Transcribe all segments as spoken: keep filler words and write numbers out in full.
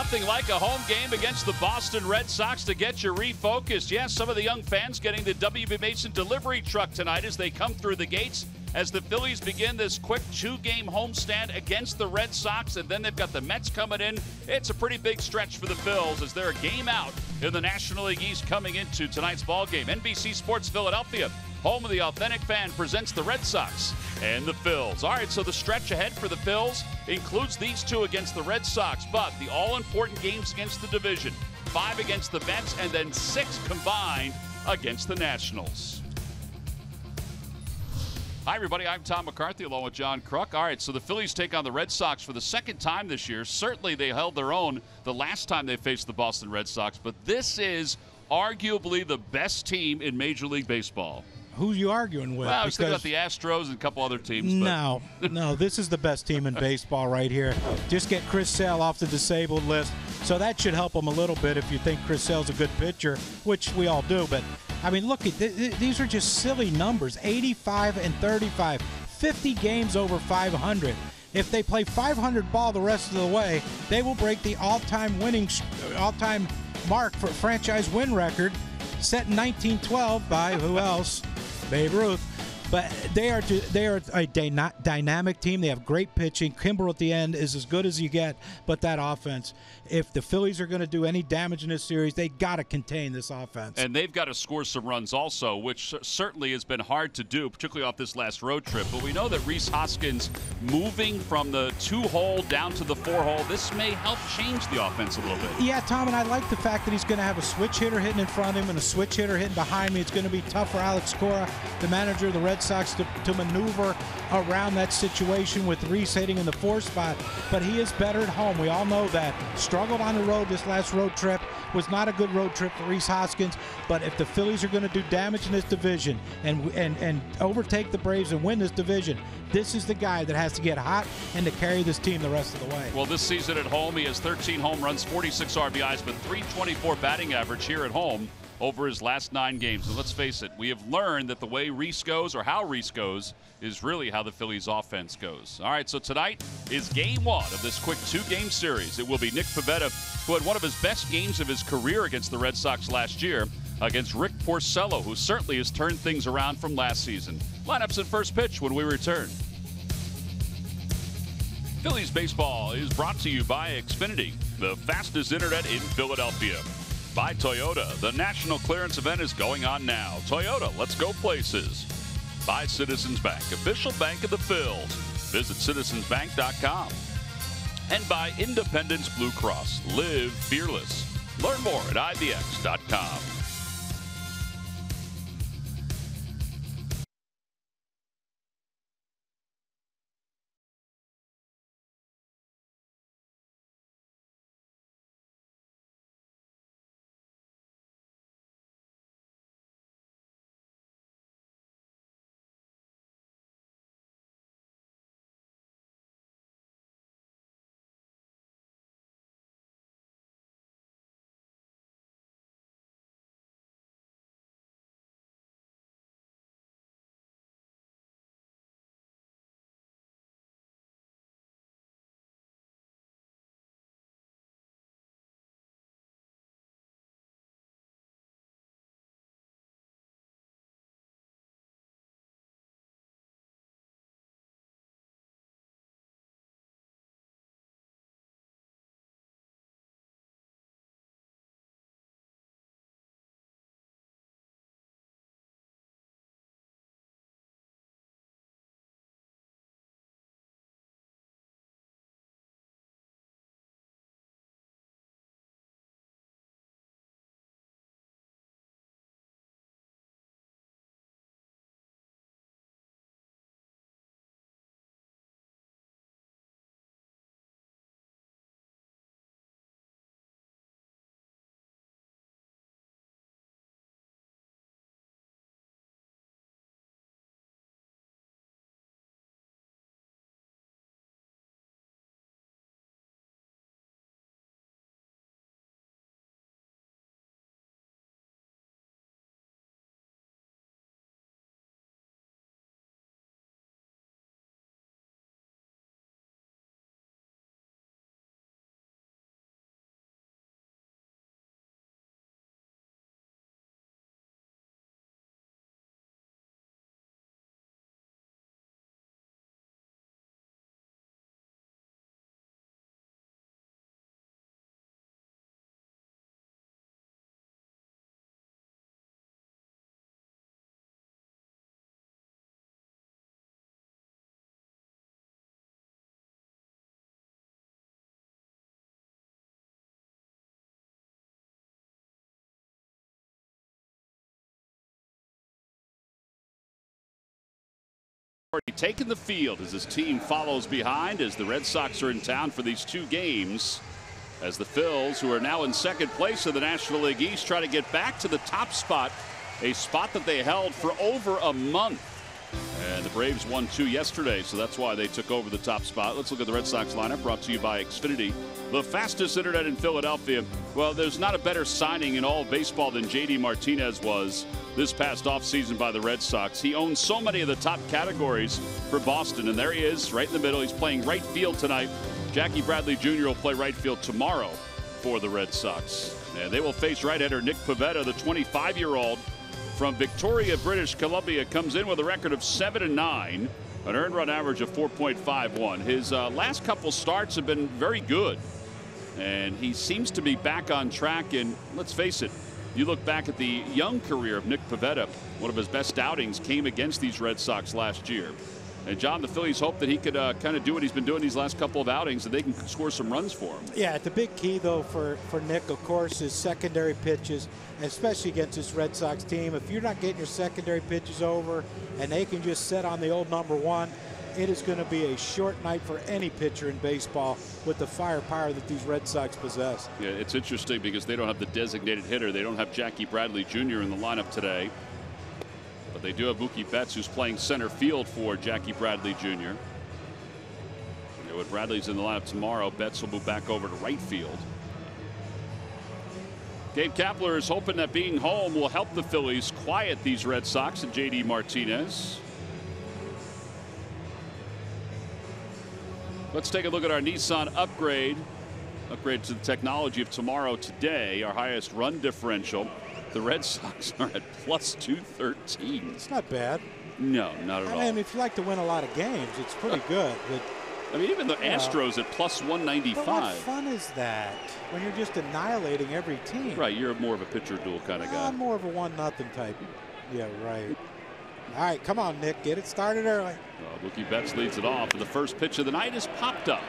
nothing like a home game against the Boston Red Sox to get you refocused. Yes, some of the young fans getting the W B Mason delivery truck tonight as they come through the gates as the Phillies begin this quick two-game homestand against the Red Sox, and then they've got the Mets coming in. It's a pretty big stretch for the Phils as they're a game out in the National League East coming into tonight's ballgame. N B C Sports Philadelphia, home of the authentic fan, presents the Red Sox and the Phils. All right, so the stretch ahead for the Phils includes these two against the Red Sox, but the all-important games against the division, five against the Mets, and then six combined against the Nationals. Hi, everybody. I'm Tom McCarthy along with John Kruk. All right, so the Phillies take on the Red Sox for the second time this year. Certainly they held their own the last time they faced the Boston Red Sox, but this is arguably the best team in Major League Baseball. Who are you arguing with? Well, I was thinking about the Astros and a couple other teams. No, no, this is the best team in baseball right here. Just get Chris Sale off the disabled list, so that should help him a little bit if you think Chris Sale's a good pitcher, which we all do. But, I mean, look, at th th these are just silly numbers, eighty-five and thirty-five, fifty games over five hundred. If they play five hundred ball the rest of the way, they will break the all-time winning, all-time mark for franchise win record set in nineteen twelve by who else? Babe Ruth. But they are they are a dynamic team. They have great pitching. Kimbrel at the end is as good as you get. But that offense, if the Phillies are going to do any damage in this series, they got to contain this offense. And they've got to score some runs also, which certainly has been hard to do, particularly off this last road trip. But we know that Rhys Hoskins moving from the two-hole down to the four-hole, this may help change the offense a little bit. Yeah, Tom, and I like the fact that he's going to have a switch hitter hitting in front of him and a switch hitter hitting behind me. It's going to be tough for Alex Cora, the manager of the Red Sox, to, to maneuver around that situation with Rhys hitting in the four spot. But he is better at home. We all know that. Struggled on the road this last road trip. Was not a good road trip for Rhys Hoskins. But if the Phillies are going to do damage in this division and, and, and overtake the Braves and win this division, this is the guy that has to get hot and to carry this team the rest of the way. Well, this season at home, he has thirteen home runs, forty-six R B Is, but three twenty-four batting average here at home over his last nine games. And let's face it, we have learned that the way Rhys goes, or how Rhys goes, is really how the Phillies offense goes. All right, so tonight is game one of this quick two-game series. It will be Nick Pivetta, who had one of his best games of his career against the Red Sox last year, against Rick Porcello, who certainly has turned things around from last season. Lineups and first pitch when we return. Phillies baseball is brought to you by Xfinity, the fastest internet in Philadelphia. By Toyota, the national clearance event is going on now. Toyota, let's go places. By Citizens Bank, official bank of the Phils. Visit citizens bank dot com. And by Independence Blue Cross, live fearless. Learn more at I B X dot com. already taken the field as his team follows behind, as the Red Sox are in town for these two games, as the Phils, who are now in second place in the National League East, try to get back to the top spot, a spot that they held for over a month. And the Braves won two yesterday, so that's why they took over the top spot. Let's look at the Red Sox lineup, brought to you by Xfinity, the fastest internet in Philadelphia. Well, there's not a better signing in all of baseball than J D. Martinez was this past offseason by the Red Sox. He owns so many of the top categories for Boston, and there he is right in the middle. He's playing right field tonight. Jackie Bradley Junior will play right field tomorrow for the Red Sox. And they will face right-hander Nick Pivetta, the twenty-five-year-old from Victoria, British Columbia, comes in with a record of seven and nine, an earned run average of four point five one. His uh, last couple starts have been very good, and he seems to be back on track. And let's face it, you look back at the young career of Nick Pivetta, one of his best outings came against these Red Sox last year. And John, the Phillies hope that he could uh, kind of do what he's been doing these last couple of outings, and they can score some runs for him. Yeah, the big key, though, for, for Nick, of course, is secondary pitches, especially against this Red Sox team. If you're not getting your secondary pitches over and they can just set on the old number one, it is going to be a short night for any pitcher in baseball with the firepower that these Red Sox possess. Yeah, it's interesting because they don't have the designated hitter. They don't have Jackie Bradley Junior in the lineup today. But they do have Mookie Betts, who's playing center field for Jackie Bradley Junior And when Bradley's in the lineup tomorrow, Betts will move back over to right field. Gabe Kapler is hoping that being home will help the Phillies quiet these Red Sox and J D. Martinez. Let's take a look at our Nissan upgrade. Upgrade to the technology of tomorrow today, our highest run differential. The Red Sox are at plus two thirteen. It's not bad. No, not at all. I mean, if you like to win a lot of games, it's pretty good. But, I mean, even the Astros know, at plus one ninety-five. But what fun is that when you're just annihilating every team? Right, you're more of a pitcher duel kind of guy. I'm more of a one-nothing type. Yeah, right. All right, come on, Nick. Get it started early. Well, Mookie Betts leads it off, and the first pitch of the night is popped up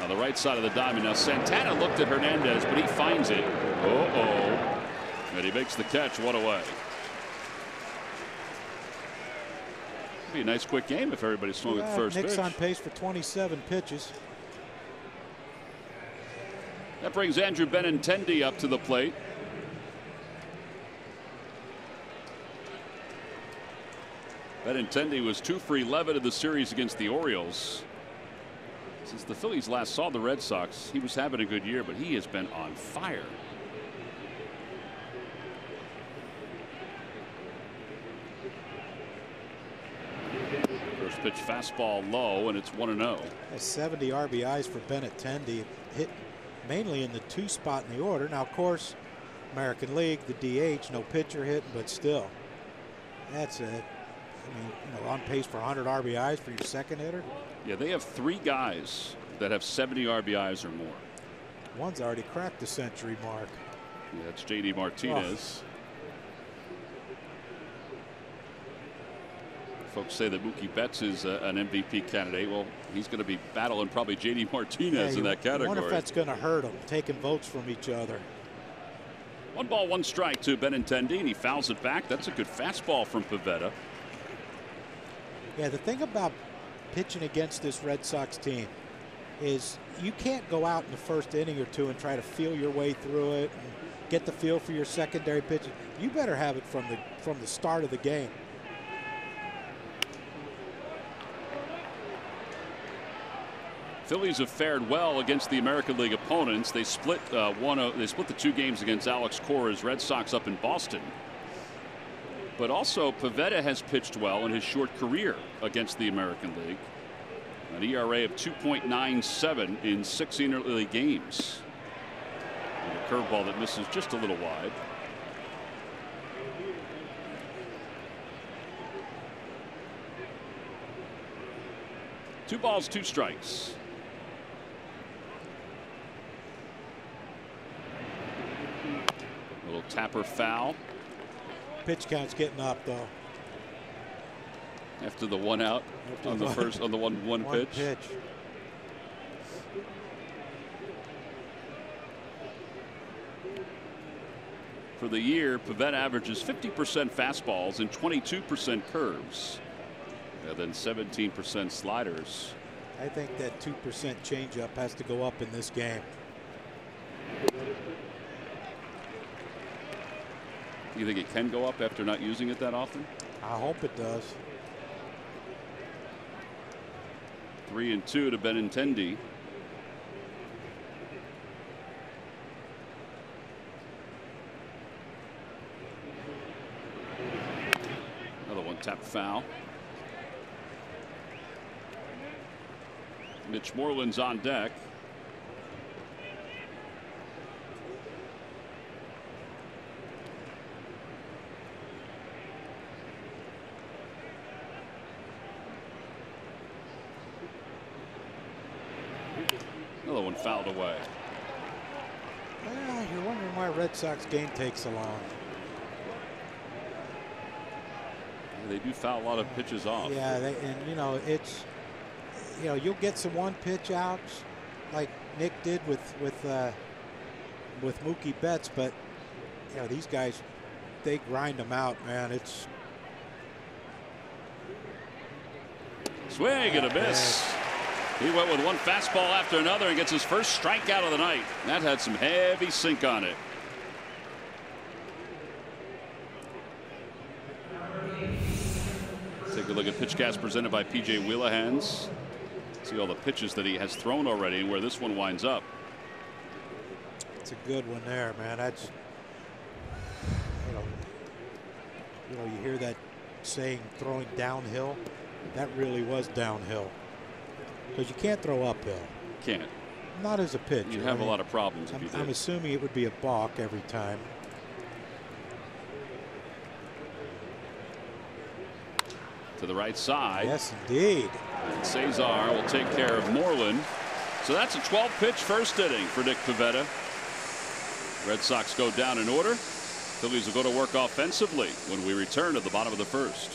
on the right side of the diamond. Now, Santana looked at Hernandez, but he finds it. Uh-oh. And he makes the catch. One away. It'd be a nice quick game if everybody swung yeah, at first Nick's pitch. Nick's on pace for twenty-seven pitches. That brings Andrew Benintendi up to the plate. Benintendi was two for eleven in the series against the Orioles. Since the Phillies last saw the Red Sox, he was having a good year, but he has been on fire. Pitch fastball low, and it's one and oh. seventy R B Is for Benintendi, hit mainly in the two spot in the order. Now, of course, American League, the D H, no pitcher hit, but still, that's it. I mean, you know, on pace for one hundred R B Is for your second hitter. Yeah, they have three guys that have seventy R B Is or more. One's already cracked the century mark. Yeah, that's J D. Martinez. Oh. Folks say that Mookie Betts is uh, an M V P candidate. Well, he's going to be battling probably J D. Martinez yeah, in that category. I wonder if that's going to hurt him, taking votes from each other. One ball, one strike to Benintendi, and he fouls it back. That's a good fastball from Pivetta. Yeah, the thing about pitching against this Red Sox team is you can't go out in the first inning or two and try to feel your way through it and get the feel for your secondary pitches. You better have it from the from the start of the game. Phillies have fared well against the American League opponents. They split uh, one. Uh, they split the two games against Alex Cora's Red Sox up in Boston. But also Pivetta has pitched well in his short career against the American League. An E R A of two point nine seven in six interleague games. And a curveball that misses just a little wide. Two balls, two strikes. Little tapper foul. Pitch count's getting up though. After the one out After on the one, first on the one one, one pitch. pitch. For the year, Pivetta averages fifty percent fastballs and twenty-two percent curves. and then seventeen percent sliders. I think that two percent changeup has to go up in this game. You think it can go up after not using it that often? I hope it does. Three and two to Benintendi. Another one tap foul. Mitch Moreland's on deck. Another one fouled away. Ah, you're wondering why Red Sox game takes so long. Yeah, they do foul a lot of pitches off. Yeah, they, and you know it's. You know, you'll get some one pitch outs like Nick did with with uh, with Mookie Betts, but you know these guys, they grind them out, man. It's swing and a miss. He went with one fastball after another and gets his first strikeout of the night. That had some heavy sink on it. Take a look at PitchCast presented by P J Wheelahans. See all the pitches that he has thrown already and where this one winds up. It's a good one there, man. That's, you know, you know, you hear that saying, throwing downhill. That really was downhill, because you can't throw uphill. Can't. Not as a pitcher. You'd have I mean, a lot of problems. I'm, if you did. I'm assuming it would be a balk every time. To the right side. Yes, indeed. And Cesar will take care of Moreland. So that's a twelve pitch first inning for Nick Pivetta. Red Sox go down in order. Phillies will go to work offensively when we return to the bottom of the first.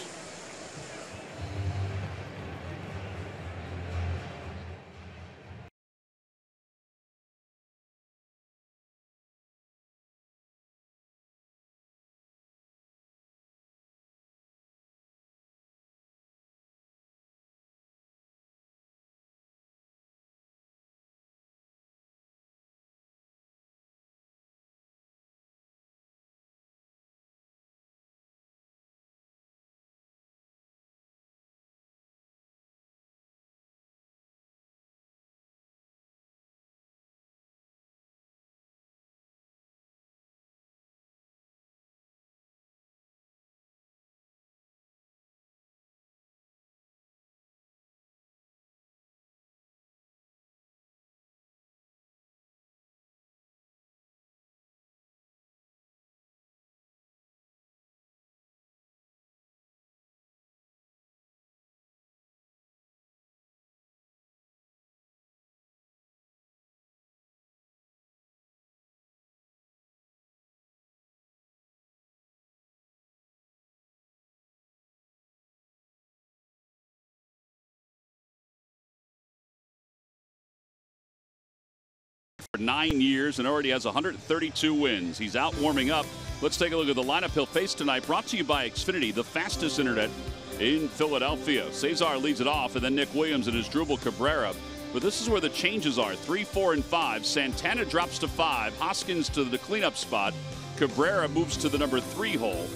Nine years and already has one hundred thirty-two wins. He's out warming up. Let's take a look at the lineup he'll face tonight. Brought to you by Xfinity, the fastest internet in Philadelphia. Cesar leads it off, and then Nick Williams and Asdrúbal Cabrera. But this is where the changes are: three, four, and five. Santana drops to five. Hoskins to the cleanup spot. Cabrera moves to the number three hole.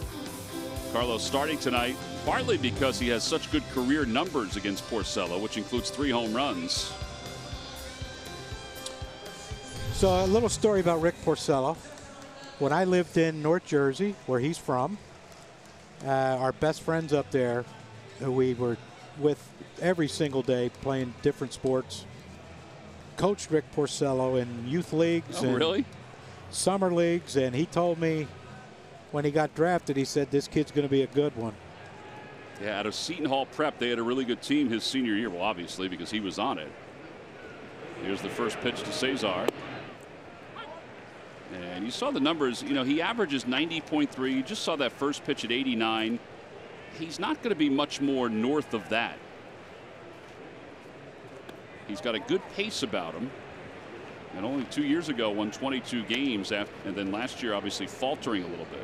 Carlos starting tonight, partly because he has such good career numbers against Porcello, which includes three home runs. So a little story about Rick Porcello. When I lived in North Jersey, where he's from, uh, our best friends up there, who we were with every single day playing different sports, coached Rick Porcello in youth leagues. Oh, and really? Summer leagues. And he told me when he got drafted, he said, this kid's going to be a good one. Yeah, out of Seton Hall Prep, they had a really good team his senior year. Well, obviously, because he was on it. Here's the first pitch to Cesar. And you saw the numbers. You know, he averages ninety point three. You just saw that first pitch at eighty-nine. He's not going to be much more north of that. He's got a good pace about him. And only two years ago won twenty-two games after, and then last year obviously faltering a little bit.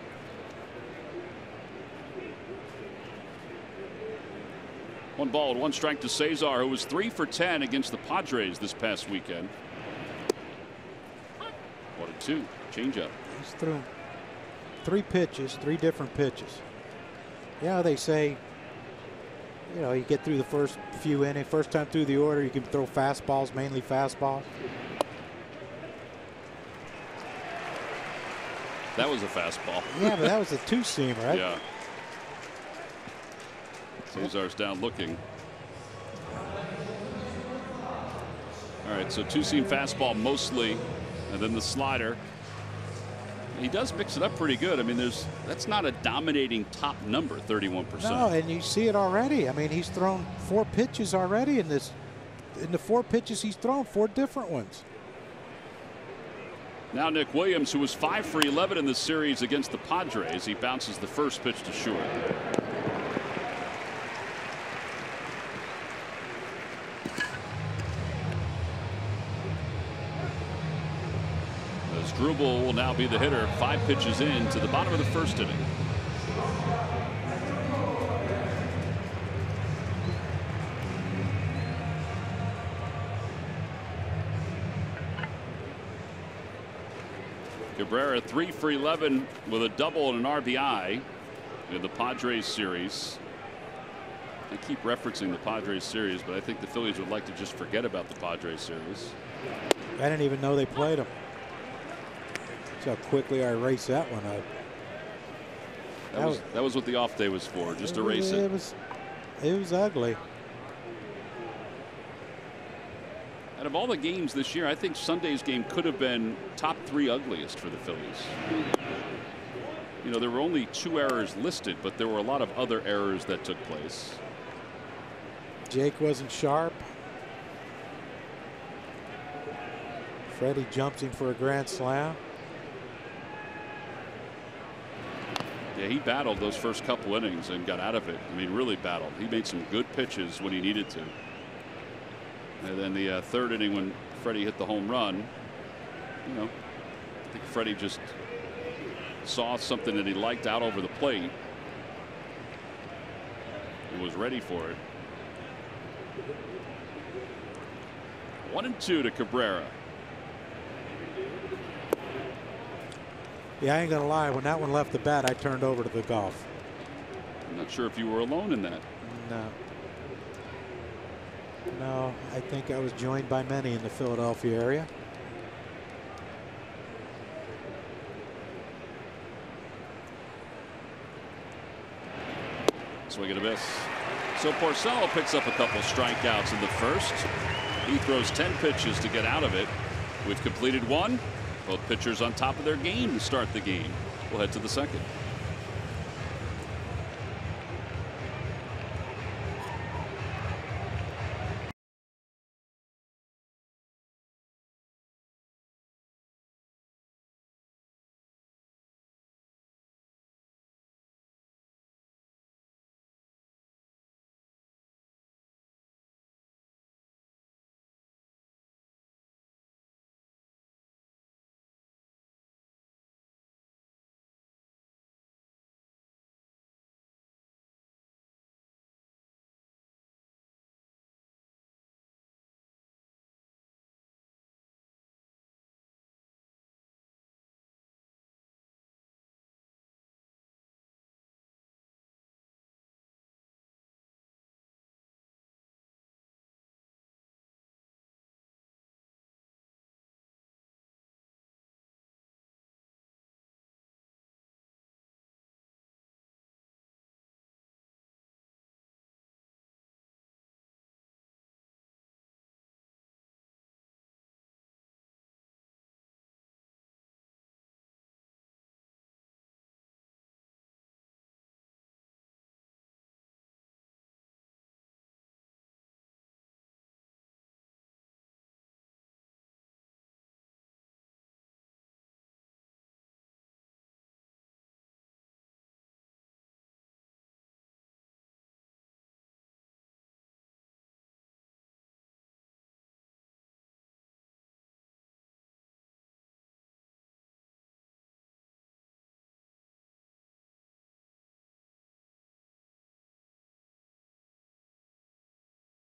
One ball and one strike to Cesar, who was three for ten against the Padres this past weekend. One and two. Change up. He's through three pitches, three different pitches. Yeah, they say, you know, you get through the first few innings, first time through the order, you can throw fastballs, mainly fastballs. That was a fastball. Yeah, but that was a two-seam, right? Yeah. Cesar's down looking. All right, so two-seam fastball mostly, and then the slider. He does mix it up pretty good. I mean, there's that's not a dominating top number, thirty-one percent. No, and you see it already. I mean, he's thrown four pitches already in this. In the four pitches he's thrown, four different ones. Now Nick Williams, who was five for eleven in the series against the Padres, he bounces the first pitch to short. Asdrúbal will now be the hitter, five pitches in to the bottom of the first inning. Cabrera three for eleven with a double and an R B I in the Padres series. I keep referencing the Padres series, but I think the Phillies would like to just forget about the Padres series. I didn't even know they played them. See how quickly I erased that one up. That, that was that was what the off day was for, just it erase was, it. It was it was ugly. Out of all the games this year, I think Sunday's game could have been top three ugliest for the Phillies. You know, there were only two errors listed, but there were a lot of other errors that took place. Jake wasn't sharp. Freddie jumps him for a grand slam. Yeah, he battled those first couple innings and got out of it. I mean, really battled. He made some good pitches when he needed to. And then the uh, third inning, when Freddie hit the home run, you know, I think Freddie just saw something that he liked out over the plate and was ready for it. One and two to Cabrera. Yeah, I ain't gonna lie. When that one left the bat, I turned over to the golf. I'm not sure if you were alone in that. No. No, I think I was joined by many in the Philadelphia area. Swing and a miss. So Porcello picks up a couple strikeouts in the first. He throws ten pitches to get out of it. We've completed one. Both pitchers on top of their game to start the game. We'll head to the second.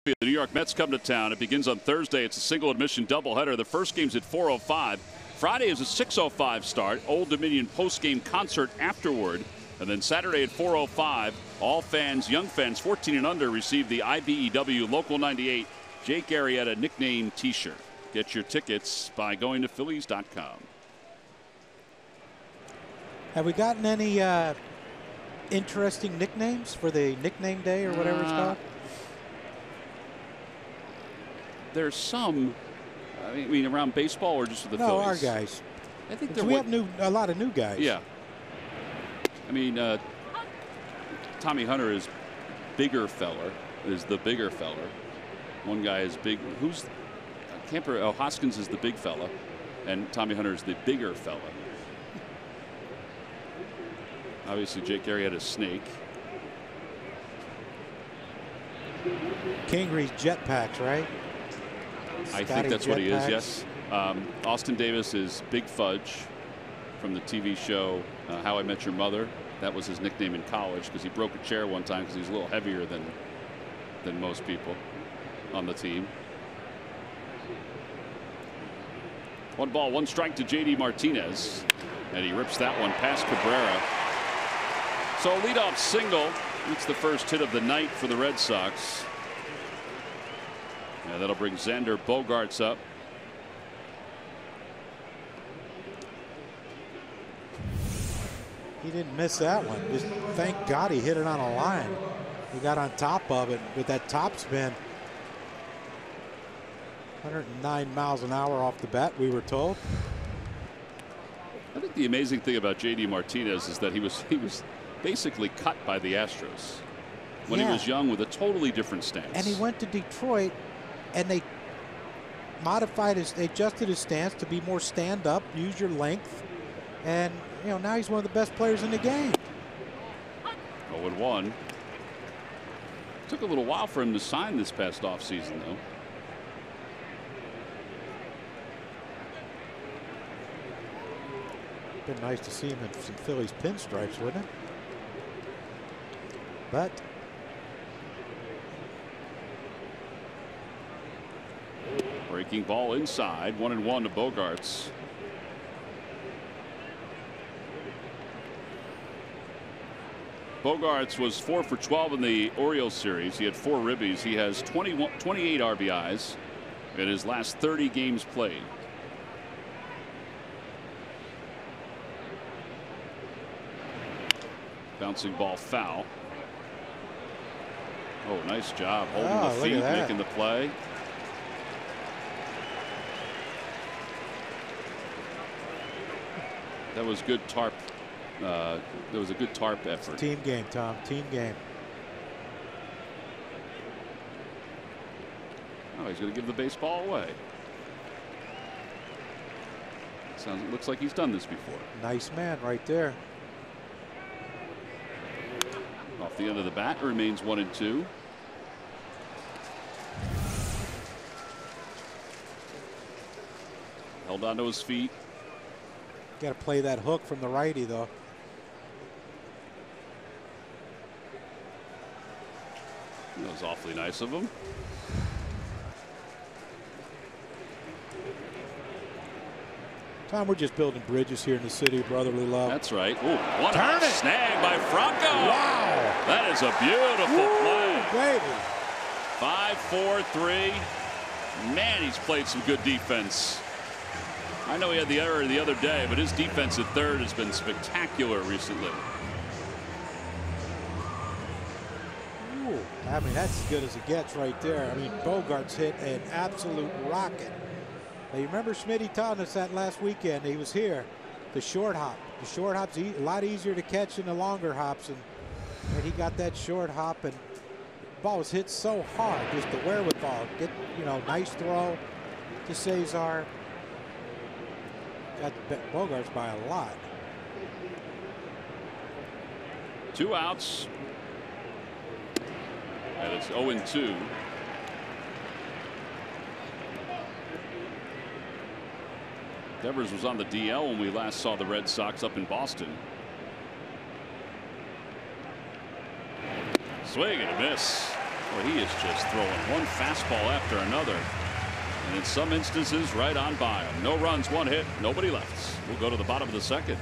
The New York Mets come to town. It begins on Thursday. It's a single admission doubleheader. The first game's at four oh five. Friday is a six oh five start. Old Dominion post-game concert afterward. And then Saturday at four oh five, all fans, young fans, fourteen and under, receive the I B E W Local ninety-eight Jake Arrieta nickname T-shirt. Get your tickets by going to Phillies dot com. Have we gotten any uh, interesting nicknames for the nickname day or whatever uh, it's called? There's some, I mean, around baseball or just with the no, Phillies? No, our guys. I think there we have new, a lot of new guys. Yeah. I mean, uh, Tommy Hunter is bigger feller, is the bigger feller. One guy is big. Who's uh, Camper? Oh, Hoskins is the big fella, and Tommy Hunter is the bigger fella. Obviously, Jake Arrieta snake. Kingry's jetpacks, right? I Scotty think that's what he packs. is, yes. Um, Austin Davis is Big Fudge from the T V show uh, How I Met Your Mother. That was his nickname in college because he broke a chair one time because he was a little heavier than than most people on the team. One ball, one strike to J D. Martinez, and he rips that one past Cabrera. So a leadoff single. It's the first hit of the night for the Red Sox. Yeah, that'll bring Xander Bogaerts up. He didn't miss that one. Just thank God he hit it on a line. He got on top of it with that top spin. one oh nine miles an hour off the bat, we were told. I think the amazing thing about J D. Martinez is that he was he was basically cut by the Astros when yeah. he was young with a totally different stance. And he went to Detroit. And they modified his, they adjusted his stance to be more stand up, use your length. And, you know, now he's one of the best players in the game. oh and one. Took a little while for him to sign this past offseason, though. Been nice to see him in some Phillies pinstripes, wouldn't it? But. Breaking ball inside, one and one to Bogaerts. Bogaerts was four for twelve in the Orioles series. He had four ribbies. He has twenty-one, twenty-eight R B Is in his last thirty games played. Bouncing ball foul. Oh, nice job holding oh, the feet, making the play. That was good tarp. Uh, there was a good tarp effort. Team game, Tom. Team game. Oh, he's going to give the baseball away. Sounds. It looks like he's done this before. Nice man, right there. Off the end of the bat, remains one and two. Held onto his feet. Got to play that hook from the righty, though. That was awfully nice of him. Tom, we're just building bridges here in the city of brotherly love. That's right. Ooh, what Turn a it. snag by Franco. Wow. That is a beautiful Woo, play. Baby. Five, four, three. Man, he's played some good defense. I know he had the error the other day, but his defense at third has been spectacular recently. Ooh, I mean, that's as good as it gets right there. I mean, Bogaerts hit an absolute rocket. Now, you remember Schmitty telling us that last weekend he was here. The short hop. The short hop's a lot easier to catch than the longer hops, and, and he got that short hop, and the ball was hit so hard, just the wherewithal. Get, you know, nice throw to Cesar. Got Bogaerts by a lot. Two outs. And it's oh and two. Devers was on the D L when we last saw the Red Sox up in Boston. Swing and a miss. Well, he is just throwing one fastball after another, and in some instances right on by him. No runs, one hit, nobody left. We'll go to the bottom of the second.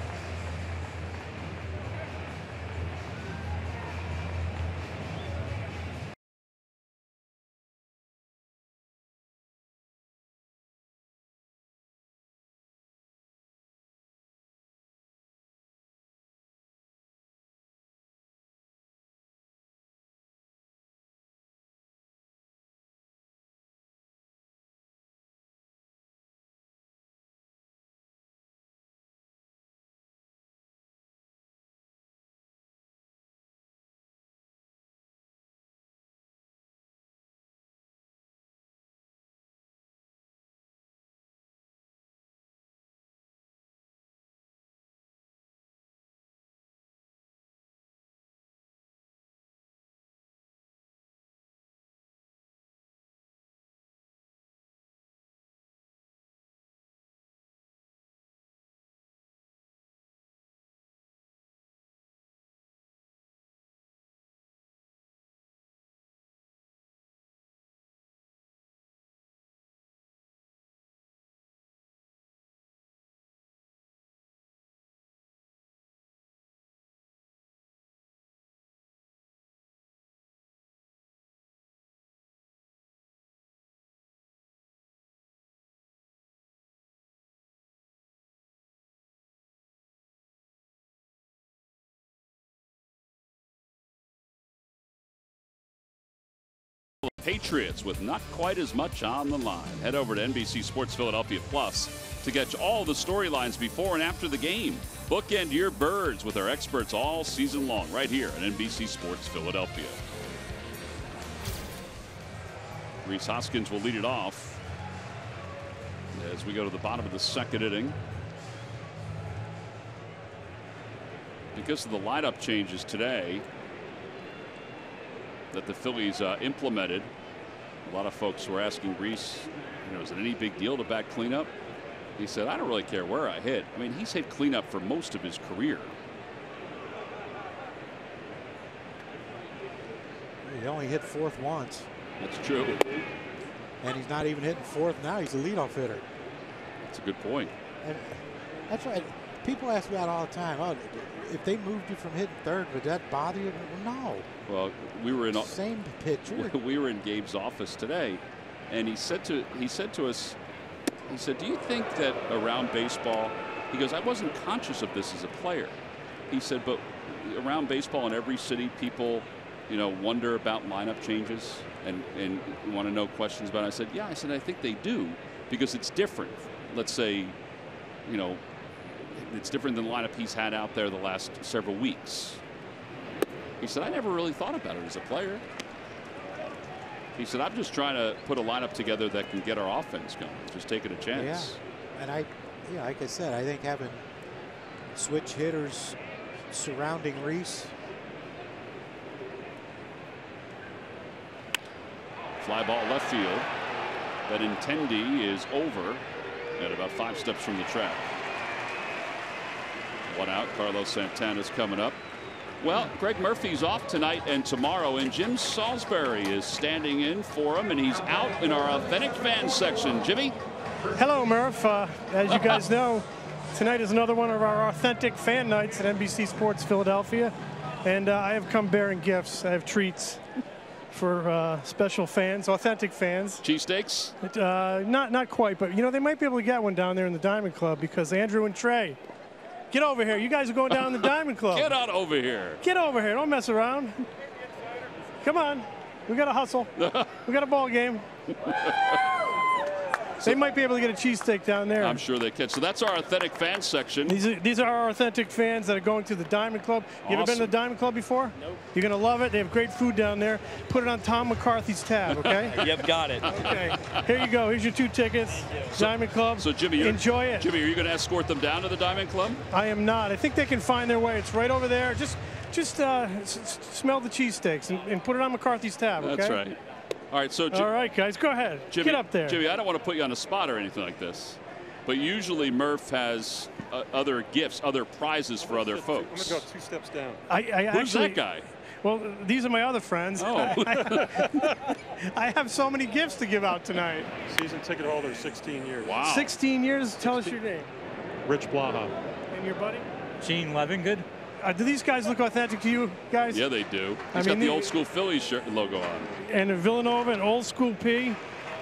Patriots with not quite as much on the line. Head over to N B C Sports Philadelphia Plus to catch all the storylines before and after the game. Bookend your birds with our experts all season long right here at N B C Sports Philadelphia. Rhys Hoskins will lead it off as we go to the bottom of the second inning. Because of the lineup changes today that the Phillies uh, implemented, a lot of folks were asking Rhys, you know, is it any big deal to bat cleanup? He said, I don't really care where I hit. I mean, he's hit cleanup for most of his career. He only hit fourth once. That's true. And he's not even hitting fourth now. He's a leadoff hitter. That's a good point. And that's right. People ask me that all the time. Oh, if they moved you from hitting third, would that bother you? No. Well, we were in the same picture. We were in Gabe's office today, and he said to he said to us, he said, "Do you think that around baseball?" He goes, "I wasn't conscious of this as a player." He said, "But around baseball in every city, people, you know, wonder about lineup changes and and want to know questions about it." I said, "Yeah," I said, "I think they do because it's different. Let's say, you know." It's different than the lineup he's had out there the last several weeks. He said, I never really thought about it as a player. He said, I'm just trying to put a lineup together that can get our offense going. Just taking a chance. Yeah. And I, yeah, like I said, I think having switch hitters surrounding Rhys. Fly ball left field. That Benintendi is over at about five steps from the track. One out. Carlos Santana's coming up. Well, Greg Murphy's off tonight and tomorrow, and Jim Salisbury is standing in for him, and he's out in our authentic fan section. Jimmy? Hello, Murph. Uh, as you guys know, tonight is another one of our authentic fan nights at N B C Sports Philadelphia, and uh, I have come bearing gifts. I have treats for uh, special fans, authentic fans. Cheesesteaks? Uh, not, not quite, but, you know, they might be able to get one down there in the Diamond Club because Andrew and Trey. Get over here. You guys are going down to the Diamond Club. Get out over here. Get over here. Don't mess around. Come on. We got to hustle. We got a ball game. They might be able to get a cheesesteak down there. I'm sure they can. So that's our authentic fans section. These are, these are our authentic fans that are going to the Diamond Club. You awesome. Ever been to the Diamond Club before? Nope. You're going to love it. They have great food down there. Put it on Tom McCarthy's tab, okay? Yep, got it. Okay. Here you go. Here's your two tickets. So, Diamond Club. So, Jimmy, enjoy it. Jimmy, are you going to escort them down to the Diamond Club? I am not. I think they can find their way. It's right over there. Just just uh, s smell the cheesesteaks and, and put it on McCarthy's tab, okay? That's right. All right, so all right, guys, go ahead. Jimmy, get up there. Jimmy, I don't want to put you on the spot or anything like this, but usually Murph has uh, other gifts, other prizes for other folks. I'm going to go two steps down. I, I Who's actually, that guy? Well, these are my other friends. Oh. I, I have so many gifts to give out tonight. Season ticket holder, sixteen years. Wow. sixteen years. Tell us your name. Rich Blaha. And your buddy? Gene Levin. Good. Uh, do these guys look authentic to you guys? Yeah, they do. He's I got mean, the old school Phillies shirt logo on. And a Villanova, an old school P.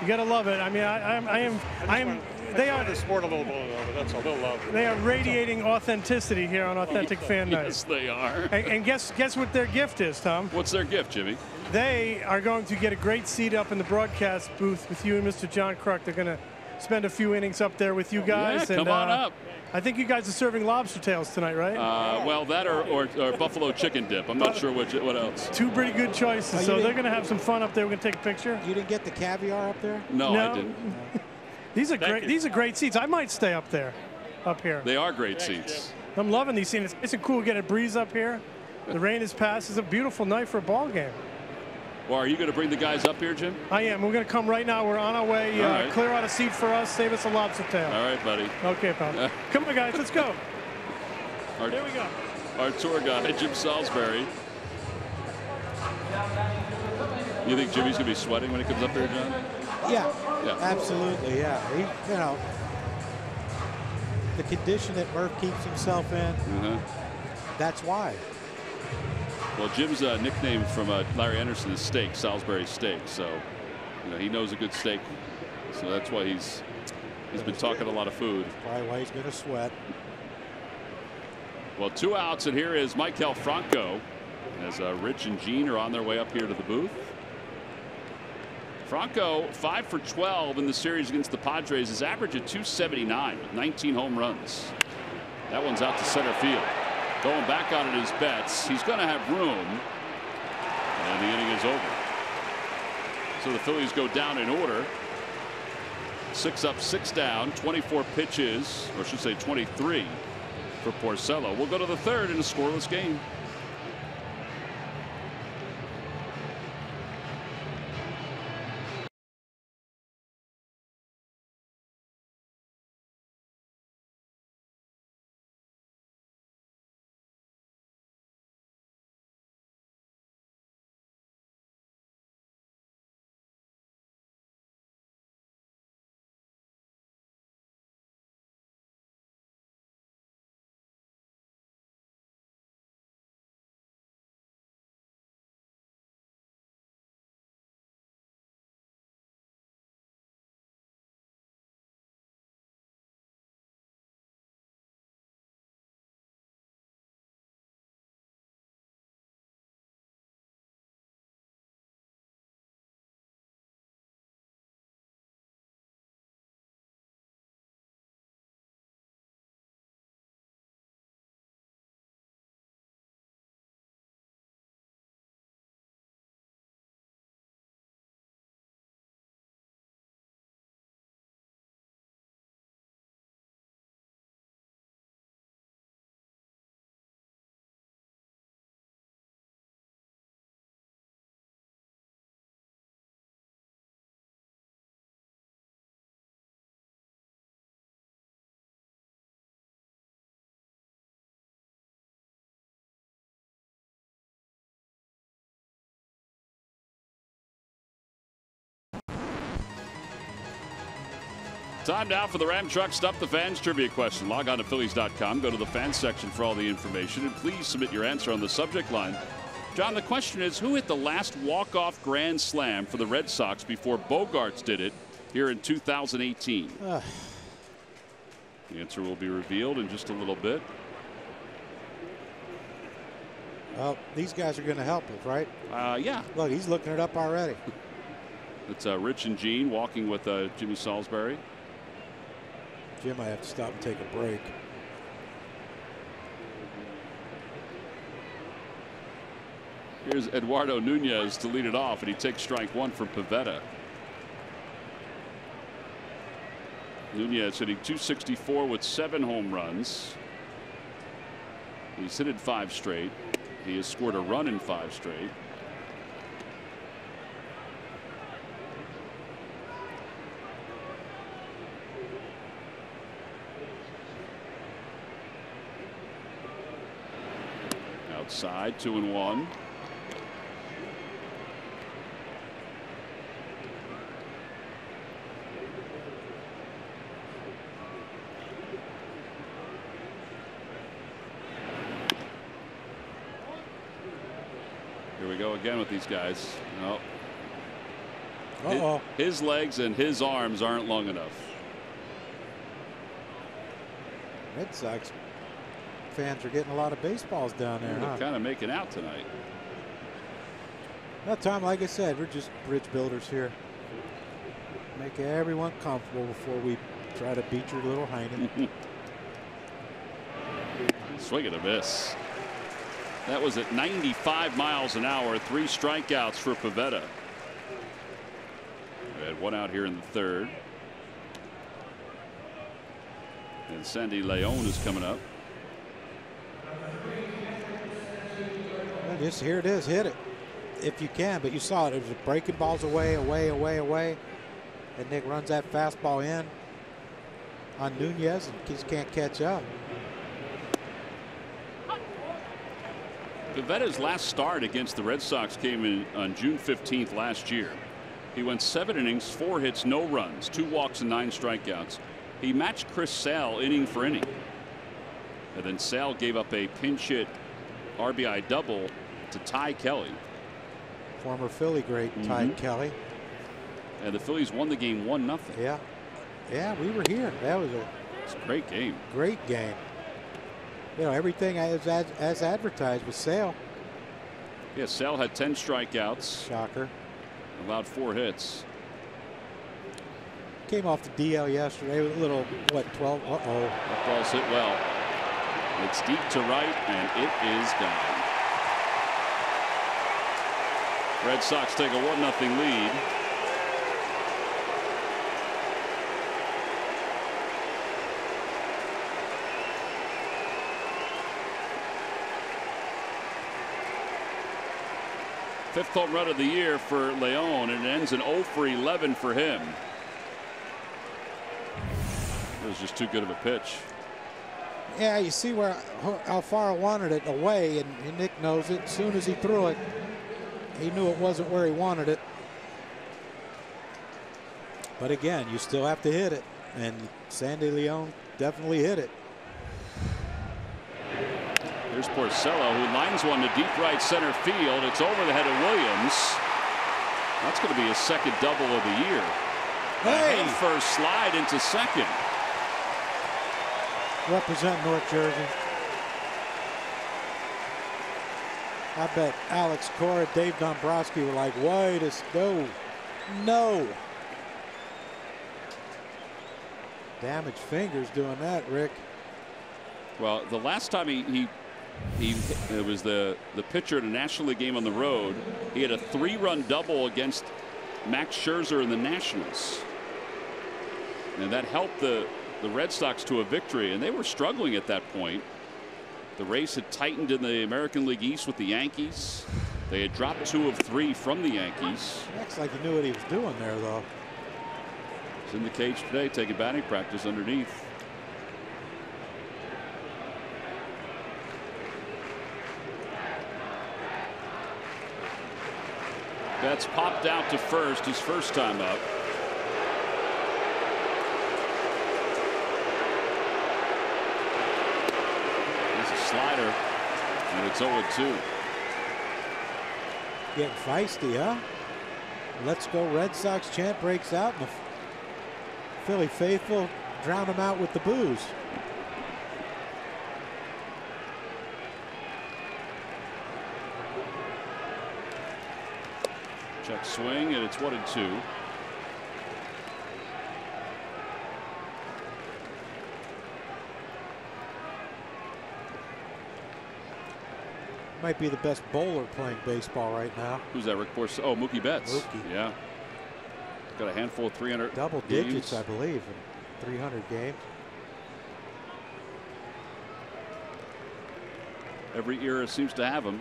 You gotta love it. I mean, I, I, I am. I, I am. Wanted, I they are the sport a little Villanova. That's all. They'll love it. They are radiating authenticity here on Authentic oh, Fan Night. Yes, they are. And, and guess guess what their gift is, Tom? What's their gift, Jimmy? They are going to get a great seat up in the broadcast booth with you and Mister John Kruk. They're gonna spend a few innings up there with you guys. Yeah, and, come on uh, up. I think you guys are serving lobster tails tonight, right? Uh, well, that or, or, or buffalo chicken dip. I'm not sure which, what else. Two pretty good choices. Oh, so they're going to have some fun up there. We're going to take a picture. You didn't get the caviar up there? No, no. I didn't. These are Thank great. You. These are great seats. I might stay up there, up here. They are great Thanks, seats. Jim. I'm loving these scenes. It's, it's cool. Get a breeze up here. The rain has passed. It's a beautiful night for a ball game. Well, are you going to bring the guys up here, Jim? I am. We're going to come right now. We're on our way. Uh, right. Clear out a seat for us. Save us a lobster tail. All right, buddy. Okay, pal. Come on, guys. Let's go. Our, here we go. Our tour guide, Jim Salisbury. You think Jimmy's going to be sweating when he comes up here, John? Yeah. Yeah. Absolutely. Yeah. He, you know, the condition that Murph keeps himself in. Mm-hmm. That's why. Well, Jim's uh, nickname from uh, Larry Anderson is Steak, Salisbury Steak. So, you know, he knows a good steak. So that's why he's he's been talking a lot of food. Probably why he's going to sweat. Well, two outs, and here is Maikel Franco. As uh, Rich and Gene are on their way up here to the booth. Franco, five for twelve in the series against the Padres. His average at two seventy-nine with nineteen home runs. That one's out to center field. Going back on it is Betts. He's going to have room. And the inning is over. So the Phillies go down in order. Six up, six down. twenty-four pitches, or I should say twenty-three for Porcello. We'll go to the third in a scoreless game. Time now for the Ram Truck Stop the Fans trivia question. Log on to Phillies dot com. Go to the fans section for all the information, and please submit your answer on the subject line. John, the question is, who hit the last walk-off grand slam for the Red Sox before Bogaerts did it here in two thousand eighteen? Uh. The answer will be revealed in just a little bit. Well, these guys are going to help us, right? Uh, yeah. Look, he's looking it up already. It's uh, Rich and Gene walking with uh, Jimmy Salisbury. Jim, I have to stop and take a break. Here's Eduardo Nunez to lead it off, and he takes strike one from Pivetta. Nunez hitting two sixty-four with seven home runs. He's hit it five straight. He has scored a run in five straight. Side two and one. Here we go again with these guys. Oh. Uh-oh. His, his legs and his arms aren't long enough. Red Sox fans are getting a lot of baseballs down there. They're huh? kind of making out tonight. Now, Tom, like I said, we're just bridge builders here. Make everyone comfortable before we try to beat your little hiney. Swing and a miss. That was at ninety-five miles an hour. Three strikeouts for Pivetta. We had one out here in the third. And Sandy León is coming up. This, here it is. Hit it if you can, but you saw it. It was breaking balls away, away, away, away. And Nick runs that fastball in on Nunez and just can't catch up. Pivetta's last start against the Red Sox came in on June fifteenth last year. He went seven innings, four hits, no runs, two walks, and nine strikeouts. He matched Chris Sale inning for inning. And then Sale gave up a pinch hit R B I double to Ty Kelly. Former Philly great mm-hmm. Ty Kelly. And the Phillies won the game one nothing. Yeah. Yeah, we were here. That was a, it's a great game. Great game. You know, everything as, as, as advertised with Sale. Yeah, Sale had ten strikeouts. Shocker. Allowed four hits. Came off the D L yesterday with a little, what, twelve? Uh-oh. That ball's hit well. It's deep to right, and it is gone. Red Sox take a one nothing lead. Fifth home run of the year for León, and it ends in oh for eleven for him. It was just too good of a pitch. Yeah, you see where how far I wanted it away, and Nick knows it. As soon as he threw it, he knew it wasn't where he wanted it. But again, you still have to hit it, and Sandy León definitely hit it. Here's Porcello, who lines one to deep right center field. It's over the head of Williams. That's going to be his second double of the year. Hey, first slide into second. Represent North Jersey. I bet Alex Cora, Dave Dombrowski were like, "Wait a go, no." Damaged fingers doing that, Rick. Well, the last time he. he He, it was the the pitcher in a National League game on the road. He had a three run double against Max Scherzer in the Nationals. And that helped the the Red Sox to a victory, and they were struggling at that point. The race had tightened in the American League East with the Yankees. They had dropped two of three from the Yankees. Looks like he knew what he was doing there, though. He's in the cage today taking batting practice underneath. Betts popped out to first, his first time up. There's a slider, and it's oh and two. Getting feisty, huh? Let's go Red Sox chant breaks out, and the Philly faithful drown him out with the boos. Check swing, and it's one and two. Might be the best bowler playing baseball right now. Who's that? Rick Porcello. Oh, Mookie Betts. Mookie. Yeah. Got a handful of three hundred. Double games. Digits, I believe, in three hundred games. Every era seems to have him.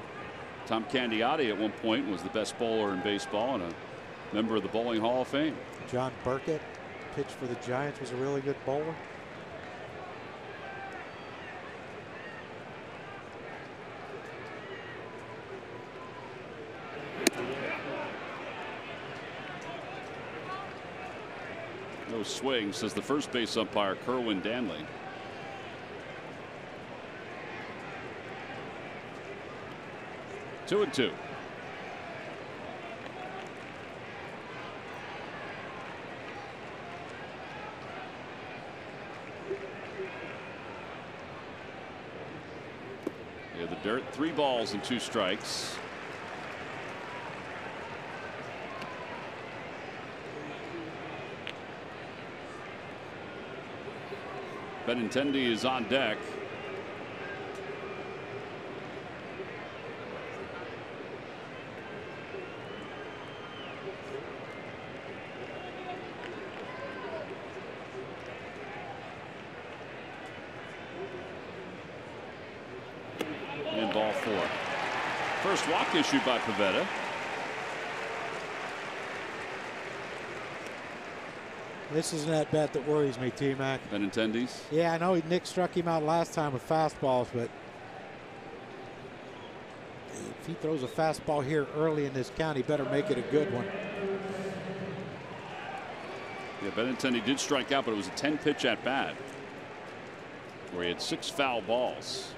Tom Candiotti at one point was the best bowler in baseball and a member of the Bowling Hall of Fame. John Burkett pitched for the Giants, was a really good bowler. No swing, says the first base umpire Kerwin Danley. Two and two. dirt. Three balls and two strikes. Benintendi is on deck. And ball four. First walk issued by Pivetta. This is an at-bat that worries me, T-Mac. Benintendi's? Yeah, I know Nick struck him out last time with fastballs, but if he throws a fastball here early in this count, he better make it a good one. Yeah, Benintendi did strike out, but it was a ten-pitch at-bat where he had six foul balls.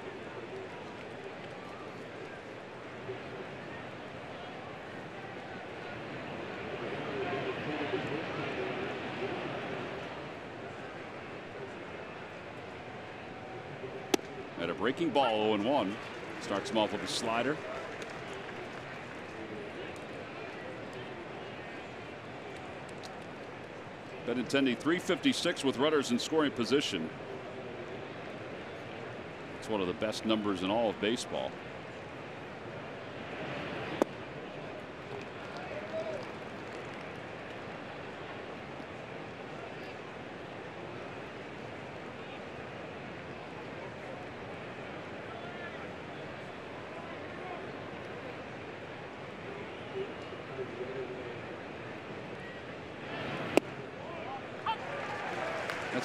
Breaking ball, oh and one. Starts him off with a slider. Benintendi three fifty-six with runners in scoring position. It's one of the best numbers in all of baseball.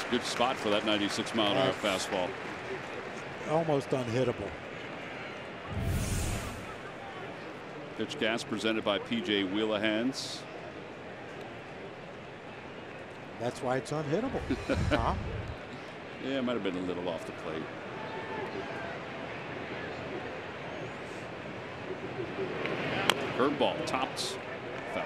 Good spot for that ninety-six mile an hour fastball. Almost unhittable. Pitch gas presented by P J Wheelahans. That's why it's unhittable. Huh? Yeah, it might have been a little off the plate. Curveball tops. Foul.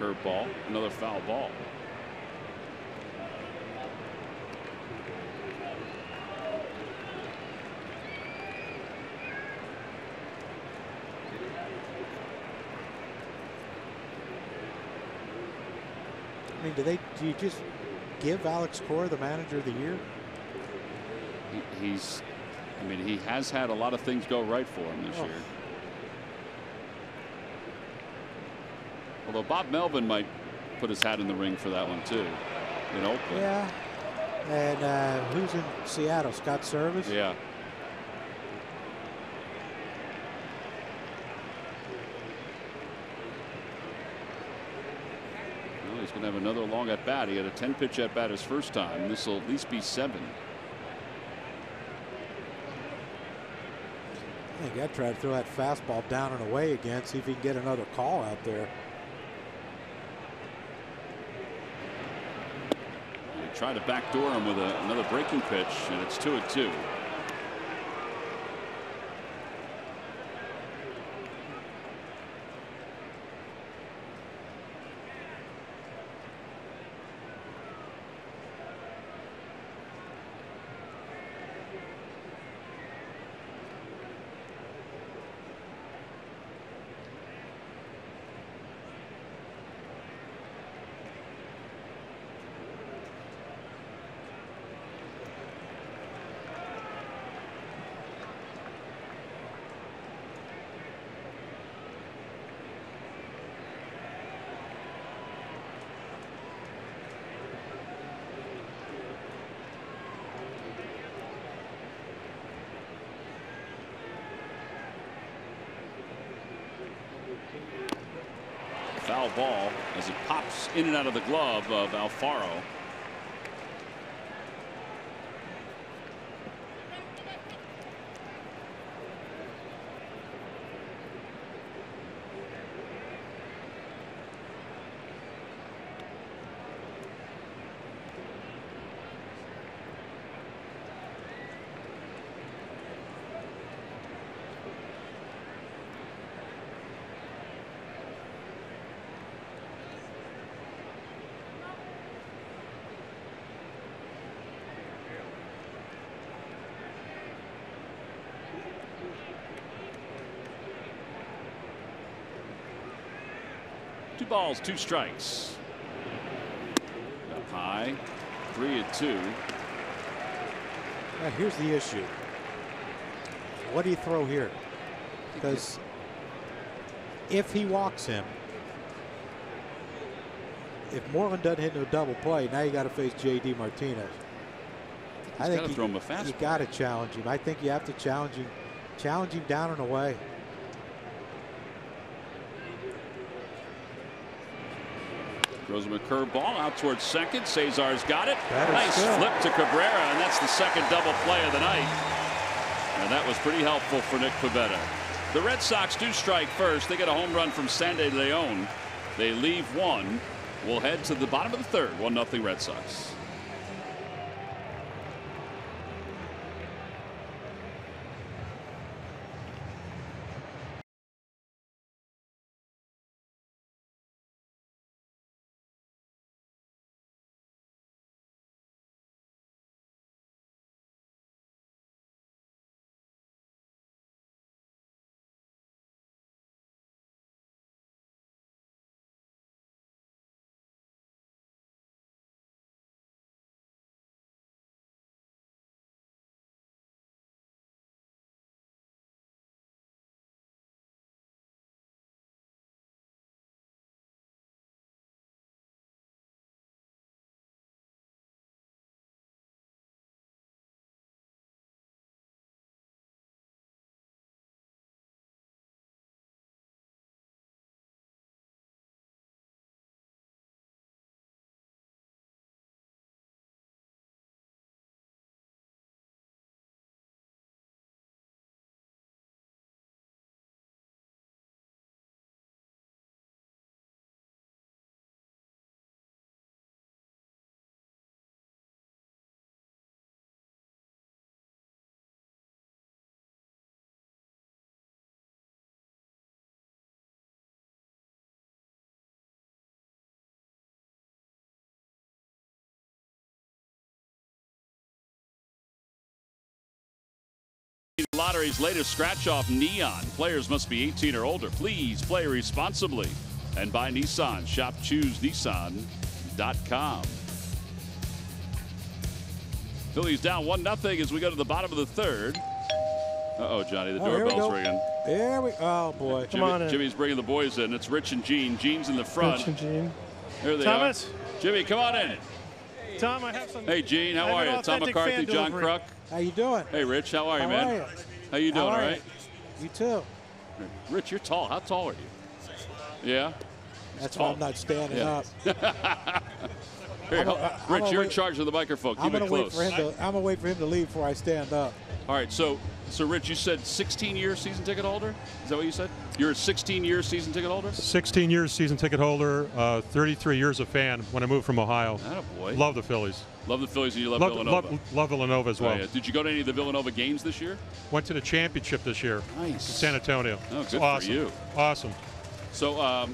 Curveball, another foul ball. I mean, do they? Do you just give Alex Cora the manager of the year? He, he's, I mean, he has had a lot of things go right for him this oh. year. Although Bob Melvin might put his hat in the ring for that one too, in Oakland. Yeah. And uh, who's in Seattle? Scott Service. Yeah. Well, he's going to have another long at bat. He had a ten-pitch at bat his first time. This will at least be seven. I think I'd try to throw that fastball down and away again. See if he can get another call out there. Try to backdoor him with a, another breaking pitch, and it's two and two. Foul ball as it pops in and out of the glove of Alfaro. Two balls, two strikes. Up high, three and two. Now here's the issue. What do you throw here? Because if he walks him, if Moreland doesn't hit no double play, now you got to face J D. Martinez. I think you, you got to challenge him. I think you have to challenge him, challenge him down and away. Throws him a curveball out towards second. Cesar's got it. Nice flip to Cabrera, and that's the second double play of the night. And that was pretty helpful for Nick Pivetta. The Red Sox do strike first. They get a home run from Sandy León. They leave one. We'll head to the bottom of the third. One nothing Red Sox. Lottery's latest scratch-off Neon. Players must be eighteen or older. Please play responsibly and buy Nissan. Shop choose nissan dot com. Phillies down one nothing as we go to the bottom of the third. Uh-oh, Johnny, the oh, doorbell's ringing. There we oh boy, Jimmy, come on in. Jimmy's bringing the boys in. It's Rich and Gene. Gene's in the front. Rich and Gene. There they Thomas. Are. Jimmy, come on in. Tom, I have some. Hey, Gene, how are you? Tom McCarthy, John delivery. Kruk. How you doing? Hey, Rich, how are you, how man? Are you? How you doing? How all right. You? You too. Rich, you're tall. How tall are you? Yeah. That's tall. Why I'm not standing yeah. up. Here, I'm a, I'm Rich, you're wait. in charge of the microphone. Keep I'm it close. Wait to, I'm gonna wait for him to leave before I stand up. All right. So, so Rich, you said sixteen year season ticket holder. Is that what you said? You're a sixteen year season ticket holder. sixteen years season ticket holder. Uh, thirty-three years a fan. When I moved from Ohio. Atta boy. Love the Phillies. Love the Phillies, and you love, love Villanova. Love, love Villanova as well. Oh, yeah. Did you go to any of the Villanova games this year? Went to the championship this year. Nice. San Antonio. Oh, good awesome. for you. Awesome. So, um,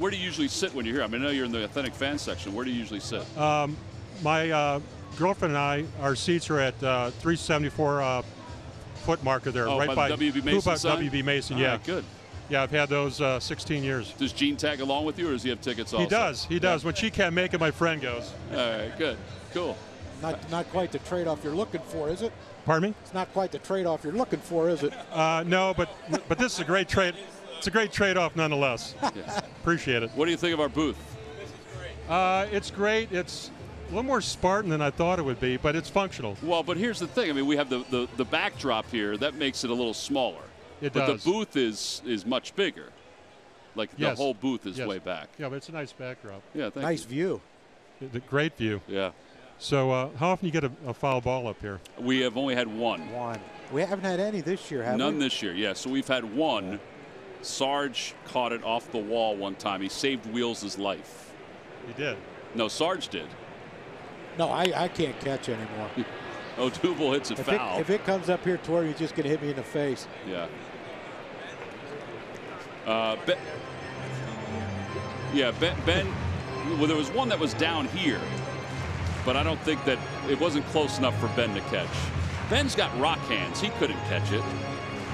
where do you usually sit when you're here? I mean, I know you're in the authentic fan section. Where do you usually sit? Um, my uh, girlfriend and I, our seats are at uh, three seventy-four uh, foot marker there, oh, right by, by the W B Mason. W B Mason. Yeah, right, good. Yeah, I've had those uh, sixteen years. Does Gene tag along with you, or does he have tickets also? He does. He does. Yeah. When she can't make it, my friend goes. All right, good. Cool. Not, not quite the trade-off you're looking for, is it? Pardon me? It's not quite the trade-off you're looking for, is it? Uh, no, but but this is a great trade. It's a great trade-off nonetheless. Yeah. Appreciate it. What do you think of our booth? This is great. Uh, it's great. It's a little more Spartan than I thought it would be, but it's functional. Well, but here's the thing. I mean, we have the, the, the backdrop here. That makes it a little smaller. It but does. the booth is is much bigger. Like yes. the whole booth is yes. way back. Yeah, but it's a nice backdrop. Yeah, thank nice you. view. The great view. Yeah. So uh, how often do you get a, a foul ball up here? We have only had one. One. We haven't had any this year, have None we? None this year. Yeah. So we've had one. Yeah. Sarge caught it off the wall one time. He saved Wheels' life. He did. No, Sarge did. No, I I can't catch anymore. Odubel hits it if foul. It, if it comes up here to where you're just going to hit me in the face. Yeah. Uh, ben, yeah, Ben, Ben well, there was one that was down here, but I don't think that it wasn't close enough for Ben to catch. Ben's got rock hands. He couldn't catch it.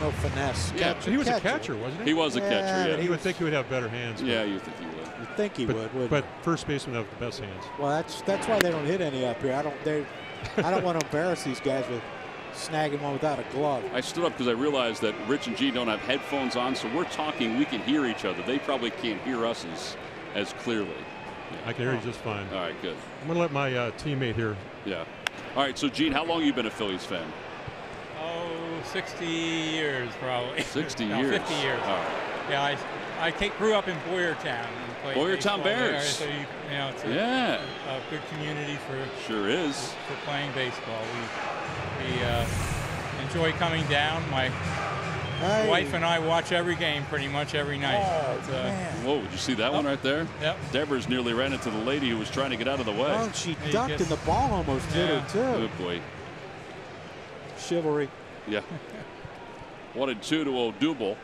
no finesse. Yeah, catcher, he was catcher. a catcher, wasn't he? He was a yeah, catcher. Yeah. You would think he would have better hands. Yeah, you think he would. You think he but, would. Wouldn't but first baseman have the best hands. Well, that's that's why they don't hit any up here. I don't. They. I don't want to embarrass these guys with snagging one without a glove. I stood up because I realized that Rich and G don't have headphones on, so we're talking. We can hear each other. They probably can't hear us as as clearly. Yeah. I can hear you just fine. All right, good. I'm gonna let my uh, teammate here. Yeah. All right, so Gene, how long have you been a Phillies fan? Oh, sixty years probably. sixty no, years. fifty years. All right. Yeah, I I take, grew up in Boyertown. And played Boyertown Bears. So you, you know, it's a, yeah. a, a good community for sure is for, for playing baseball. We we uh, enjoy coming down. My Hey. Wife and I watch every game pretty much every night. Oh, but, uh, whoa, did you see that oh. one right there? Yep. Devers nearly ran into the lady who was trying to get out of the way. Oh, she he ducked gets, and the ball almost hit yeah. her, too. Good boy. Chivalry. Yeah. one and two to Odubel.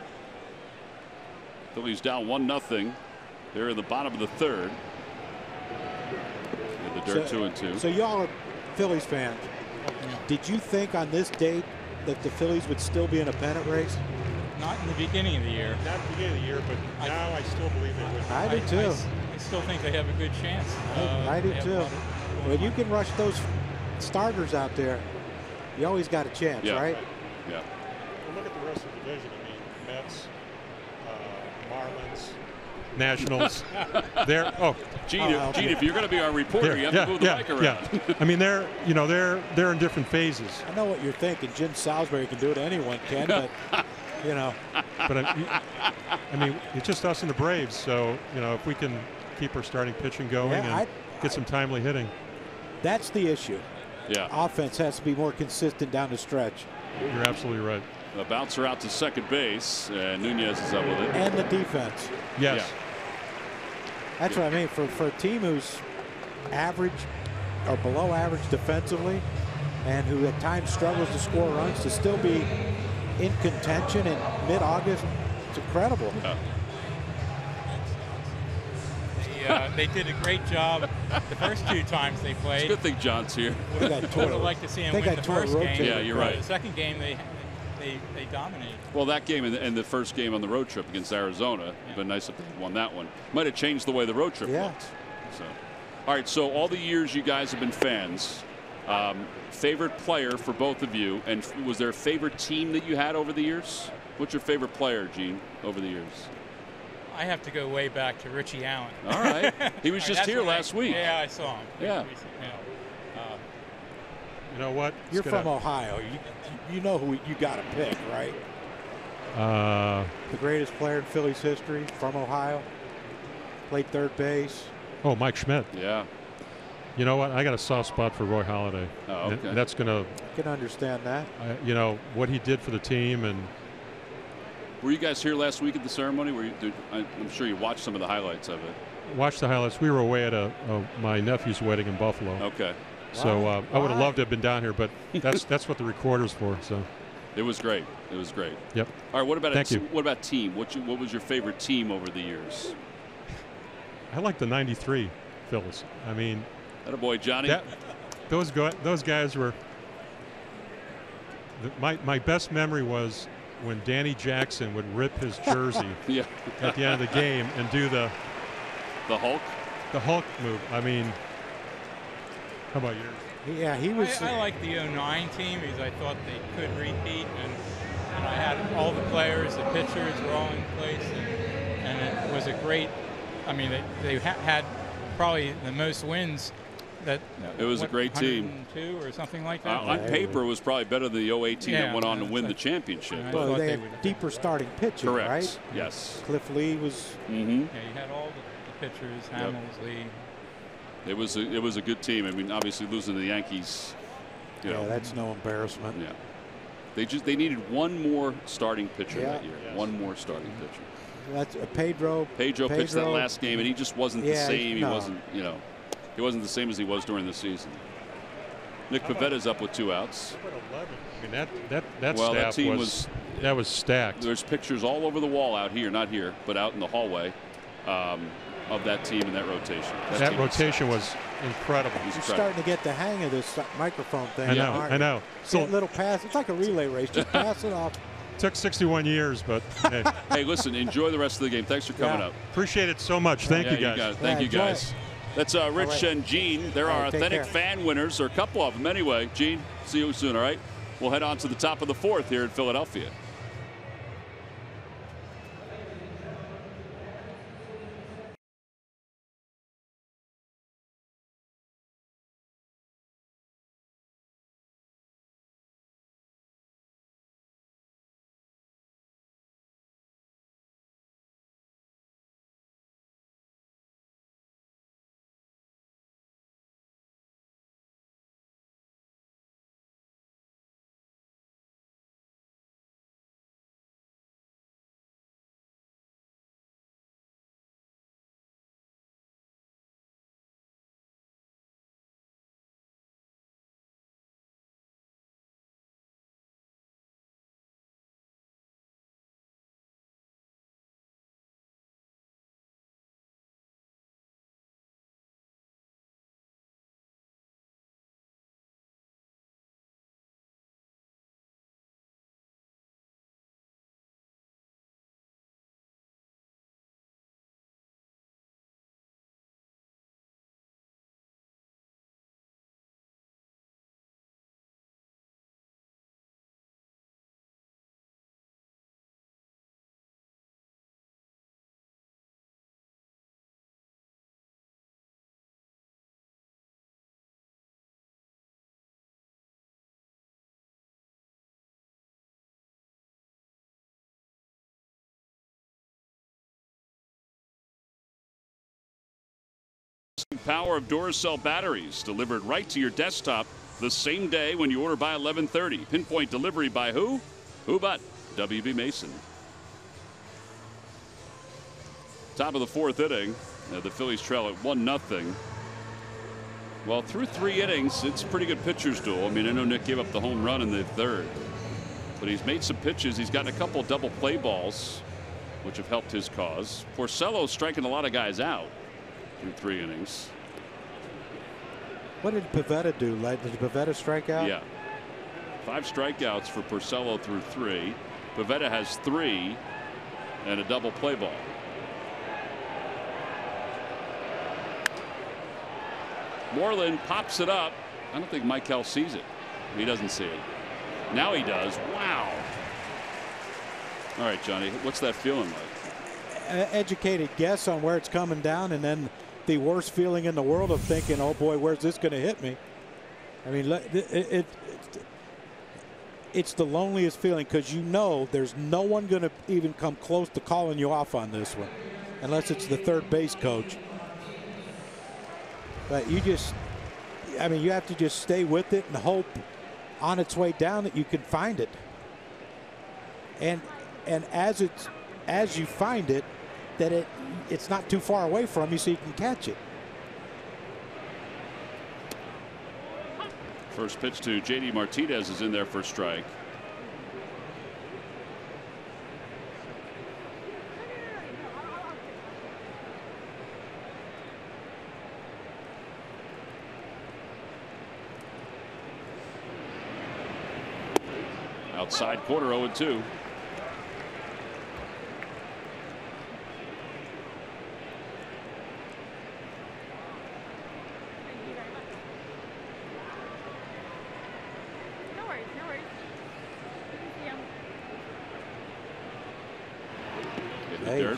Phillies down one nothing. They're in the bottom of the third. In the dirt so, two and two. So y'all are Phillies fans. Did you think on this date that the Phillies would still be in a pennant race? Not in the beginning of the year. Not in the beginning of the year, but now I, I still believe they would. I, I do too. I, I, I still think they have a good chance. Uh, I, I do too. Well, you can rush those starters out there. You always got a chance, yeah. right? Yeah. Well, look at the rest of the division. I mean, Mets, uh, Marlins, Nationals. they're oh, Gene, oh, if, Gene, if you're going to be our reporter, they're, you have yeah, to move the yeah, mic around. Yeah. I mean, they're you know they're they're in different phases. I know what you're thinking. Jim Salisbury can do it. Anyone can, but you know. But I, I mean, it's just us and the Braves. So you know, if we can keep our starting pitching going yeah, and I, get I, some timely hitting, that's the issue. Yeah. Offense has to be more consistent down the stretch. You're absolutely right. A bouncer out to second base, and Nunez is up with it. And the defense. Yes. Yeah. That's what I mean. For, for a team who's average or below average defensively and who at times struggles to score runs, to still be in contention in mid-August, it's incredible. Yeah. They, uh, they did a great job the first two times they played. It's a good thing John's here. Would have liked to see him win the first game. Yeah, you're right. The second game, they... They, they dominated. Well, that game and the, and the first game on the road trip against Arizona, yeah. it'd been nice if they won that one. Might have changed the way the road trip yeah. looked. So, all right. So all the years you guys have been fans, um, favorite player for both of you, and was there a favorite team that you had over the years? What's your favorite player, Gene, over the years? I have to go way back to Richie Allen. All right. He was just here last I, week. Yeah, I saw him. Yeah. yeah. You know what? It's You're from Ohio. You, you know who you got to pick, right? Uh, the greatest player in Phillies history, from Ohio. Played third base. Oh, Mike Schmidt. Yeah. You know what? I got a soft spot for Roy Halladay. Oh, okay. And that's gonna. I can understand that. Uh, you know what he did for the team, and. Were you guys here last week at the ceremony? Were you? Did, I, I'm sure you watched some of the highlights of it. Watched the highlights. We were away at a, a my nephew's wedding in Buffalo. Okay. So uh, I would have loved to have been down here, but that's that's what the recorder's for. So it was great. It was great. Yep. All right. What about Thank a, you. What about team? What you, what was your favorite team over the years? I like the ninety-three Phillies. I mean, that a boy Johnny. That, those go those guys were. The, my my best memory was when Danny Jackson would rip his jersey yeah. at the end of the game and do the the Hulk the Hulk move. I mean. How about yours? Yeah, he was. I, I like the oh nine team because I thought they could repeat, and, and I had all the players, the pitchers were all in place, and, and it was a great. I mean, they, they ha had probably the most wins. That it was what, a great team. Two or something like that. Uh, on paper, it was probably better than the oh eight team yeah, that went on to win like, the championship. Well, well they, they had would deeper starting pitching, correct? Right? Yes. Cliff Lee was. Mm-hmm. Yeah, you had all the, the pitchers, Hamels, yep. Lee. It was a, it was a good team. I mean, obviously losing to the Yankees. You know, yeah, that's no embarrassment. Yeah, they just they needed one more starting pitcher yeah. that year. Yes. One more starting pitcher. That's uh, Pedro. Pedro. Pedro pitched that last game, and he just wasn't yeah, the same. He no. wasn't, you know, he wasn't the same as he was during the season. Nick Pivetta's up with two outs. eleven. I mean, that that that well, staff that team was, was that was stacked. There's pictures all over the wall out here, not here, but out in the hallway. Um, Of that team and that rotation. That, that rotation was, was incredible. You're incredible. starting to get the hang of this microphone thing. I know. I know. So little pass. It's like a relay race. Just pass it off. took sixty-one years, but hey. Hey, listen, enjoy the rest of the game. Thanks for coming yeah. up. Appreciate it so much. Thank yeah, you guys. You guys. Thank yeah, you guys. It. That's uh, Rich right. and Gene. They're right, our authentic fan winners, or a couple of them anyway. Gene, see you soon, all right? We'll head on to the top of the fourth here in Philadelphia. Power of Duracell batteries delivered right to your desktop the same day when you order by eleven thirty. Pinpoint delivery by who? Who but W B Mason. Top of the fourth inning. Now the Phillies trail at one nothing. Well, through three innings, it's a pretty good pitcher's duel. I mean, I know Nick gave up the home run in the third, but he's made some pitches. He's gotten a couple double play balls, which have helped his cause. Porcello's striking a lot of guys out. Three innings. What did Pivetta do? Did Pivetta strike out? Yeah. Five strikeouts for Porcello through three. Pivetta has three and a double play ball. Moreland pops it up. I don't think Maikel sees it. He doesn't see it. Now he does. Wow. All right, Johnny, what's that feeling like? Uh, educated guess on where it's coming down, and then the worst feeling in the world of thinking, oh boy, where's this going to hit me? I mean, it, it, it it's the loneliest feeling, because you know there's no one going to even come close to calling you off on this one, unless it's the third base coach. But you just, I mean, you have to just stay with it and hope on its way down that you can find it. And and as it's as you find it, that it it's not too far away from you, so you can catch it. First pitch to J D. Martinez is in there for strike. Outside corner, oh and two.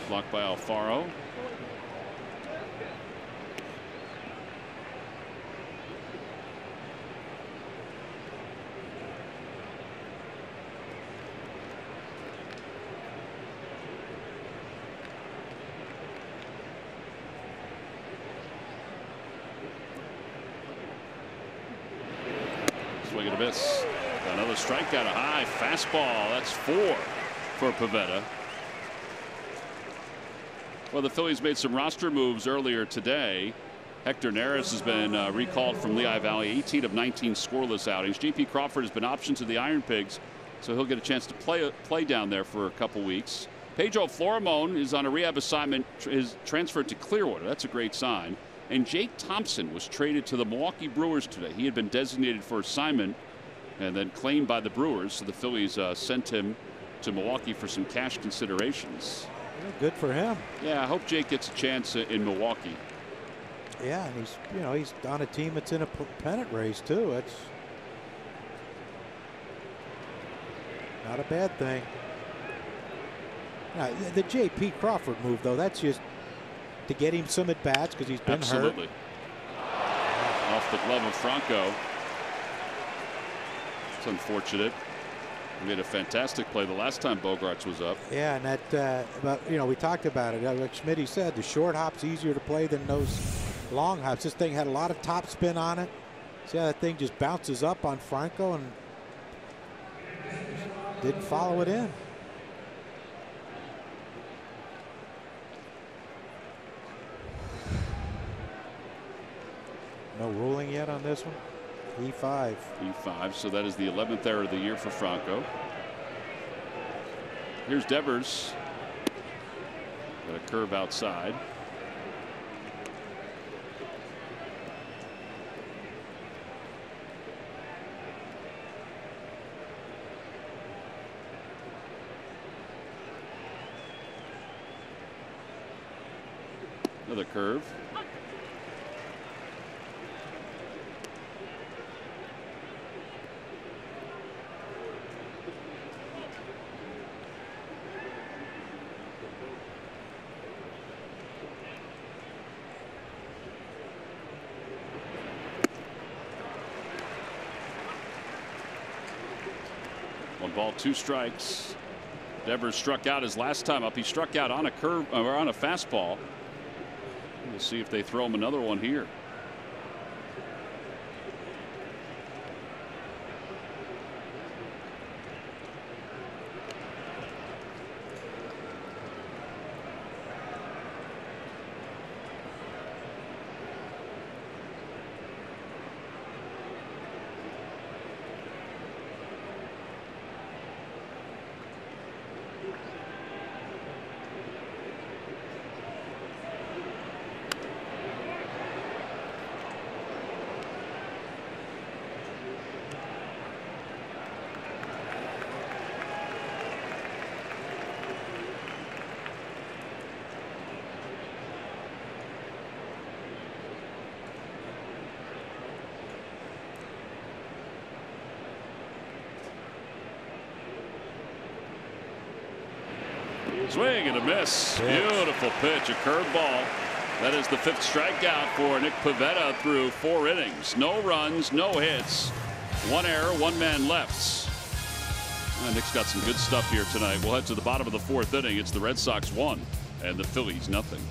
Blocked by Alfaro. Swing and a miss. Another strikeout, a high fastball. That's four for Pivetta. Well, the Phillies made some roster moves earlier today. Hector Neris has been uh, recalled from Lehigh Valley, eighteen of nineteen scoreless outings. J P. Crawford has been optioned to the Iron Pigs, so he'll get a chance to play play down there for a couple weeks. Pedro Florimone is on a rehab assignment, is transferred to Clearwater. That's a great sign. And Jake Thompson was traded to the Milwaukee Brewers today. He had been designated for assignment and then claimed by the Brewers, so the Phillies uh, sent him to Milwaukee for some cash considerations. Good for him. Yeah, I hope Jake gets a chance in Milwaukee. Yeah, he's you know he's on a team that's in a pennant race too. That's not a bad thing. Now, the J P Crawford move though, that's just to get him some at bats because he's been Absolutely. hurt. Off the glove of Franco. It's unfortunate. He made a fantastic play the last time Bogaerts was up. Yeah, and that, uh, but you know, we talked about it. Like Schmitty said, the short hop's easier to play than those long hops. This thing had a lot of top spin on it. See how that thing just bounces up on Franco and didn't follow it in. No ruling yet on this one. E five. E five. So that is the eleventh error of the year for Franco. Here's Devers. Got a curve outside. Another curve. Ball, two strikes. Devers struck out his last time up. He struck out on a curve or on a fastball. We'll see if they throw him another one here. Swing and a miss. Yeah. Beautiful pitch, a curveball. That is the fifth strikeout for Nick Pivetta through four innings. No runs, no hits, one error, one man left. Well, Nick's got some good stuff here tonight. We'll head to the bottom of the fourth inning. It's the Red Sox one and the Phillies nothing.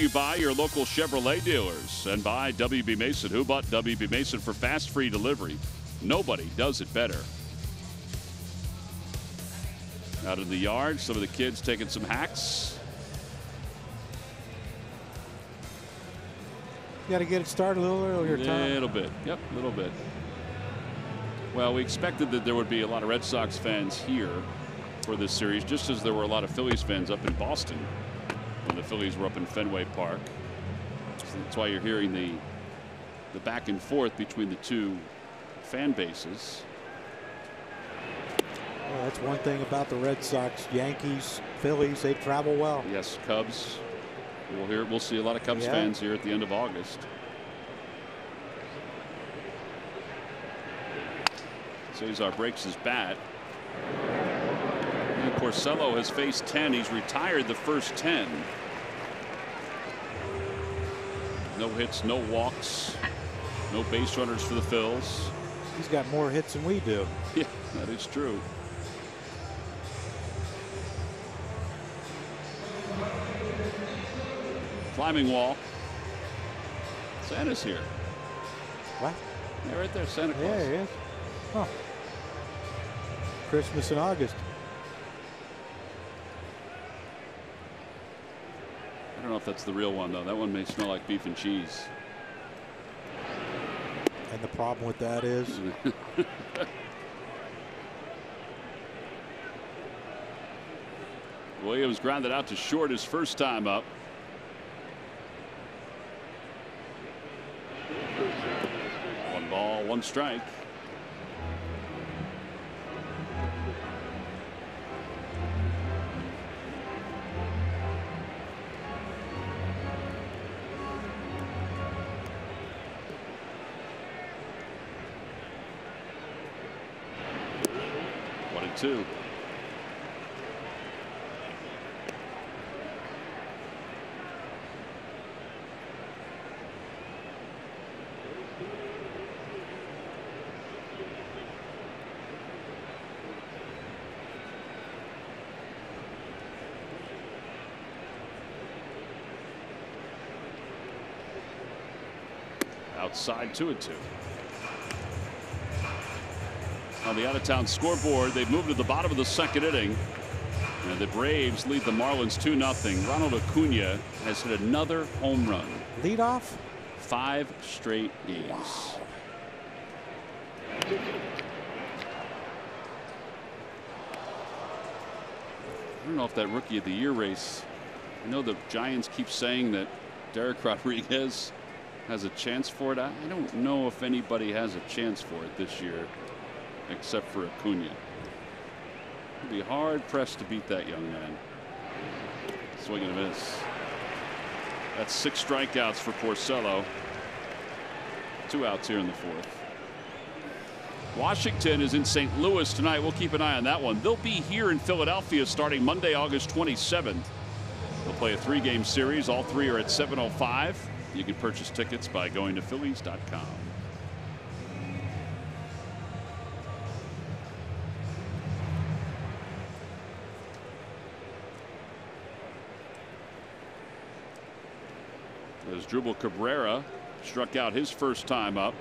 You buy your local Chevrolet dealers and buy W B Mason. Who bought W B Mason for fast, free delivery? Nobody does it better. Out in the yard, some of the kids taking some hacks. Got to get it started a little earlier, Tom. A little bit. Yep, a little bit. Well, we expected that there would be a lot of Red Sox fans here for this series, just as there were a lot of Phillies fans up in Boston when the Phillies were up in Fenway Park. So that's why you're hearing the the back and forth between the two fan bases. Well, that's one thing about the Red Sox, Yankees, Phillies, they travel well. Yes, Cubs. We'll hear. We'll see a lot of Cubs yeah. fans here at the end of August. Cesar breaks his bat. And Porcello has faced ten. He's retired the first ten. No hits, no walks, no base runners for the Phils. He's got more hits than we do. Yeah, that is true. Climbing wall. Santa's here. What? Yeah, right there, Santa Claus. Yeah, he is. Huh. Christmas in August. I don't know if that's the real one, though. That one may smell like beef and cheese. And the problem with that is Williams grounded out to short his first time up. One ball, one strike. Two. Outside, two and two. On the out-of-town scoreboard, they've moved to the bottom of the second inning. And the Braves lead the Marlins two nothing. Ronald Acuna has hit another home run. Lead off? Five straight E's. Wow. I don't know if that Rookie of the Year race. I know the Giants keep saying that Derek Rodriguez has a chance for it. I don't know if anybody has a chance for it this year, except for Acuna. It'd be hard pressed to beat that young man. Swing and a miss. That's six strikeouts for Porcello. Two outs here in the fourth. Washington is in Saint Louis tonight. We'll keep an eye on that one. They'll be here in Philadelphia starting Monday, August twenty-seventh. They'll play a three-game series. All three are at seven oh five. You can purchase tickets by going to Phillies dot com. Asdrúbal Cabrera struck out his first time up.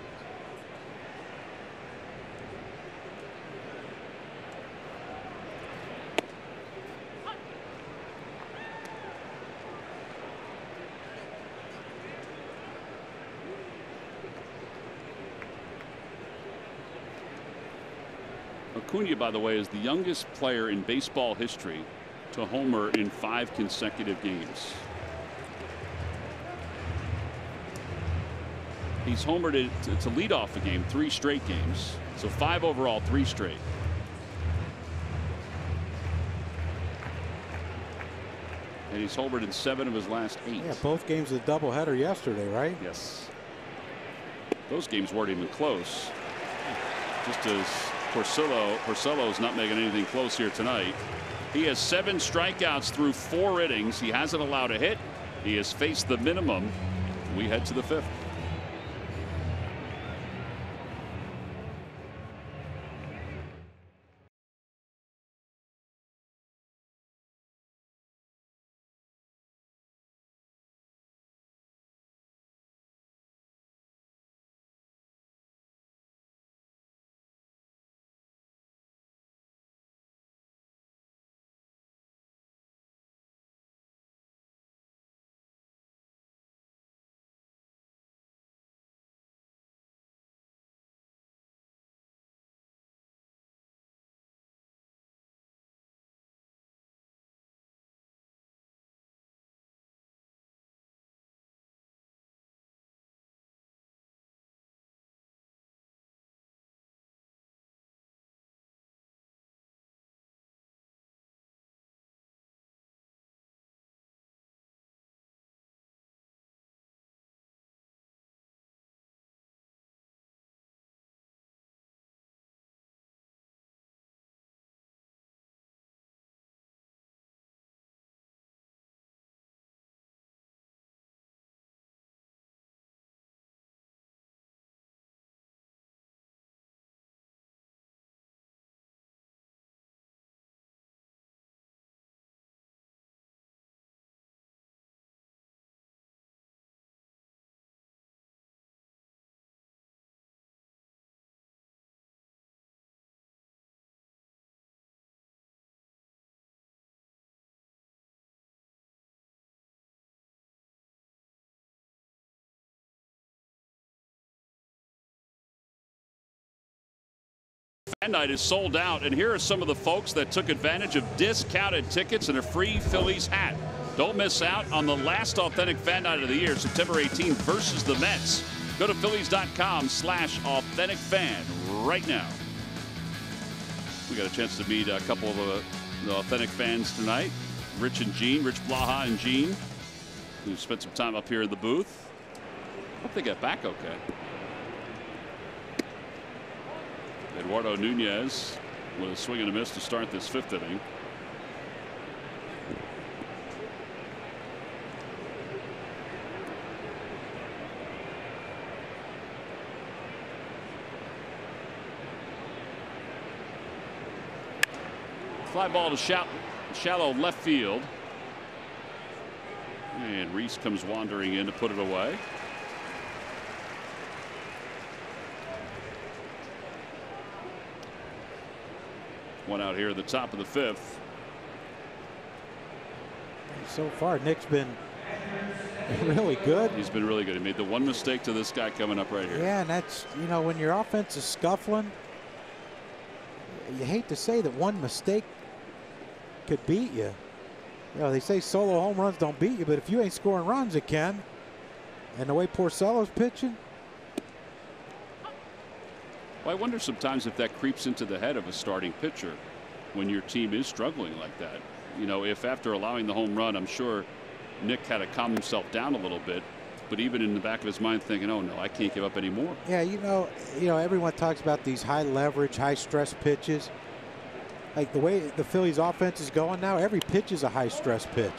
Acuna, by the way, is the youngest player in baseball history to homer in five consecutive games. He's homered it to, to lead off the game, three straight games. So five overall, three straight. And he's homered in seven of his last eight. Yeah, both games of the doubleheader yesterday, right? Yes. Those games weren't even close. Just as Porcello, Porcello's not making anything close here tonight. He has seven strikeouts through four innings. He hasn't allowed a hit. He has faced the minimum. We head to the fifth. Night is sold out, and here are some of the folks that took advantage of discounted tickets and a free Phillies hat. Don't miss out on the last authentic fan night of the year, September eighteenth versus the Mets. Go to Phillies dot com slash authentic fan right now. We got a chance to meet a couple of uh, the authentic fans tonight. Rich and Gene, Rich Blaha and Gene, who spent some time up here in the booth. Hope they got back okay. Eduardo Nunez with a swing and a miss to start this fifth inning. Fly ball to shallow left field. And Rhys comes wandering in to put it away. One out here at the top of the fifth. So far, Nick's been really good. He's been really good. He made the one mistake to this guy coming up right here. Yeah, and that's, you know, when your offense is scuffling, you hate to say that one mistake could beat you. You know, they say solo home runs don't beat you, but if you ain't scoring runs, it can. And the way Porcello's pitching, I wonder sometimes if that creeps into the head of a starting pitcher when your team is struggling like that. You know, if after allowing the home run, I'm sure Nick had to calm himself down a little bit, but even in the back of his mind thinking, oh no, I can't give up anymore. Yeah, you know, you know, everyone talks about these high leverage, high stress pitches. Like the way the Phillies offense is going now, every pitch is a high stress pitch.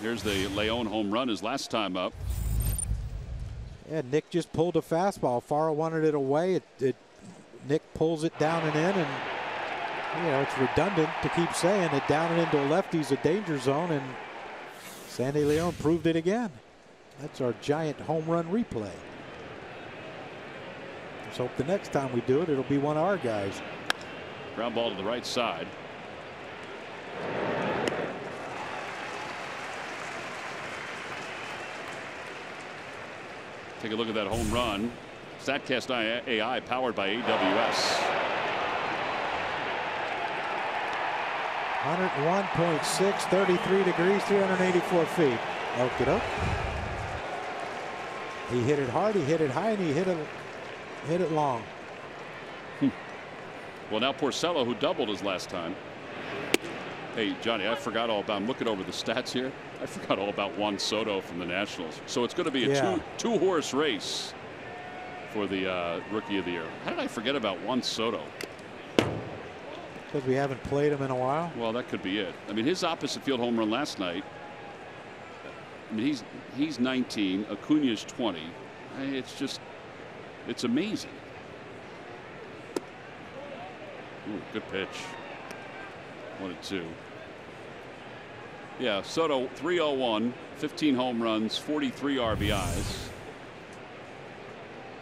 Here's the León home run his last time up. Yeah, Nick just pulled a fastball. Farah wanted it away. It, it, Nick pulls it down and in, and you know it's redundant to keep saying it. Down and into a lefty's a danger zone, and Sandy León proved it again. That's our giant home run replay. Let's hope the next time we do it, it'll be one of our guys. Ground ball to the right side. Take a look at that home run. Statcast A I powered by A W S. one oh one point six, thirty-three degrees, three hundred eighty-four feet. Okie doke. He hit it hard, he hit it high, and he hit it, hit it long. Hmm. Well, now Porcello, who doubled his last time. Hey, Johnny, I forgot all about, I'm looking over the stats here. I forgot all about Juan Soto from the Nationals. So it's going to be a yeah. two, two horse race for the uh, rookie of the year. How did I forget about Juan Soto? Because we haven't played him in a while. Well, that could be it. I mean, his opposite field home run last night. I mean, he's he's nineteen. Acuna's twenty. It's just, it's amazing. Ooh, good pitch. One and two. Yeah, Soto three oh one, fifteen home runs, forty-three R B Is.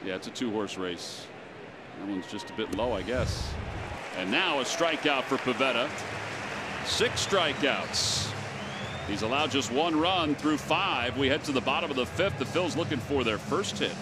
Yeah, it's a two-horse race. That one's just a bit low, I guess. And now a strikeout for Pivetta. Six strikeouts. He's allowed just one run through five. We head to the bottom of the fifth. The Phil's looking for their first hit.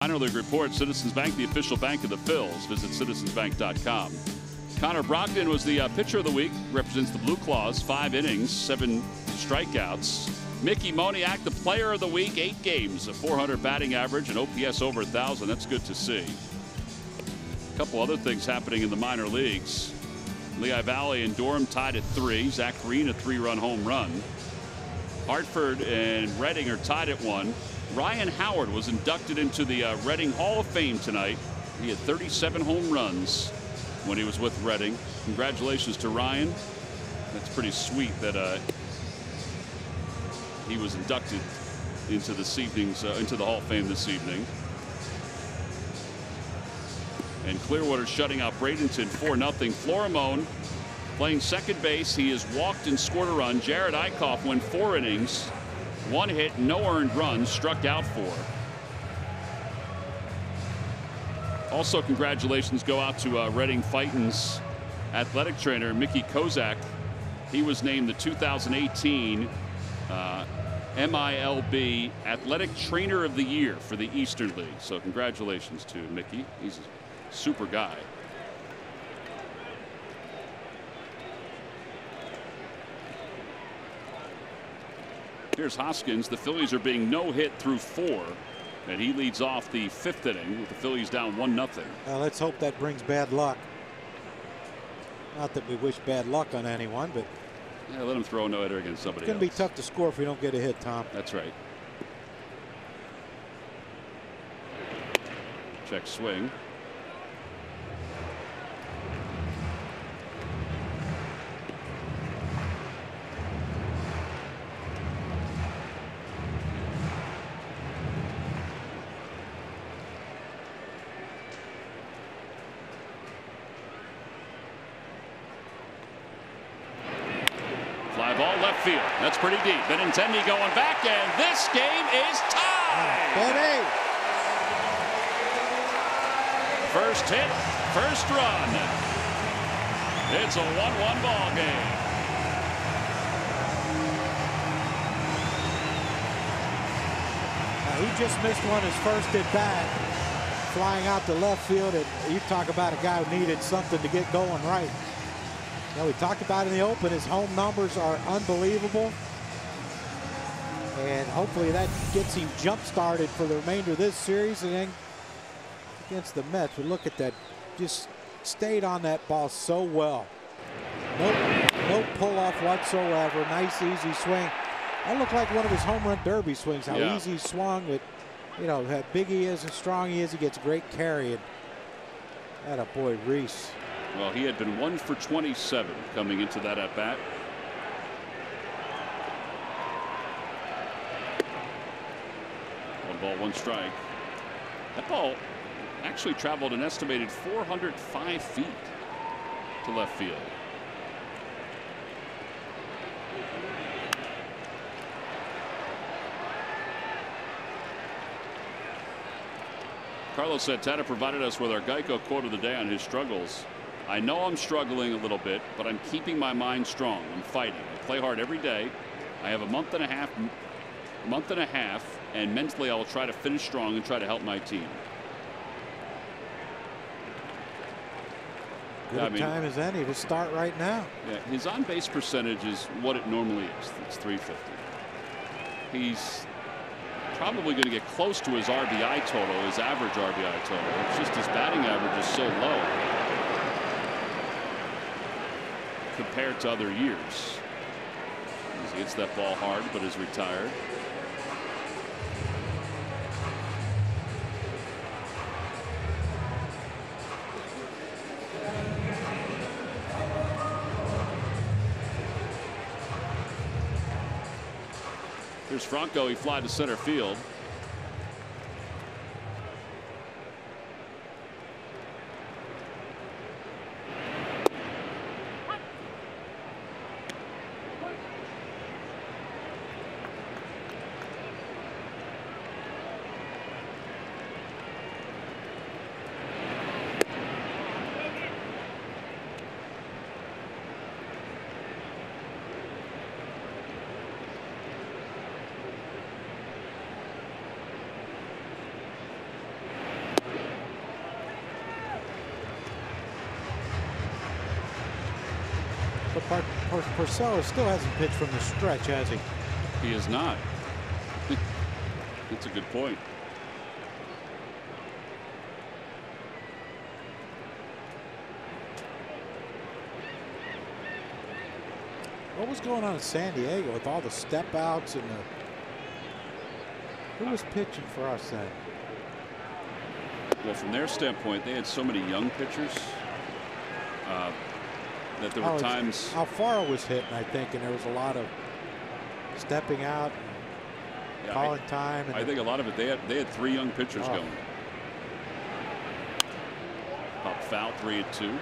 Minor League Report, Citizens Bank, the official bank of the Phils. Visit citizens bank dot com. Connor Brogdon was the uh, pitcher of the week, represents the Blue Claws, five innings, seven strikeouts. Mickey Moniak, the player of the week, eight games, a four hundred batting average, and O P S over one thousand. That's good to see. A couple other things happening in the minor leagues. Lehigh Valley and Durham tied at three. Zach Green, a three-run home run. Hartford and Reading are tied at one. Ryan Howard was inducted into the uh, Reading Hall of Fame tonight. He had thirty-seven home runs when he was with Reading. Congratulations to Ryan. That's pretty sweet that uh, he was inducted into this evening's uh, into the Hall of Fame this evening. And Clearwater shutting out Bradenton four nothing. Florimone playing second base. He has walked and scored a run. Jared Eichhoff went four innings, one hit, no earned runs, struck out four. Also, congratulations go out to uh, Reading Fightins athletic trainer Mickey Kozak. He was named the two thousand eighteen uh, M I L B Athletic Trainer of the Year for the Eastern League. So congratulations to Mickey. He's a super guy. Here's Hoskins. The Phillies are being no hit through four, and he leads off the fifth inning with the Phillies down one nothing. Well, let's hope that brings bad luck. Not that we wish bad luck on anyone, but yeah, let him throw a no-hitter against somebody. It's gonna else. be tough to score if we don't get a hit, Tom. That's right. Check swing. That's pretty deep. Benintendi going back, and this game is tied. Benny. First hit, first run. It's a one one ball game. Now, he just missed one his first at bat, flying out to left field. And you talk about a guy who needed something to get going right. Now, we talked about in the open, his home numbers are unbelievable. And hopefully that gets him jump-started for the remainder of this series. And then against the Mets, we look at that, just stayed on that ball so well. No, no pull-off whatsoever. Nice, easy swing. That looked like one of his home run derby swings, how yeah. easy he swung with, you know, how big he is and strong he is. He gets great carry. And that a boy, Rhys. Well, he had been one for twenty-seven coming into that at bat. One ball, one strike. That ball actually traveled an estimated four hundred five feet to left field. Carlos Santana provided us with our Geico quote of the day on his struggles. I know I'm struggling a little bit, but I'm keeping my mind strong. I'm fighting. I play hard every day. I have a month and a half, month and a half, and mentally I will try to finish strong and try to help my team. Good I mean, time as any to start right now. Yeah, his on-base percentage is what it normally is. It's three fifty. He's probably going to get close to his R B I total, his average R B I total. It's just his batting average is so low compared to other years. He hits that ball hard, but is retired. Here's Franco. He fly to center field. Porcello still hasn't pitched from the stretch, has he? He is not. That's a good point. What was going on in San Diego with all the step outs and the... Who was pitching for us then? Well, from their standpoint, they had so many young pitchers uh, that there were oh, times. Alfaro was hitting, I think, and there was a lot of stepping out, yeah, calling I, time. And I think a lot of it. They had they had three young pitchers oh. going. Pop foul, three and two.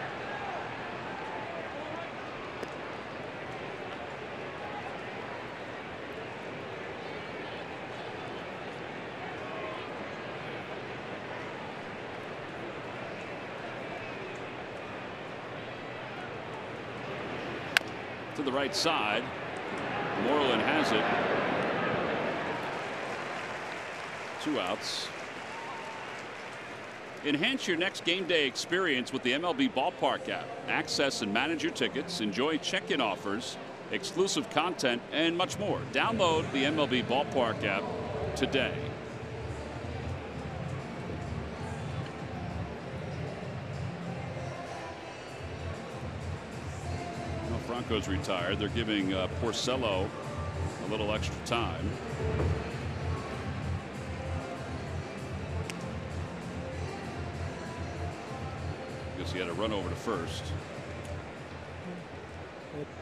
To the right side. Moreland has it. Two outs. Enhance your next game day experience with the M L B Ballpark app. Access and manage your tickets, enjoy check-in offers, exclusive content, and much more. Download the M L B Ballpark app today. Franco's retired. They're giving uh, Porcello a little extra time. Because he had a run over to first.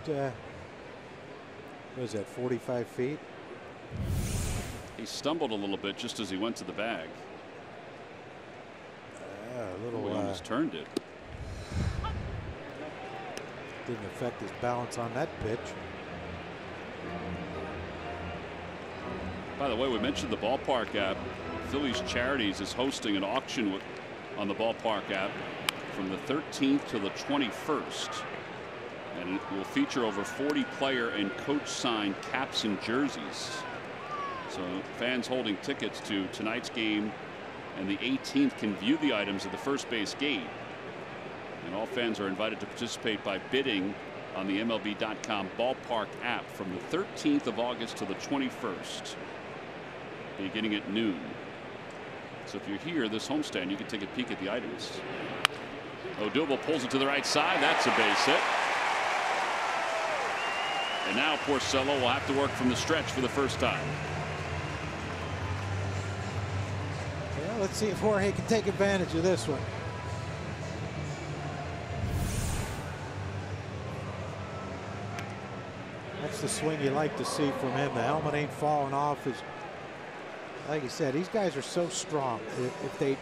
It uh, was that forty-five feet. He stumbled a little bit just as he went to the bag. Uh, a little. Oh, he almost uh, turned it. Didn't affect his balance on that pitch. By the way, we mentioned the ballpark app. Phillies Charities is hosting an auction on the ballpark app from the thirteenth to the twenty-first. And it will feature over forty player and coach signed caps and jerseys. So fans holding tickets to tonight's game and the eighteenth can view the items at the first base gate. And all fans are invited to participate by bidding on the M L B dot com ballpark app from the thirteenth of August to the twenty-first. Beginning at noon. So if you're here this homestand, you can take a peek at the items. Odubel pulls it to the right side. That's a base hit. And now Porcello will have to work from the stretch for the first time. Well, let's see if Jorge can take advantage of this one. That's the swing you like to see from him. The helmet ain't falling off. His, like you said, these guys are so strong. If, if they,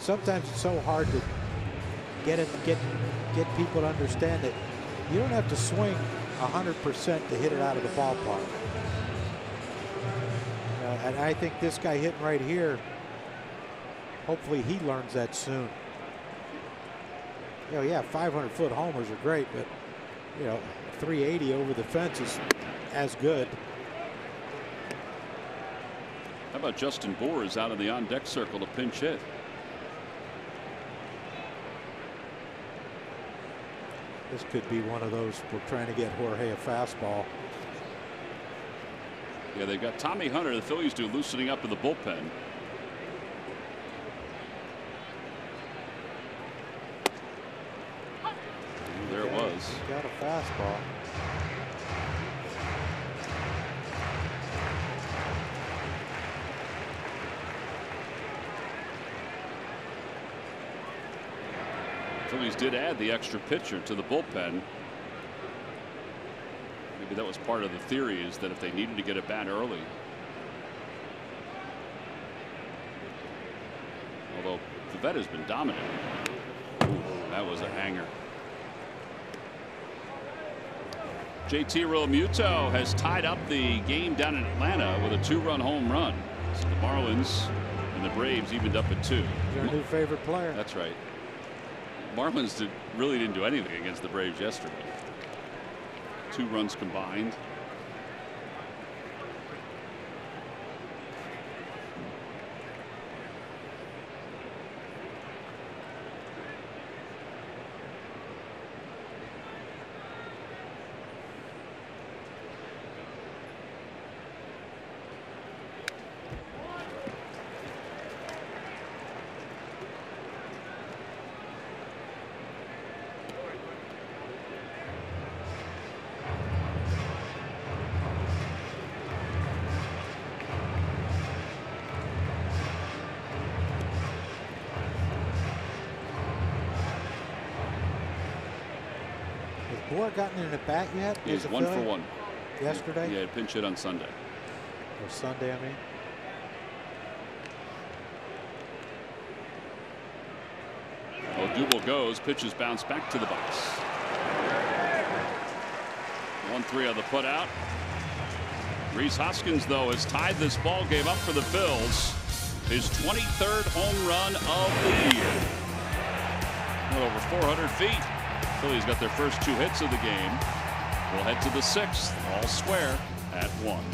sometimes it's so hard to get it, get get people to understand that you don't have to swing one hundred percent to hit it out of the ballpark. Uh, and I think this guy hitting right here. Hopefully, he learns that soon. You know, yeah, five hundred foot homers are great, but you know. three eighty over the fence is as good. How about Justin Bohr is out of the on deck circle to pinch hit. This could be one of those. We're trying to get Jorge a fastball. Yeah, they've got Tommy Hunter, the Phillies do, loosening up in the bullpen. There it was. Got a fastball. Phillies did add the extra pitcher to the bullpen. Maybe that was part of the theory, is that if they needed to get a bat early. Although Pivetta's been dominant. Ooh, that was a hanger. J T Realmuto has tied up the game down in Atlanta with a two-run home run. So the Marlins and the Braves evened up at two. Your new favorite player. That's right. Marlins did, really didn't do anything against the Braves yesterday. Two runs combined. Bohr gotten in a bat yet? He's one for one. Yesterday? Yeah, pinch hit on Sunday. Or Sunday, I mean. Well, Duval goes. Pitches bounce back to the box. one three on the put out. Rhys Hoskins, though, has tied this ball game up for the Phils. His twenty-third home run of the year. Well, over four hundred feet. Phillies got their first two hits of the game. We'll head to the sixth. All square at one.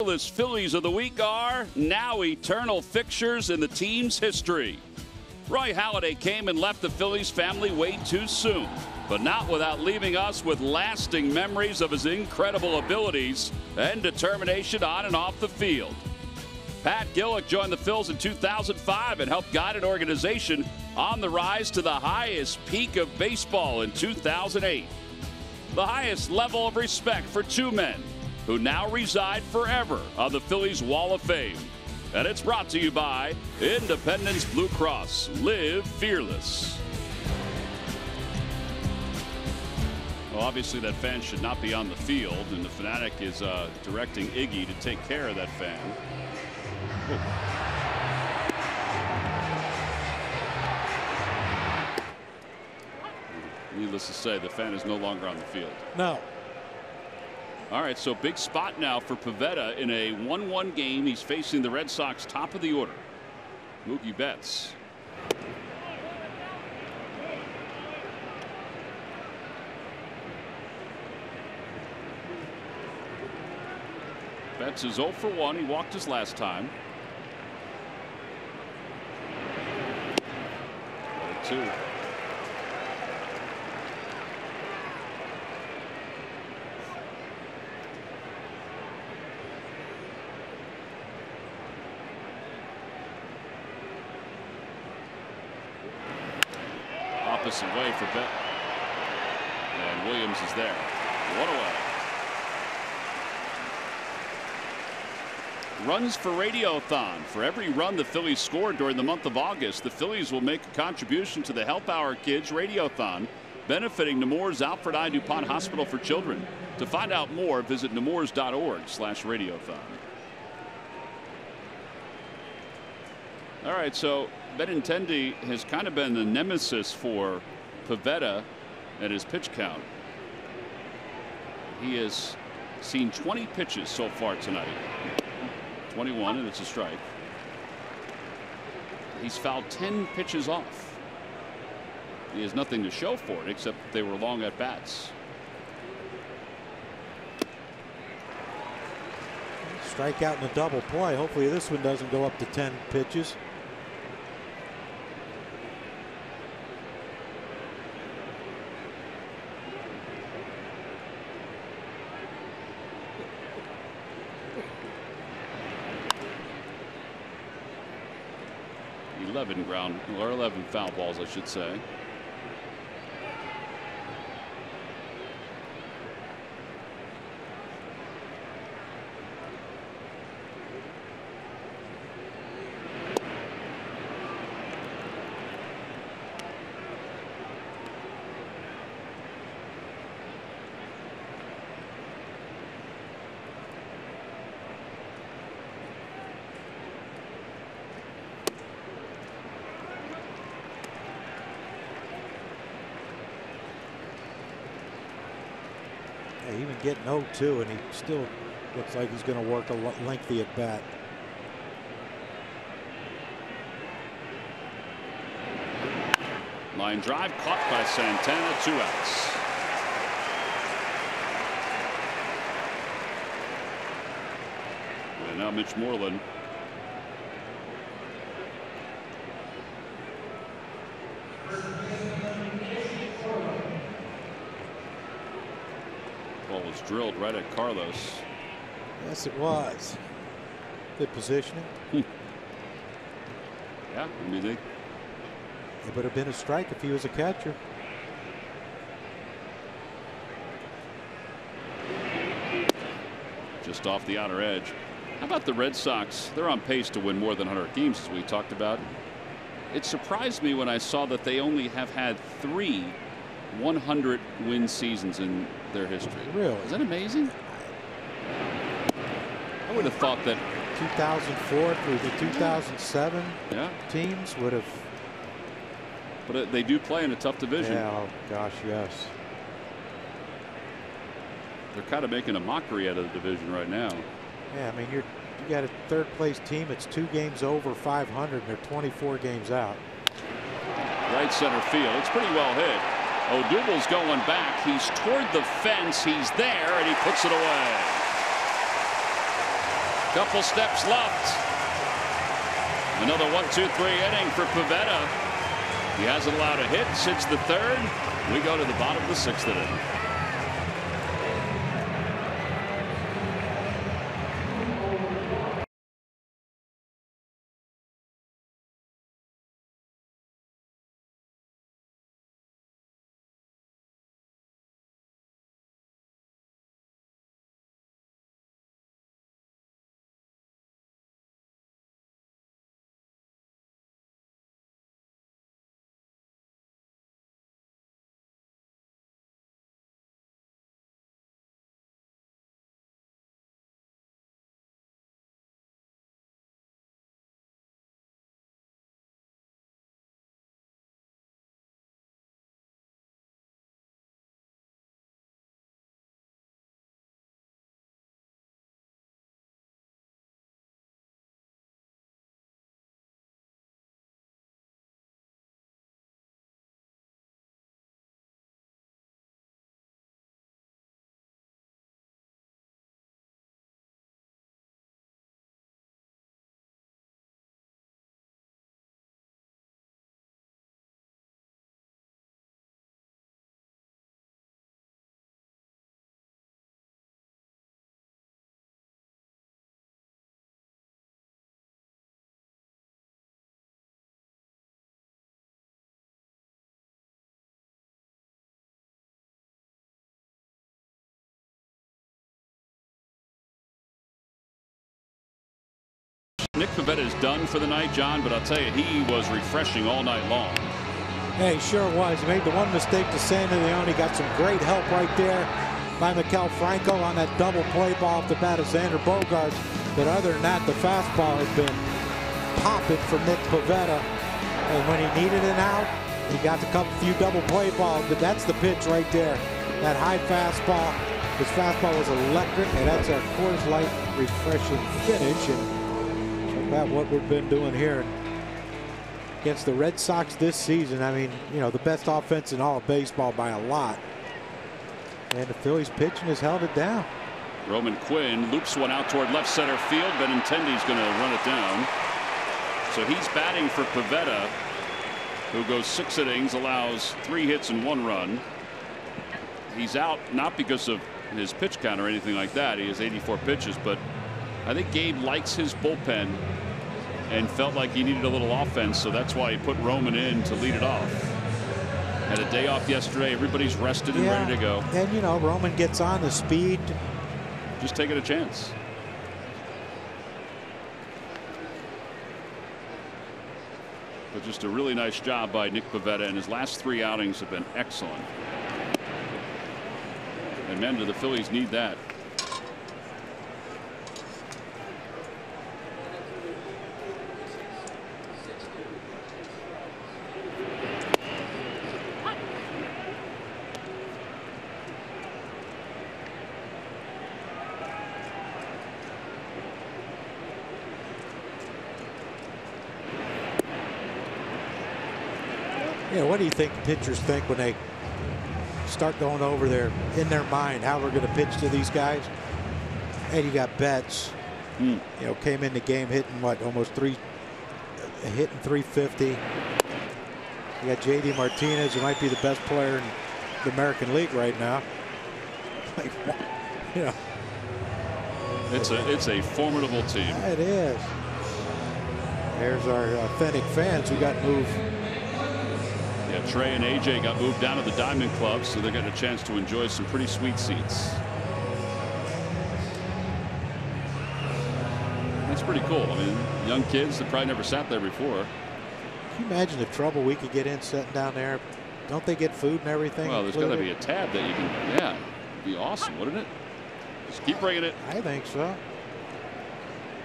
Fearless Phillies of the week are now eternal fixtures in the team's history. Roy Halladay came and left the Phillies family way too soon, but not without leaving us with lasting memories of his incredible abilities and determination on and off the field. Pat Gillick joined the Phils in two thousand five and helped guide an organization on the rise to the highest peak of baseball in two thousand eight. The highest level of respect for two men who now reside forever on the Phillies Wall of Fame. And it's brought to you by Independence Blue Cross. Live fearless. Well, obviously that fan should not be on the field, and the fanatic is uh, directing Iggy to take care of that fan. Ooh. Needless to say, the fan is no longer on the field. No. All right, so big spot now for Pivetta in a one one game. He's facing the Red Sox, top of the order. Mookie Betts. Betts is oh for one. He walked his last time. two. Away for Bett, and Williams is there. One away. Runs for Radiothon. For every run the Phillies scored during the month of August, the Phillies will make a contribution to the Help Our Kids Radiothon, benefiting Nemours Alfred I. DuPont Hospital for Children. To find out more, visit nemours dot org slash radiothon. All right, so Benintendi has kind of been the nemesis for Pivetta at his pitch count. He has seen twenty pitches so far tonight. twenty-one, and it's a strike. He's fouled ten pitches off. He has nothing to show for it except they were long at bats. Strike out in a double play. Hopefully this one doesn't go up to ten pitches. eleven ground, or eleven foul balls, I should say. and getting oh two, and he still looks like he's going to work a lengthy at bat. Line drive caught by Santana, two outs. And now Mitch Moreland. Ball was drilled right at Carlos. Yes, it was. Good positioning. Yeah, I mean, they. It would have been a strike if he was a catcher. Just off the outer edge. How about the Red Sox? They're on pace to win more than one hundred games, as we talked about. It surprised me when I saw that they only have had three one hundred win seasons in their history. Really? Is that amazing? I would have thought that two thousand four through the two thousand seven yeah. teams would have. But they do play in a tough division. Yeah, oh gosh, yes. They're kind of making a mockery out of the division right now. Yeah, I mean, you're, you got a third place team. It's two games over five hundred, and they're twenty-four games out. Right center field. It's pretty well hit. O'Double's going back. He's toward the fence. He's there, and he puts it away. Couple steps left. Another one, two, three inning for Pivetta. He hasn't allowed a hit since the third. We go to the bottom of the sixth inning. Nick Pivetta is done for the night, John, but I'll tell you, he was refreshing all night long. Yeah, he sure was. He made the one mistake to Sandy León. He got some great help right there by Maikel Franco on that double play ball off the bat of Xander Bogaerts. But other than that, the fastball had been popping for Nick Pivetta. And when he needed an out, he got a few double play balls. But that's the pitch right there. That high fastball. His fastball was electric, and that's our Coors Light refreshing finish. And about what we've been doing here against the Red Sox this season. I mean, you know, the best offense in all of baseball by a lot. And the Phillies pitching has held it down. Roman Quinn loops one out toward left center field. Benintendi's going to run it down. So he's batting for Pivetta, who goes six innings, allows three hits and one run. He's out not because of his pitch count or anything like that. He has eighty-four pitches, but I think Gabe likes his bullpen and felt like he needed a little offense, so that's why he put Roman in to lead it off. Had a day off yesterday. Everybody's rested and yeah, ready to go. And, you know, Roman gets on the speed. Just taking a chance. But just a really nice job by Nick Pivetta, and his last three outings have been excellent. And, man, do the Phillies need that. You know, what do you think pitchers think when they start going over there in their mind how we're going to pitch to these guys? And you got Betts, mm. you know, came in the game hitting what, almost three, hitting three fifty. You got J D. Martinez, who might be the best player in the American League right now. Like, you know, it's a it's a formidable team. Yeah, it is. There's our authentic fans who got moved. Yeah, Trey and A J got moved down to the Diamond Club, so they're getting a chance to enjoy some pretty sweet seats. That's pretty cool. I mean, young kids that probably never sat there before. Can you imagine the trouble we could get in sitting down there? Don't they get food and everything? Well, there's got to be a tab that you can. Yeah, it'd be awesome, wouldn't it? Just keep bringing it. I think so.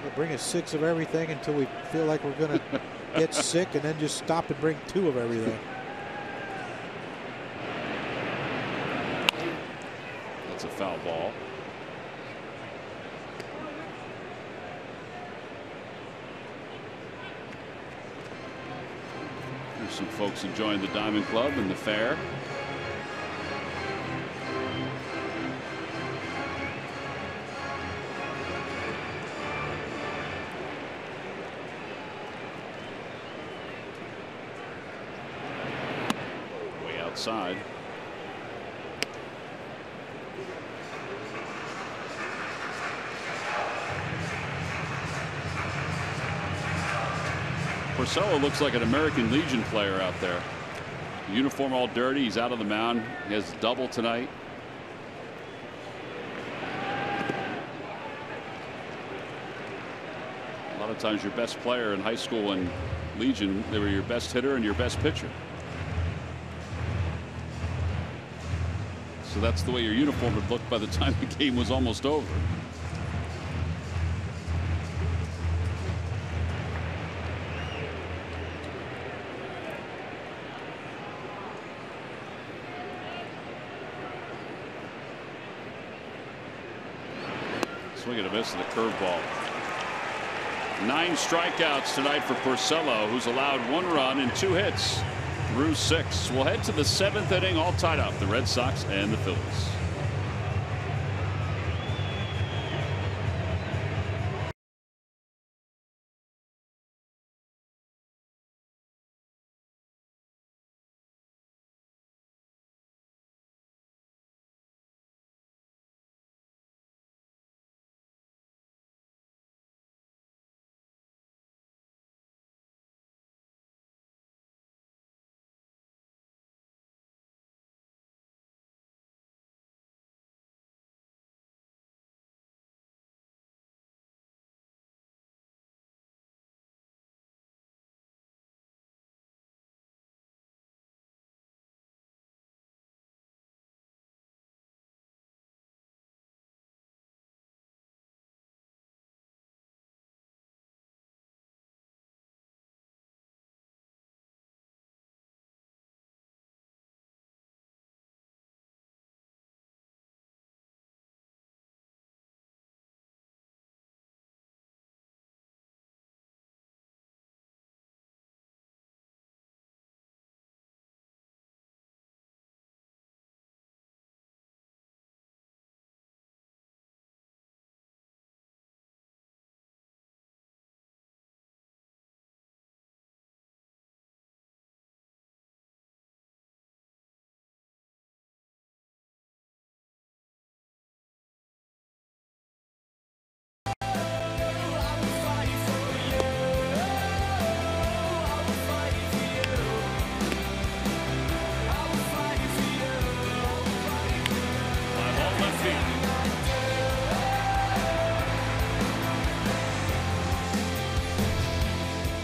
We'll bring a six of everything until we feel like we're going to get sick, and then just stop and bring two of everything. That's a foul ball. There's some folks enjoying the Diamond Club and the fair. Way outside. Porcello looks like an American Legion player out there. Uniform all dirty. He's out of the mound. He has double tonight. A lot of times your best player in high school and Legion, they were your best hitter and your best pitcher. So that's the way your uniform would look by the time the game was almost over. Swing and a miss of the curveball. Nine strikeouts tonight for Porcello, who's allowed one run and two hits through six. We'll head to the seventh inning, all tied up, the Red Sox and the Phillies.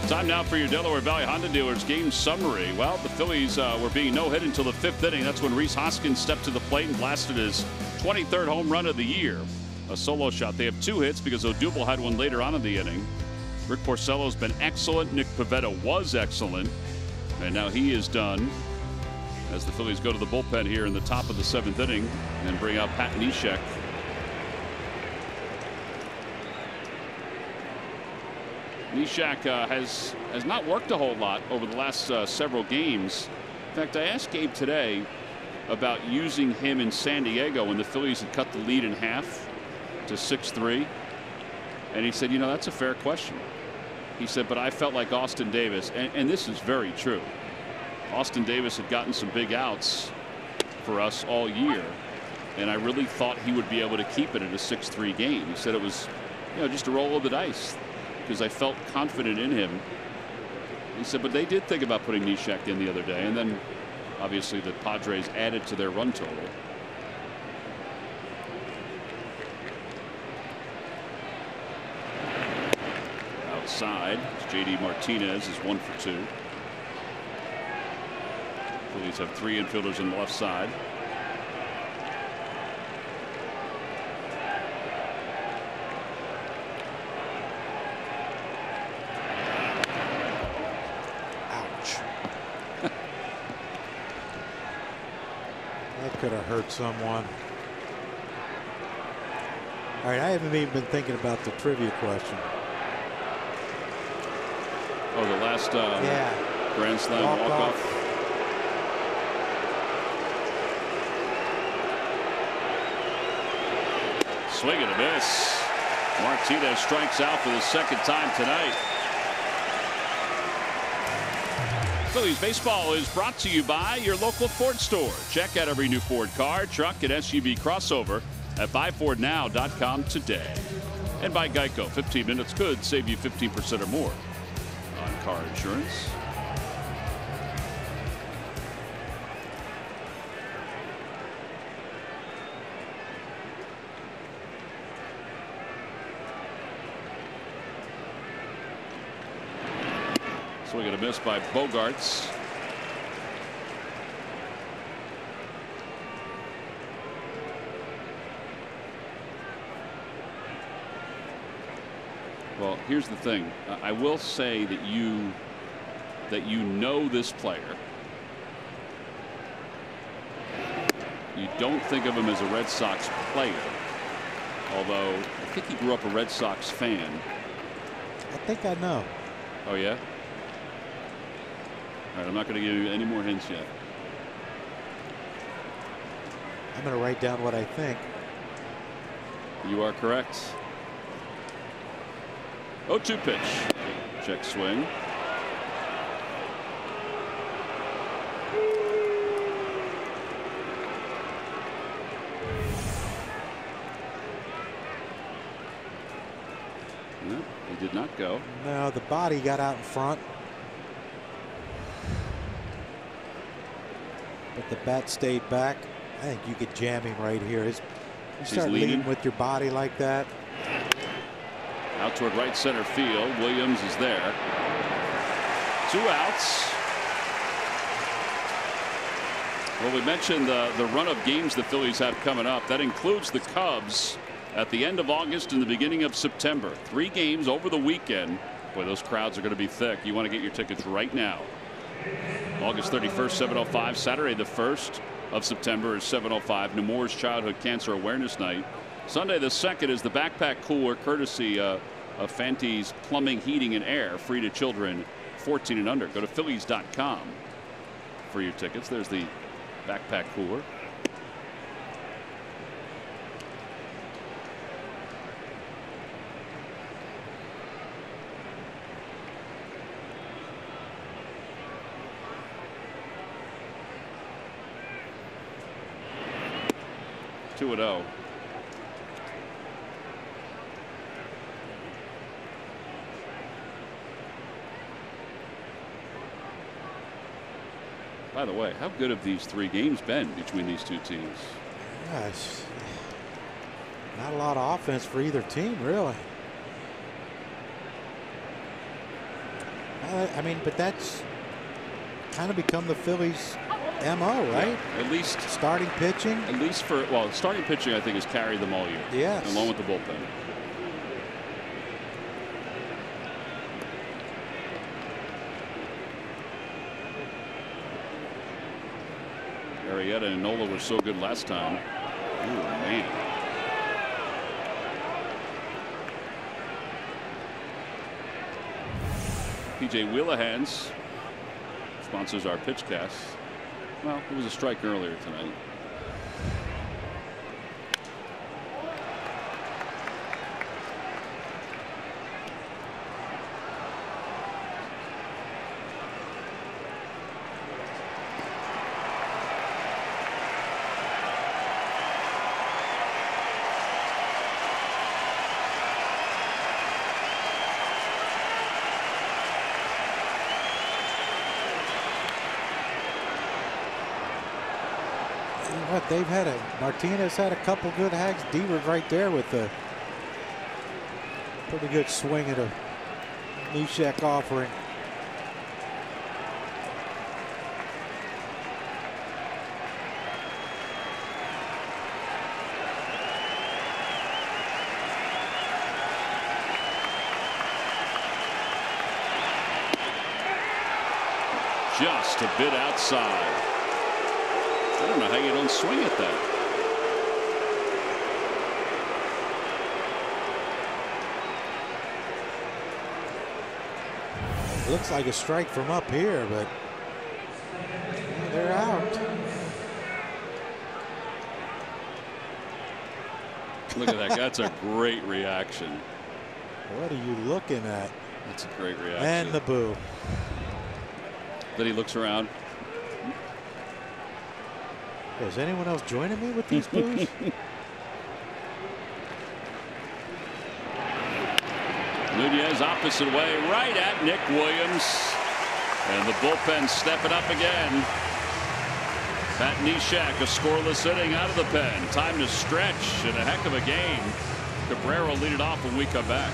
Time now for your Delaware Valley Honda dealers game summary. Well, the Phillies uh, were being no hit until the fifth inning. That's when Rhys Hoskins stepped to the plate and blasted his twenty-third home run of the year, a solo shot. They have two hits because Odubel had one later on in the inning. Rick Porcello's been excellent. Nick Pivetta was excellent, and now he is done. As the Phillies go to the bullpen here in the top of the seventh inning and bring out Pat Neshek. Neshek uh, has has not worked a whole lot over the last uh, several games. In fact, I asked Gabe today about using him in San Diego when the Phillies had cut the lead in half to six three. And he said, you know, that's a fair question. He said, but I felt like Austin Davis, and, and this is very true. Austin Davis had gotten some big outs for us all year, and I really thought he would be able to keep it at a six three game. He said it was, you know, just a roll of the dice because I felt confident in him. He said, but they did think about putting Neshek in the other day, and then obviously the Padres added to their run total. Outside, J D. Martinez is one for two. Phillies have three infielders on the left side. Ouch. That could have hurt someone. All right, I haven't even been thinking about the trivia question. Oh, the last um, yeah. Grand Slam walk-off. Walk off. Swing and a miss. Martinez strikes out for the second time tonight. Phillies baseball is brought to you by your local Ford store. Check out every new Ford car, truck, and S U V crossover at buy ford now dot com today. And by Geico, fifteen minutes could save you fifteen percent or more on car insurance. Swing and a miss by Bogaerts. Well, here's the thing. I will say that you that you know this player. You don't think of him as a Red Sox player, although I think he grew up a Red Sox fan. I think I know. Oh, yeah? All right, I'm not going to give you any more hints yet. I'm going to write down what I think. You are correct. oh two pitch. Check swing. No, he did not go. No, the body got out in front. But the bat stayed back. I think you could jam him right here. His, you start leading with your body like that. Out toward right center field. Williams is there. Two outs. Well, we mentioned the, the run of games the Phillies have coming up. That includes the Cubs at the end of August and the beginning of September. Three games over the weekend. Boy, those crowds are going to be thick. You want to get your tickets right now. August thirty-first, seven oh five. Saturday, the first of September is seven oh five. Nemours Childhood Cancer Awareness Night. Sunday, the second is the backpack cooler, courtesy uh, of Fanti's Plumbing, Heating, and Air, free to children fourteen and under. Go to Phillies dot com for your tickets. There's the backpack cooler. two and oh. By the way, how good have these three games been between these two teams? Gosh, not a lot of offense for either team, really. I mean, but that's kind of become the Phillies' M O, right? Yeah, at least starting pitching. At least for well, starting pitching, I think, has carried them all year. Yes. Along with the bullpen. Arrieta and Nola were so good last time. Ooh, man. P J Willihan's sponsors our pitch cast. Well, it was a strike earlier tonight. They've had a Martinez had a couple good hacks. D-Wood right there with a pretty good swing at a Neshek offering. Just a bit outside. I don't know how you don't swing at that. It looks like a strike from up here, but they're out. Look at that. That's a great reaction. What are you looking at? That's a great reaction. And the boo. Then he looks around. Is anyone else joining me with these boos? Nunez opposite way, right at Nick Williams. And the bullpen stepping up again. Pat Neshek, a scoreless inning out of the pen. Time to stretch and a heck of a game. Cabrera will lead it off when we come back.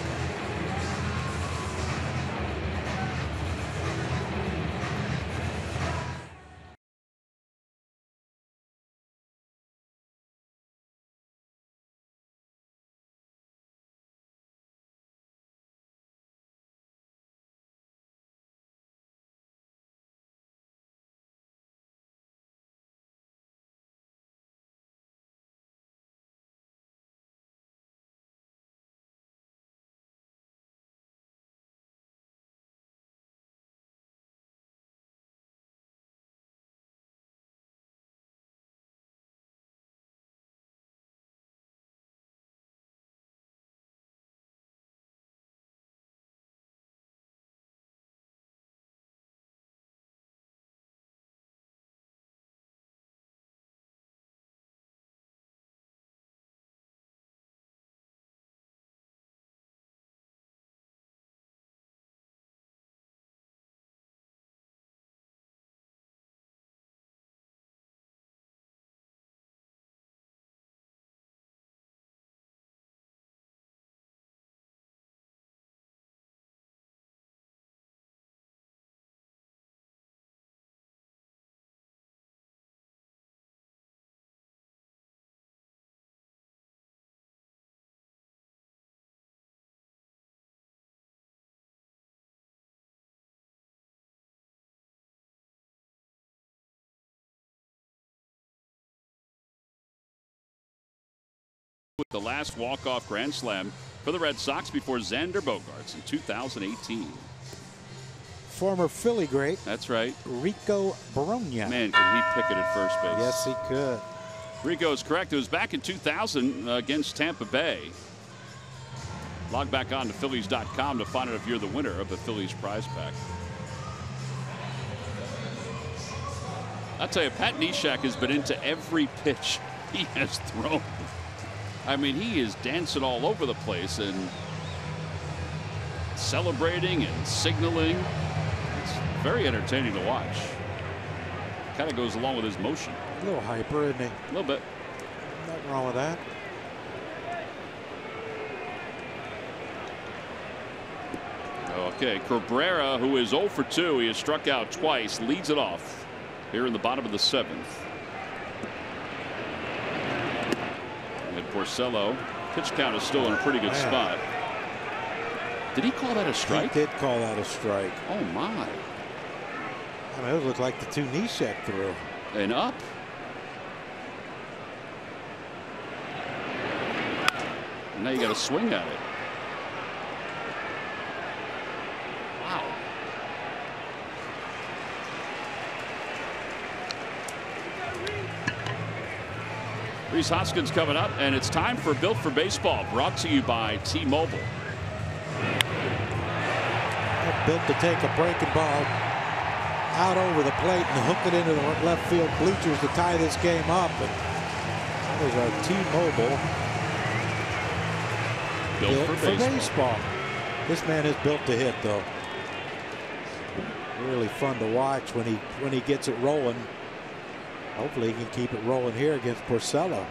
With the last walk-off grand slam for the Red Sox before Xander Bogaerts in two thousand eighteen. Former Philly great. That's right. Rico Barona. Man, can he pick it at first base? Yes, he could. Rico is correct. It was back in two thousand uh, against Tampa Bay. Log back on to Phillies dot com to find out if you're the winner of the Phillies prize pack. I'll tell you, Pat Neshek has been into every pitch he has thrown. I mean, he is dancing all over the place and celebrating and signaling. It's very entertaining to watch. Kind of goes along with his motion. A little hyper, isn't he? A little bit. Nothing wrong with that. Okay, Cabrera, who is oh for two, he has struck out twice, leads it off here in the bottom of the seventh. Porcello. Pitch count is still in a pretty good Man. spot. Did he call that a strike? He did call that a strike. Oh, my. I mean, it looked like the two Neshek threw. And up. And now you got to swing at it. Wow. Rhys Hoskins coming up, and it's time for Built for Baseball, brought to you by T-Mobile. Built to take a breaking ball out over the plate and hook it into the left field bleachers to tie this game up. And there's our T-Mobile. Built, built for, for baseball. baseball. This man is built to hit, though. Really fun to watch when he when he gets it rolling. Hopefully he can keep it rolling here against Porcello.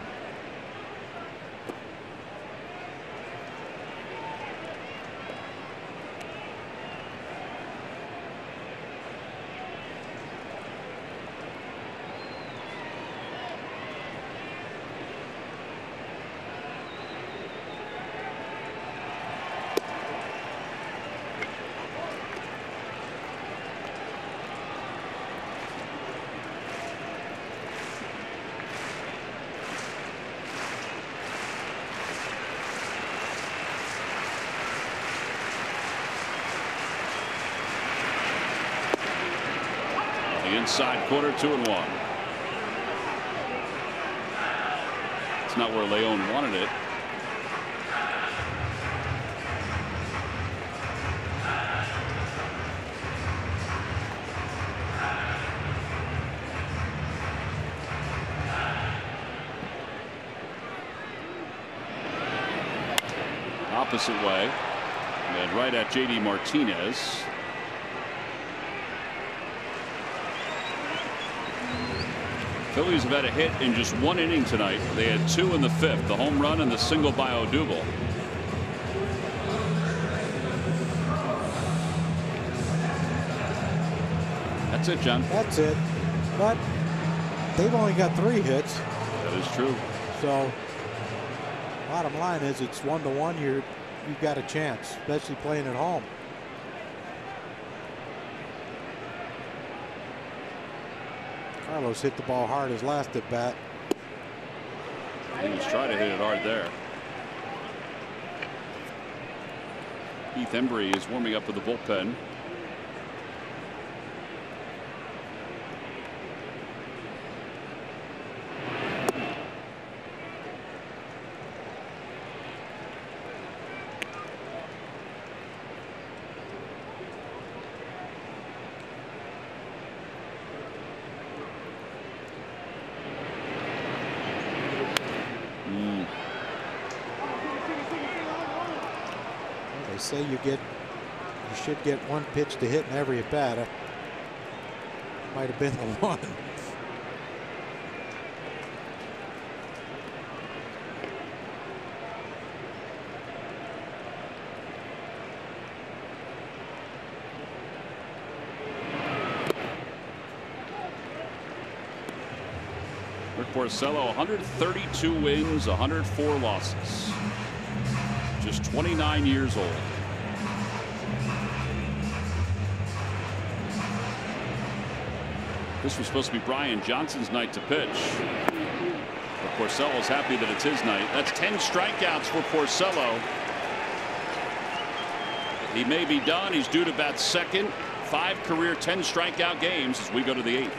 Inside corner, two and one. It's not where León wanted it. Opposite way, and right at J D. Martinez. Phillies have had a hit in just one inning tonight. They had two in the fifth, the home run and the single by Odubel. That's it, John. That's it. But they've only got three hits. That is true. So bottom line is it's one to one here. You've got a chance, especially playing at home. Carlos hit the ball hard his last at bat. He was trying to hit it hard there. Heath Embry is warming up with the bullpen. Say you get, you should get one pitch to hit in every at bat. Might have been the one. Rick Porcello, one hundred thirty-two wins, one hundred four losses. Just twenty-nine years old. This was supposed to be Brian Johnson's night to pitch. But Porcello's happy that it's his night. That's ten strikeouts for Porcello. He may be done. He's due to bat second. Five career ten strikeout games as we go to the eighth.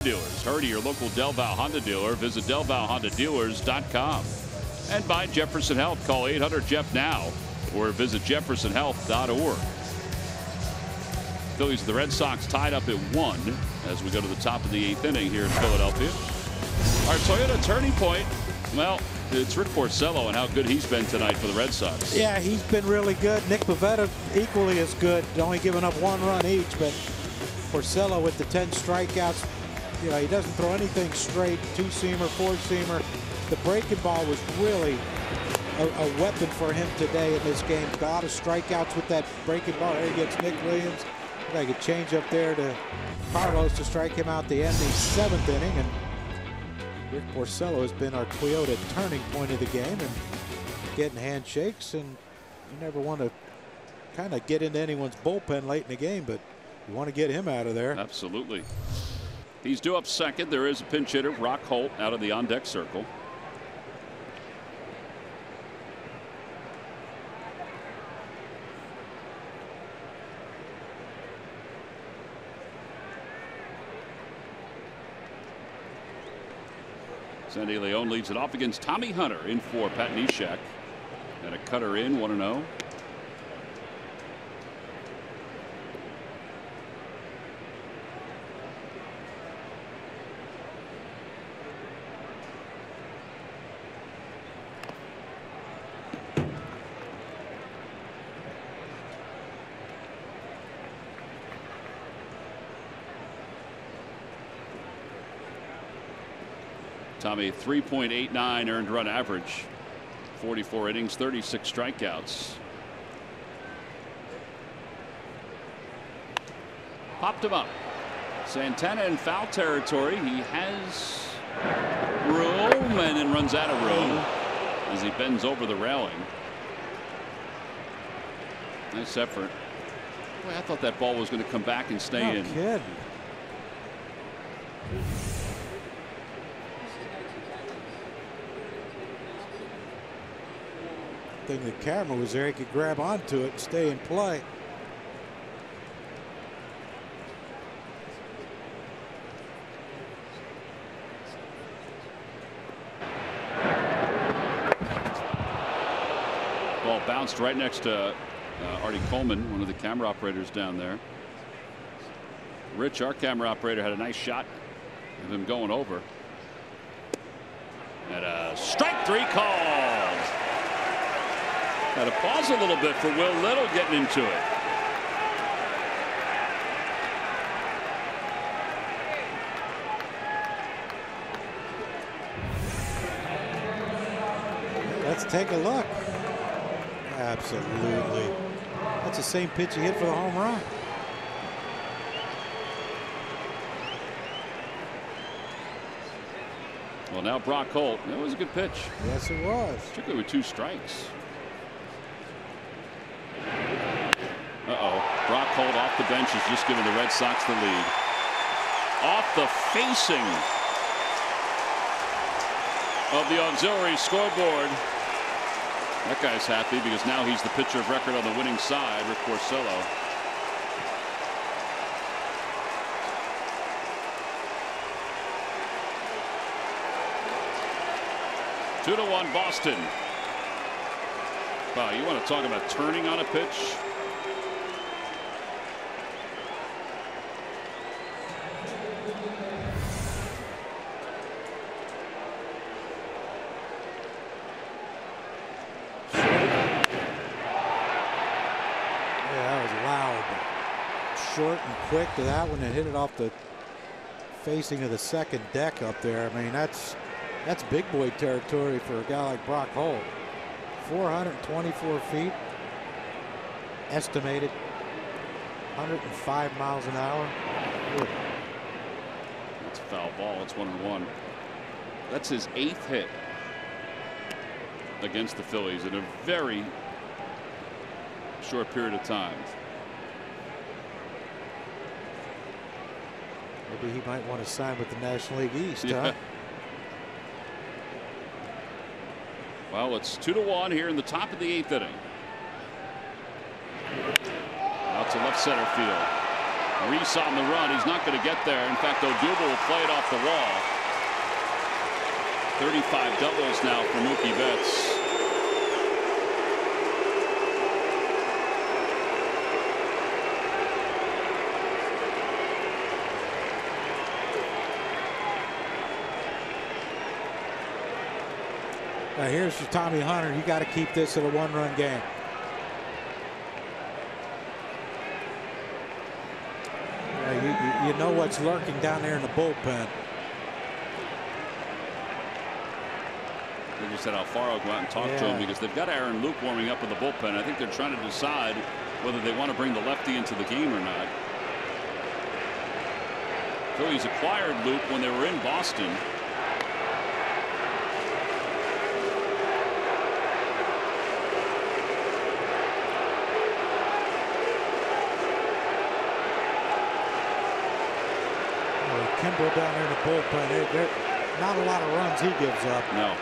Dealers. Hurry to your local Del Valle Honda dealer. Visit Del Valle Honda Dealers dot com. And by Jefferson Health. Call eight hundred Jeff now or visit Jefferson Health dot org. Phillies and the Red Sox tied up at one as we go to the top of the eighth inning here in Philadelphia. Our Toyota turning point. Well, it's Rick Porcello and how good he's been tonight for the Red Sox. Yeah, he's been really good. Nick Pivetta equally as good, only giving up one run each. But Porcello with the ten strikeouts, you know, he doesn't throw anything straight, two-seamer, four-seamer. The breaking ball was really a, a weapon for him today in this game. A lot of strikeouts with that breaking ball. There he gets Nick Williams. Like a change up there to Carlos to strike him out the end of the seventh inning. And Rick Porcello has been our Toyota turning point of the game and getting handshakes. And you never want to kind of get into anyone's bullpen late in the game, but you want to get him out of there. Absolutely. He's due up second. There is a pinch hitter, Rock Holt, out of the on-deck circle. Sandy León leads it off against Tommy Hunter in for Pat Neshek. And a cutter in, one and oh. Tommy, three point eight nine earned run average, forty-four innings, thirty-six strikeouts. Popped him up. Santana in foul territory. He has room and then runs out of room as he bends over the railing. Nice effort. Boy, I thought that ball was going to come back and stay no in. Kid. Thing the camera was there, he could grab onto it and stay in play. Ball bounced right next to uh, Artie Coleman, one of the camera operators down there. Rich, our camera operator, had a nice shot of him going over. And a strike three call. Had to pause a little bit for Will Little getting into it. Let's take a look. Absolutely. That's the same pitch he hit for the home run. Well, now Brock Holt. That was a good pitch. Yes, it was. Particularly with two strikes. Uh-oh. Brock Holt off the bench is just giving the Red Sox the lead. Off the facing of the auxiliary scoreboard. That guy's happy because now he's the pitcher of record on the winning side, Rick Porcello. Two to one Boston. Wow, you want to talk about turning on a pitch? Quick to that one and hit it off the facing of the second deck up there. I mean, that's that's big boy territory for a guy like Brock Holt. four hundred twenty-four feet estimated, one hundred five miles an hour. Good. That's a foul ball. It's one and one. That's his eighth hit against the Phillies in a very short period of time. Maybe he might want to sign with the National League East, yeah. Huh? Well, it's two to one here in the top of the eighth inning. Out to left center field. Rhys on the run. He's not going to get there. In fact, Odubel will play it off the wall. thirty-five doubles now for Mookie Betts. Now here's for Tommy Hunter. You got to keep this at a one-run game. You, you, you know what's lurking down there in the bullpen. We just said Alfaro go out and talk yeah. to him, because they've got Aaron Luke warming up in the bullpen. I think they're trying to decide whether they want to bring the lefty into the game or not. Phillies acquired Luke when they were in Boston. Kimbrel down there in the bullpen. They're, they're, not a lot of runs he gives up. No.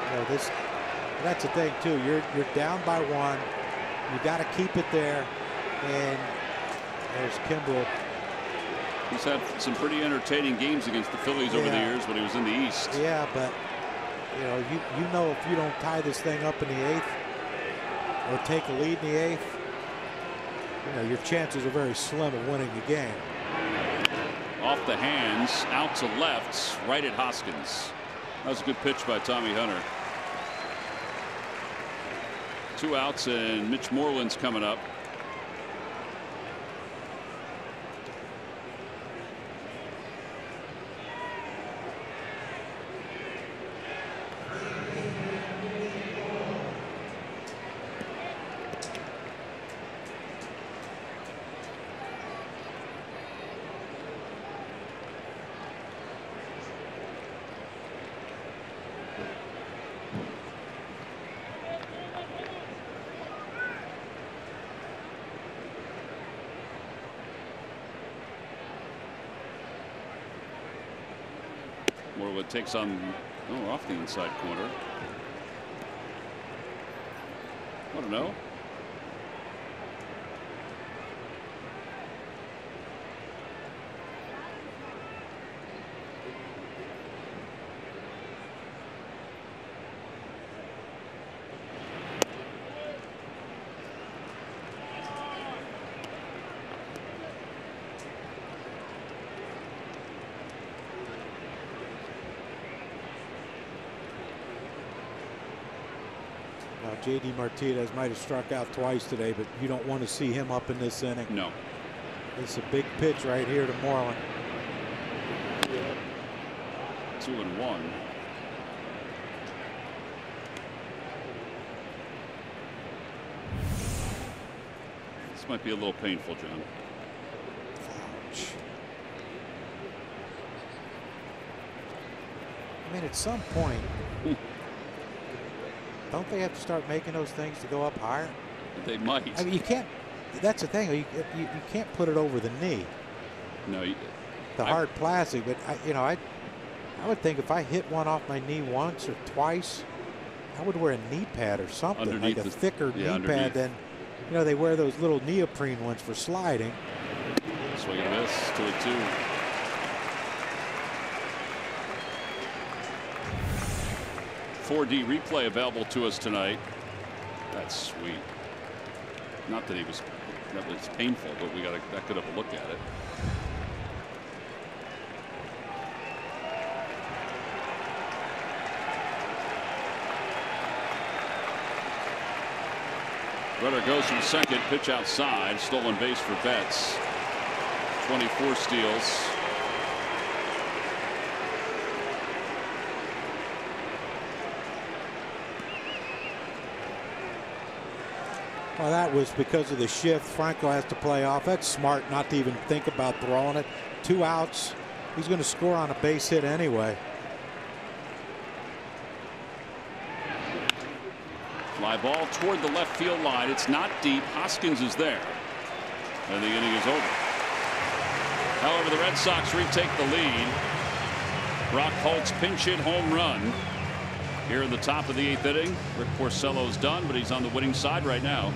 You know, this, that's the thing too. You're you're down by one. You got to keep it there. And there's Kimbrel. He's had some pretty entertaining games against the Phillies yeah. over the years when he was in the East. Yeah, but you know you you know if you don't tie this thing up in the eighth or take a lead in the eighth, you know your chances are very slim of winning the game. Off the hands, out to left, right at Hoskins. That was a good pitch by Tommy Hunter. Two outs, and Mitch Moreland's coming up. Moreland takes on oh, off the inside corner. I don't know. J D. Martinez might have struck out twice today, but you don't want to see him up in this inning. No. It's a big pitch right here to Moreland. Two and one. This might be a little painful, John. Ouch. I mean, at some point. Don't they have to start making those things to go up higher? They might. I mean, you can't. That's the thing. You, you, you can't put it over the knee. No. You, the I, hard plastic. But I, you know, I I would think if I hit one off my knee once or twice, I would wear a knee pad or something, like a the, thicker yeah, knee underneath. pad than, you know, they wear those little neoprene ones for sliding. Swing and miss to a two. four D replay available to us tonight. That's sweet. Not that he was, that was painful, but we got a good of a look at it. Rudder goes from second, pitch outside, stolen base for Betts. twenty-four steals. Well, that was because of the shift. Franco has to play off. That's smart not to even think about throwing it. Two outs. He's going to score on a base hit anyway. Fly ball toward the left field line. It's not deep. Hoskins is there. And the inning is over. However, the Red Sox retake the lead. Brock Holt's pinch hit home run. Here in the top of the eighth inning. Rick Porcello's done, but he's on the winning side right now.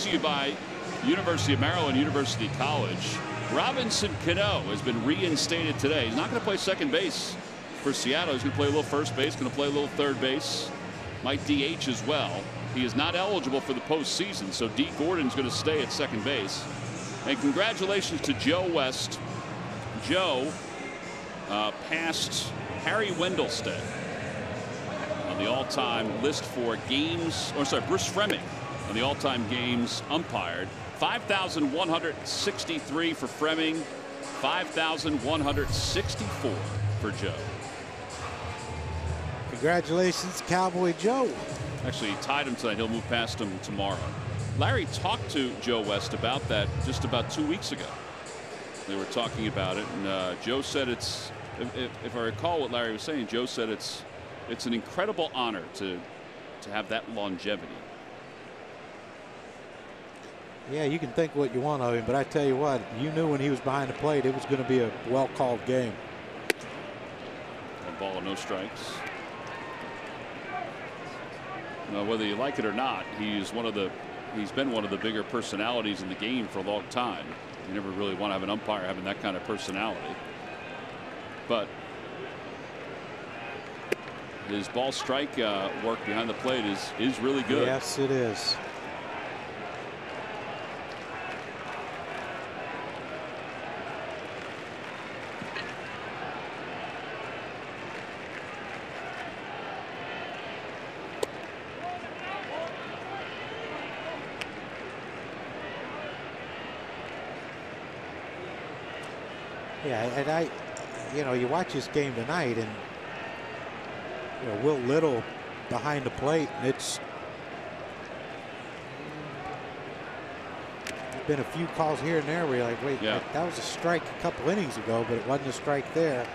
brought to you by University of Maryland, University College. Robinson Cano has been reinstated today. He's not going to play second base for Seattle. He's going to play a little first base, going to play a little third base. Might D H as well. He is not eligible for the postseason, so D. Gordon's going to stay at second base. And congratulations to Joe West. Joe uh, passed Harry Wendelstedt on the all-time list for games, or sorry, Bruce Fremming on the all-time games umpired. five thousand one hundred sixty-three for Fremming, five thousand one hundred sixty-four for Joe. Congratulations, Cowboy Joe. Actually, he tied him tonight. He'll move past him tomorrow. Larry talked to Joe West about that just about two weeks ago. They were talking about it, and uh, Joe said it's, if, if, if I recall what Larry was saying, Joe said it's it's an incredible honor to to have that longevity. Yeah, you can think what you want of him, but I tell you what, you knew when he was behind the plate it was going to be a well-called game. One ball and no strikes. Now, whether you like it or not, he's one of the he's been one of the bigger personalities in the game for a long time. You never really want to have an umpire having that kind of personality. But his ball strike uh, work behind the plate is is really good. Yes, it is. Yeah, and I, you know, you watch this game tonight, and you know, Will Little behind the plate, and it's been a few calls here and there where you're like, wait, yeah. that, that was a strike a couple innings ago, but it wasn't a strike there.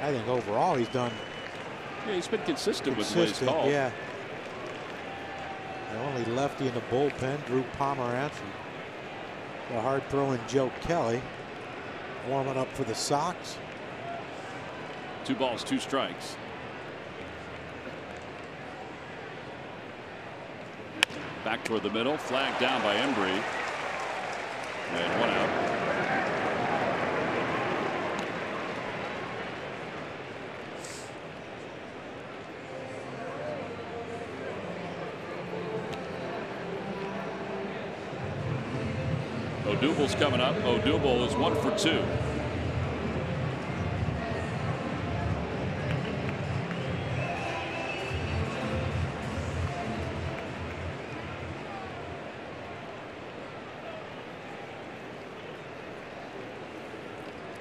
I think overall he's done. Yeah, he's been consistent, consistent with his call. Yeah. The only lefty in the bullpen, Drew Pomerantz. The hard throwing Joe Kelly warming up for the Sox. Two balls, two strikes. Back toward the middle, flagged down by Embry. And one out. O'Doubal's coming up. O'Double is one for two.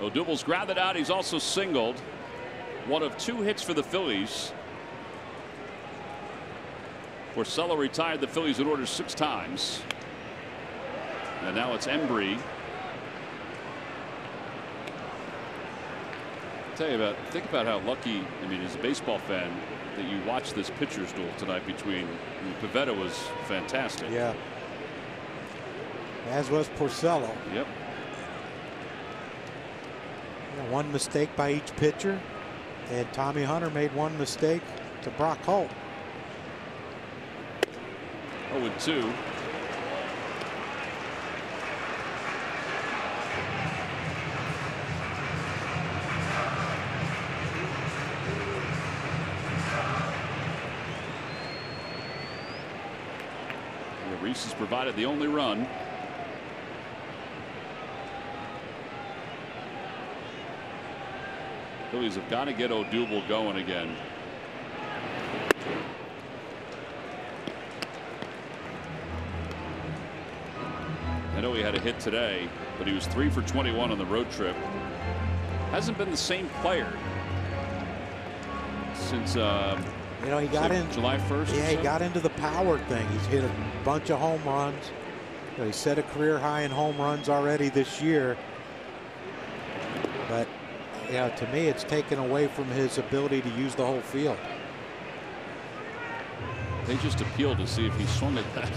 O'Double's grounded out. He's also singled. One of two hits for the Phillies. Porcello retired the Phillies in order six times. And now it's Embry. I'll tell you about, think about how lucky, I mean, as a baseball fan, that you watched this pitcher's duel tonight between, I mean, Pivetta was fantastic. Yeah. As was Porcello. Yep. You know, one mistake by each pitcher, and Tommy Hunter made one mistake to Brock Holt. oh and two. Has provided the only run. Phillies have got to get O'Double going again. I know he had a hit today, but he was three for twenty-one on the road trip. Hasn't been the same player since uh, you know, he got in July first. Yeah, he got into the power thing. He's hit a bunch of home runs. You know, he set a career high in home runs already this year. But you know, to me, it's taken away from his ability to use the whole field. They just appealed to see if he swung at that.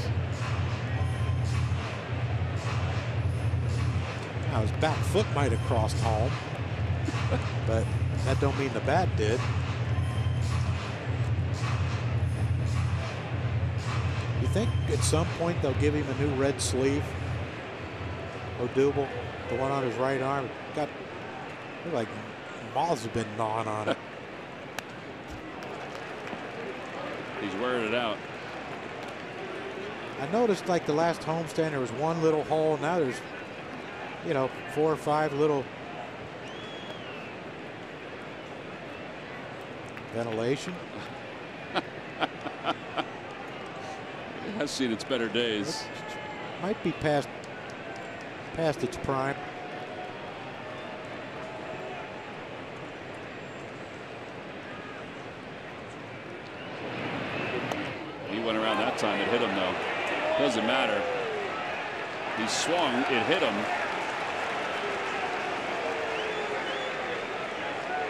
Now, his back foot might have crossed home, but that don't mean the bat did. think at some point they'll give him a new red sleeve? Odubel, the one on his right arm, got like balls have been gnawing on it. He's wearing it out. I noticed like the last homestand there was one little hole. Now there's, you know, four or five little ventilation. I've seen its better days. It might be past past its prime. He went around that time. It hit him though. Doesn't matter. He swung. It hit him.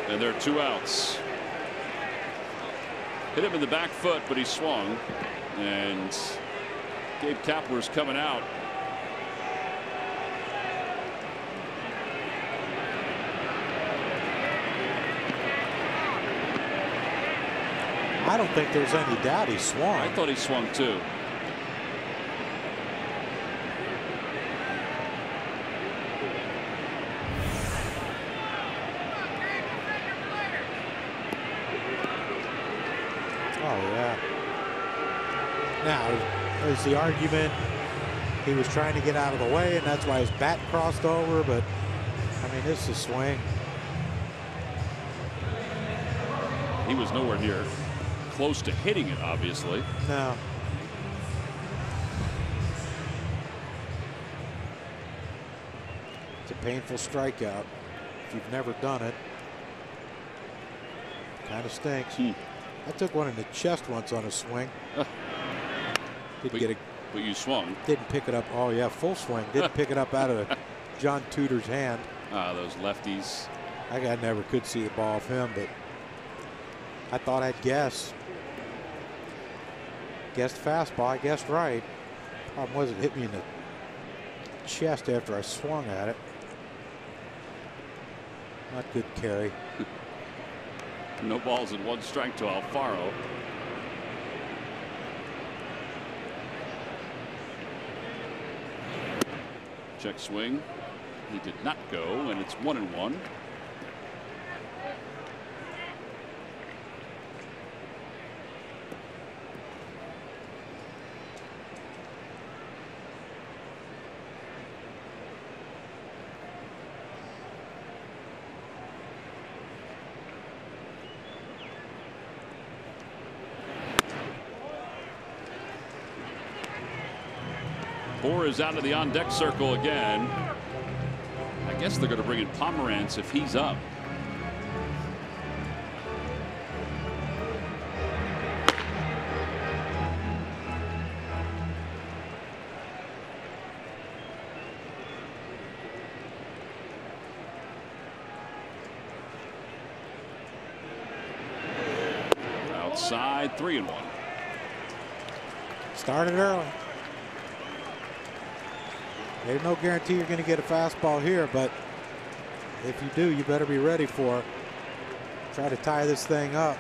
And there are two outs. Hit him in the back foot, but he swung. And Gabe Kapler's coming out. I don't think there's any doubt he swung. I thought he swung too. Is the argument he was trying to get out of the way, and that's why his bat crossed over, but I mean, this is a swing. He was nowhere near close to hitting it, obviously. No. It's a painful strikeout. If you've never done it, kind of stinks. Hmm. I took one in the chest once on a swing. Uh. Didn't but, get a, but you swung. Didn't pick it up. Oh, yeah, full swing. Didn't pick it up out of John Tudor's hand. Ah, those lefties. I, I never could see the ball of him, but I thought I'd guess. Guessed fastball. I guessed right. Problem was it hit me in the chest after I swung at it. Not good carry. No balls in one strike to Alfaro. Check swing. He did not go, and it's one and one. Is out of the on deck circle again. I guess they're going to bring in Pomerantz if he's up. Outside, three and one. Started early. There's no guarantee you're going to get a fastball here, but if you do, you better be ready for it. Try to tie this thing up.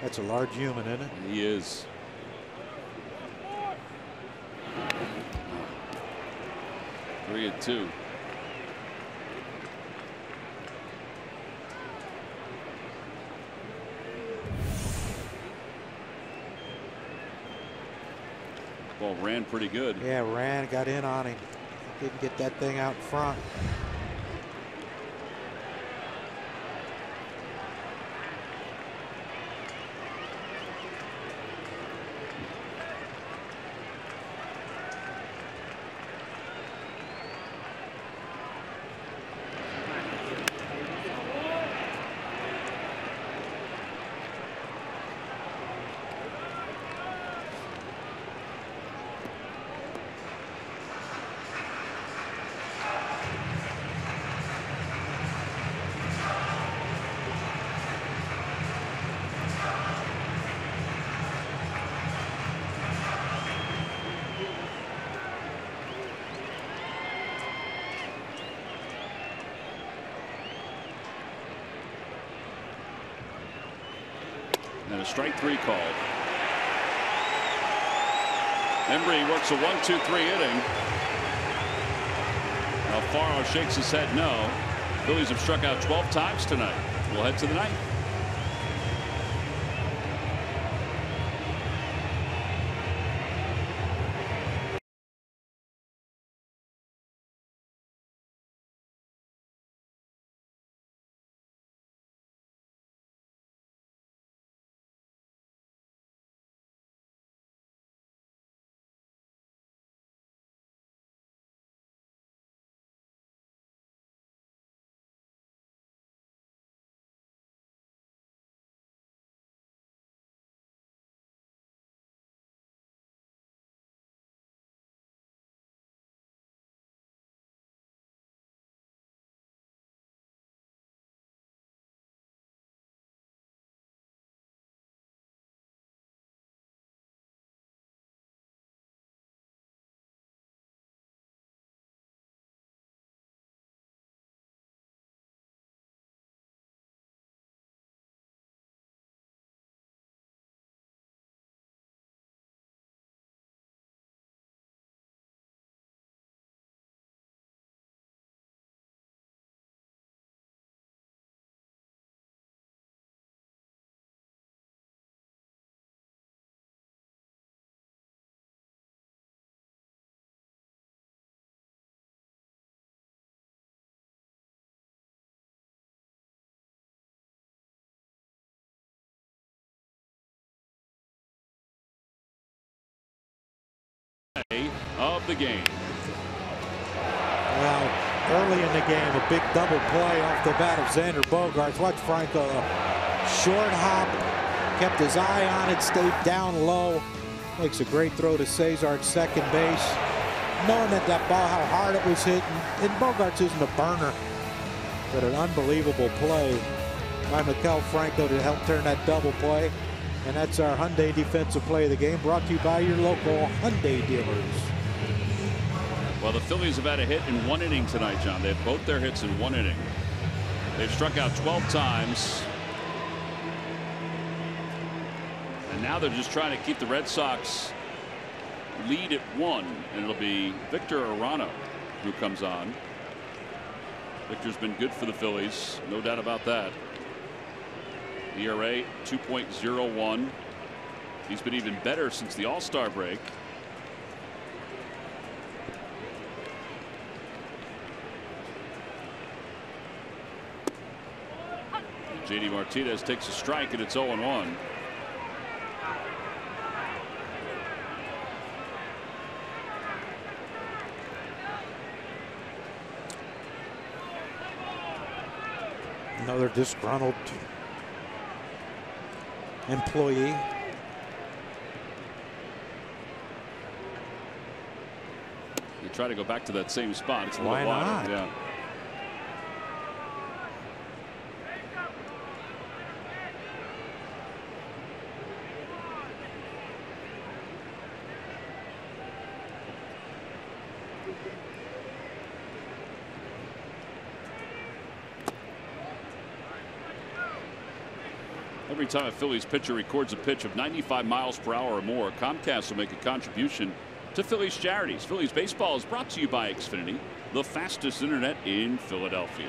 That's a large human, isn't it? He is. Three and two. Ball ran pretty good. Yeah, ran, got in on him. Didn't get that thing out in front. and a strike three called. Embry works a one two three inning. Alfaro shakes his head no. Phillies have struck out twelve times tonight. We'll head to the ninth. Of the game. Well, early in the game, a big double play off the bat of Xander Bogaerts. Watch Franco, short hop, kept his eye on it, stayed down low, makes a great throw to Cesar at second base, knowing that that ball, how hard it was hit, and Bogaerts isn't a burner, but an unbelievable play by Maikel Franco to help turn that double play. And that's our Hyundai defensive play of the game, brought to you by your local Hyundai dealers. Well, the Phillies have had a hit in one inning tonight, John. They've both their hits in one inning. They've struck out twelve times. And now they're just trying to keep the Red Sox lead at one. And it'll be Victor Arano who comes on. Victor's been good for the Phillies, no doubt about that. E R A two point oh one. He's been even better since the All-Star break. J D. Martinez takes a strike and it's oh and one. Another disgruntled employee. You try to go back to that same spot. It's a little wider. Yeah. Every time a Phillies pitcher records a pitch of ninety-five miles per hour or more, Comcast will make a contribution to Phillies charities. Phillies baseball is brought to you by Xfinity, the fastest internet in Philadelphia.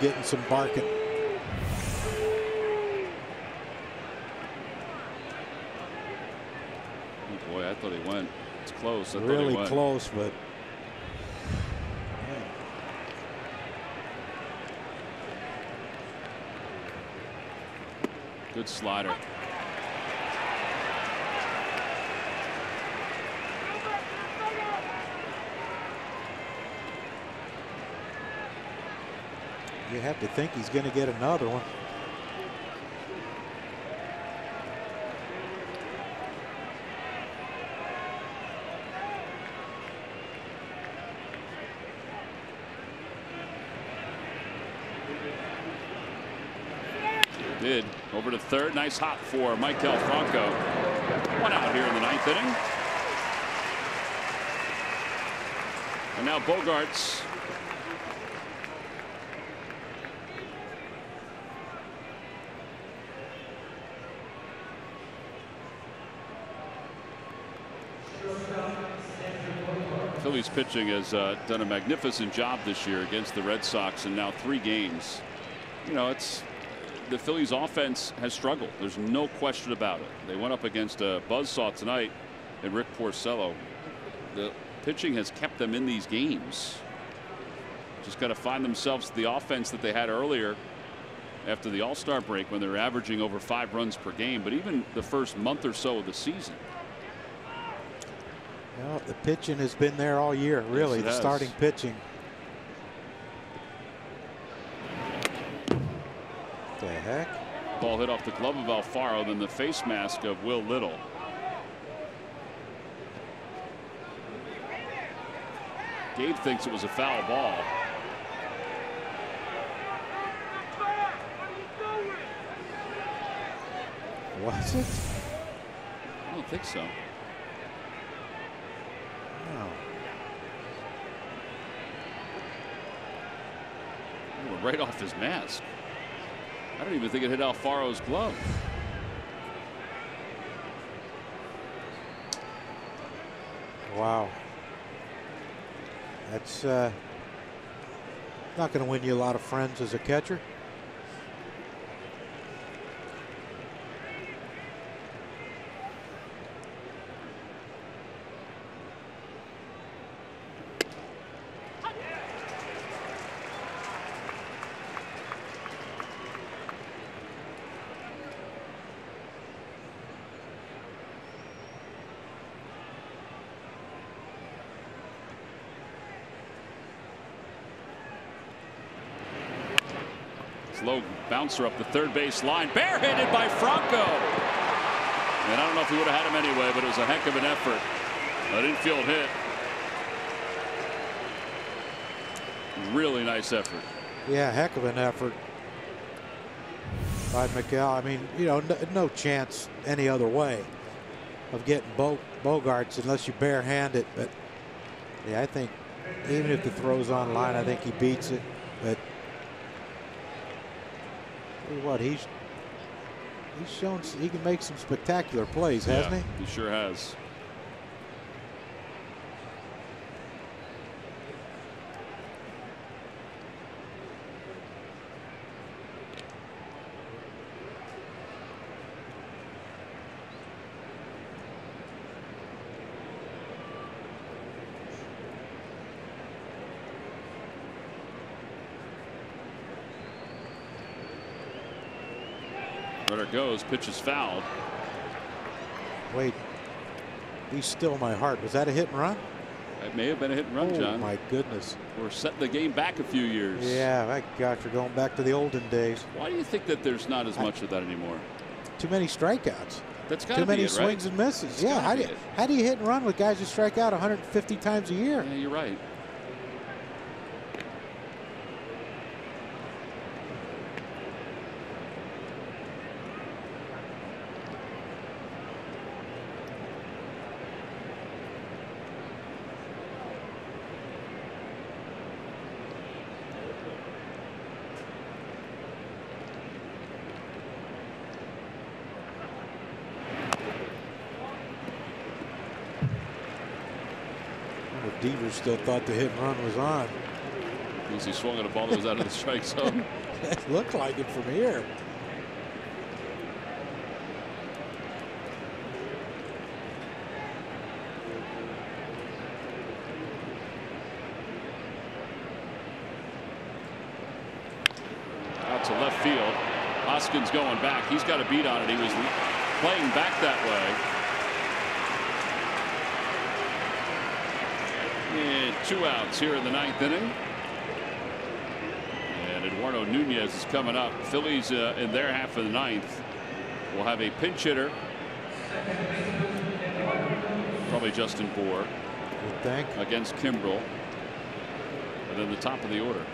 Getting some barking. Oh boy, I thought he went. It's close. I really thought he close, but. Yeah. Good slider. You have to think he's going to get another one. did. Over to third. Nice hop for Maikel Franco. One out here in the ninth inning. And now Bogaerts. Phillies pitching has uh, done a magnificent job this year against the Red Sox in now three games. You know, it's the Phillies offense has struggled. There's no question about it. They went up against a buzzsaw tonight and Rick Porcello. The pitching has kept them in these games. Just got to find themselves the offense that they had earlier after the All-Star break when they were averaging over five runs per game. But even the first month or so of the season. Well, the pitching has been there all year, really. Yes, the has. starting pitching. The heck? Ball hit off the glove of Alfaro, then the face mask of Will Little. Gabe thinks it was a foul ball. Was it? I don't think so. Right off his mask. I don't even think it hit Alfaro's glove. Wow. That's uh, not going to win you a lot of friends as a catcher. Low bouncer up the third base line, barehanded by Franco. And I don't know if he would have had him anyway, but it was a heck of an effort. An infield hit. Really nice effort. Yeah, heck of an effort by Maikel. I mean, you know, no, no chance any other way of getting Bo Bogaerts unless you barehand it. But yeah, I think even if the throw's on line, I think he beats it. But what he's he's shown he can make some spectacular plays, hasn't yeah, he? He sure has. Goes, pitch is fouled. Wait, he's still my heart. Was that a hit and run? It may have been a hit and run, oh, John. Oh my goodness. We're setting the game back a few years. Yeah, my gosh, we're going back to the olden days. Why do you think that there's not as much I, of that anymore? Too many strikeouts. That's got to be Too many it, right? swings and misses. That's yeah, how do, how do you hit and run with guys who strike out one hundred fifty times a year? Yeah, you're right. Devers still thought the hit and run was on. Because he swung at a ball that was out of the strike zone. It looked like it from here. Out to left field. Hoskins going back. He's got a beat on it. He was playing back that way. And two outs here in the ninth inning. And Eduardo Nunez is coming up. Phillies uh, in their half of the ninth will have a pinch hitter. Probably Justin Bohr. Good thank. Against Kimbrel. And then the top of the order.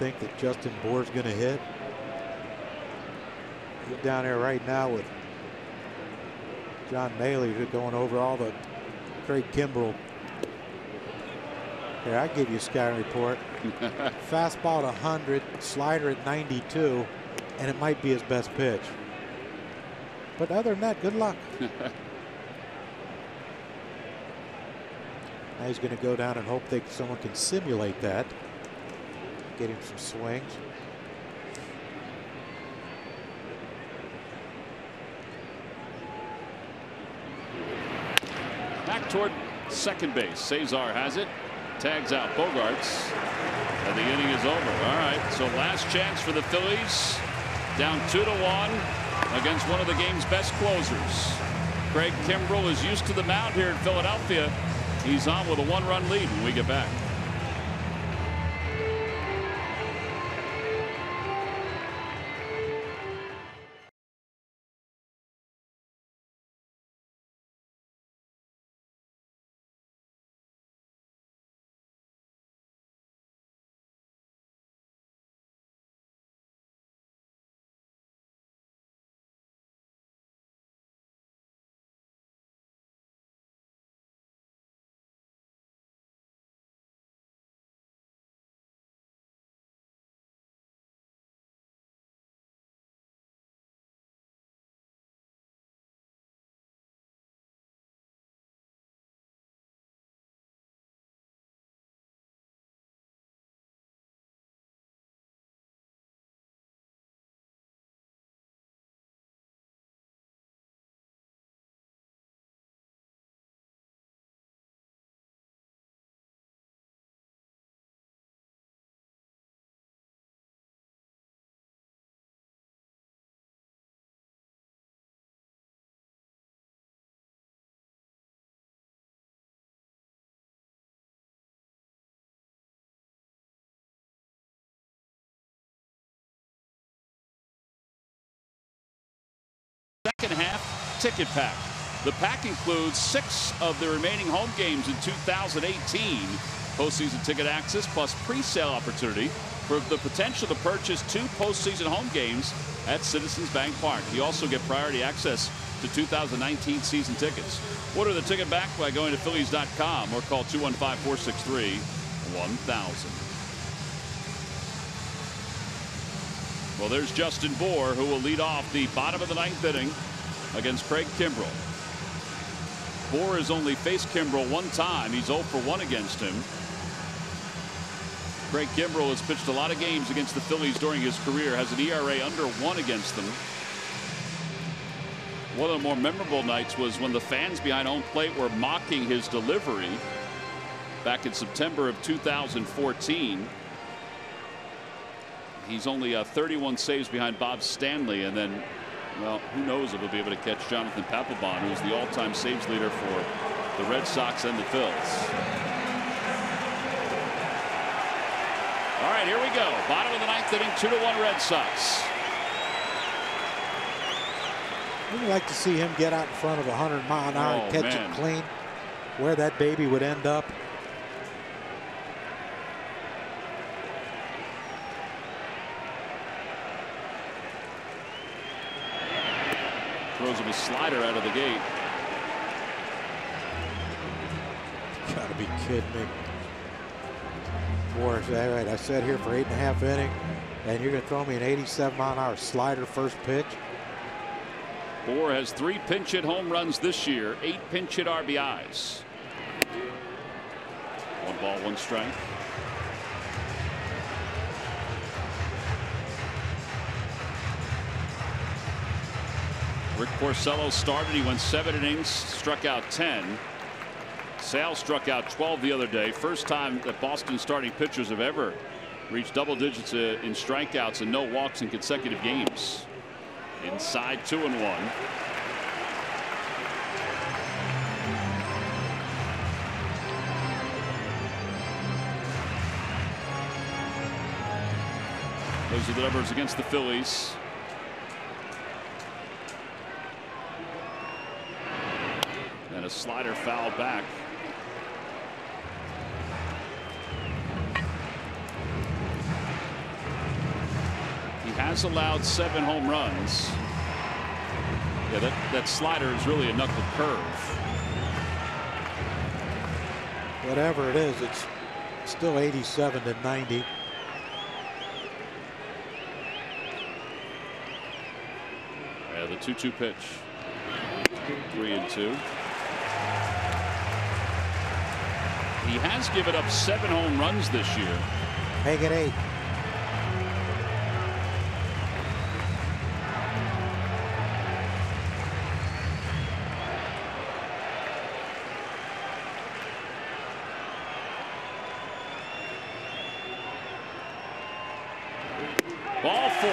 think that Justin Bohr's going to hit. Get down there right now with John Mailey going over all the Craig Kimbrel. Here, I give you a sky report. Fastball at one hundred, slider at ninety-two, and it might be his best pitch. But other than that, good luck. Now he's going to go down and hope that someone can simulate that. Get him some swings. Back toward second base. Cesar has it. Tags out Bogaerts. And the inning is over. All right. So last chance for the Phillies. Down two to one against one of the game's best closers. Craig Kimbrel is used to the mound here in Philadelphia. He's on with a one-run lead when we get back. Second half ticket pack. The pack includes six of the remaining home games in two thousand eighteen. Postseason ticket access plus pre-sale opportunity for the potential to purchase two postseason home games at Citizens Bank Park. You also get priority access to two thousand nineteen season tickets. Order the ticket back by going to Phillies dot com or call two one five, four six three, one thousand. Well, there's Justin Bohr, who will lead off the bottom of the ninth inning against Craig Kimbrel. Bohr has only faced Kimbrel one time. He's oh for one against him. Craig Kimbrel has pitched a lot of games against the Phillies during his career, has an E R A under one against them. One of the more memorable nights was when the fans behind home plate were mocking his delivery back in September of two thousand fourteen. He's only uh, thirty-one saves behind Bob Stanley, and then, well, who knows if he'll be able to catch Jonathan Papelbon, who is the all-time saves leader for the Red Sox and the Phils. All right, here we go. Bottom of the ninth inning, two to one Red Sox. We'd like to see him get out in front of a hundred mile an hour, oh, catch man. it clean, where that baby would end up. Throws him a slider out of the gate. Gotta be kidding me. Boris, all right, I sat here for eight and a half inning, and you're gonna throw me an eighty-seven mile an hour slider first pitch. Bohr has three pinch hit home runs this year, eight pinch hit R B Is. One ball, one strike. Rick Porcello started. He went seven innings, struck out ten. Sale struck out twelve the other day. First time that Boston starting pitchers have ever reached double digits in strikeouts and no walks in consecutive games. Inside two and one. Those are the numbers against the Phillies. And a slider foul back. has allowed seven home runs. Yeah, that, that slider is really a knuckle curve. Whatever it is, it's still eighty-seven to ninety. Yeah, the two two pitch. Three and two. He has given up seven home runs this year. Make it eight. Ball four.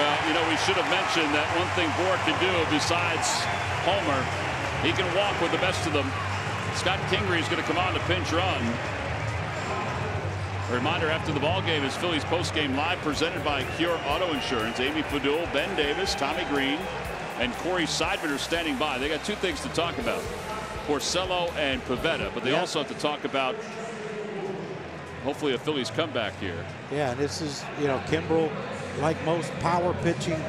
Well, you know, we should have mentioned that one thing Bogaerts can do besides homer, he can walk with the best of them. Scott Kingery is going to come on to pinch run. A reminder, after the ball game is Phillies postgame live, presented by Cure Auto Insurance. Amy Padul, Ben Davis, Tommy Green, and Corey Seidman are standing by. They got two things to talk about: Porcello and Pivetta, but they yeah. also have to talk about hopefully a Phillies comeback here. Yeah, and this is, you know, Kimbrel, like most power pitching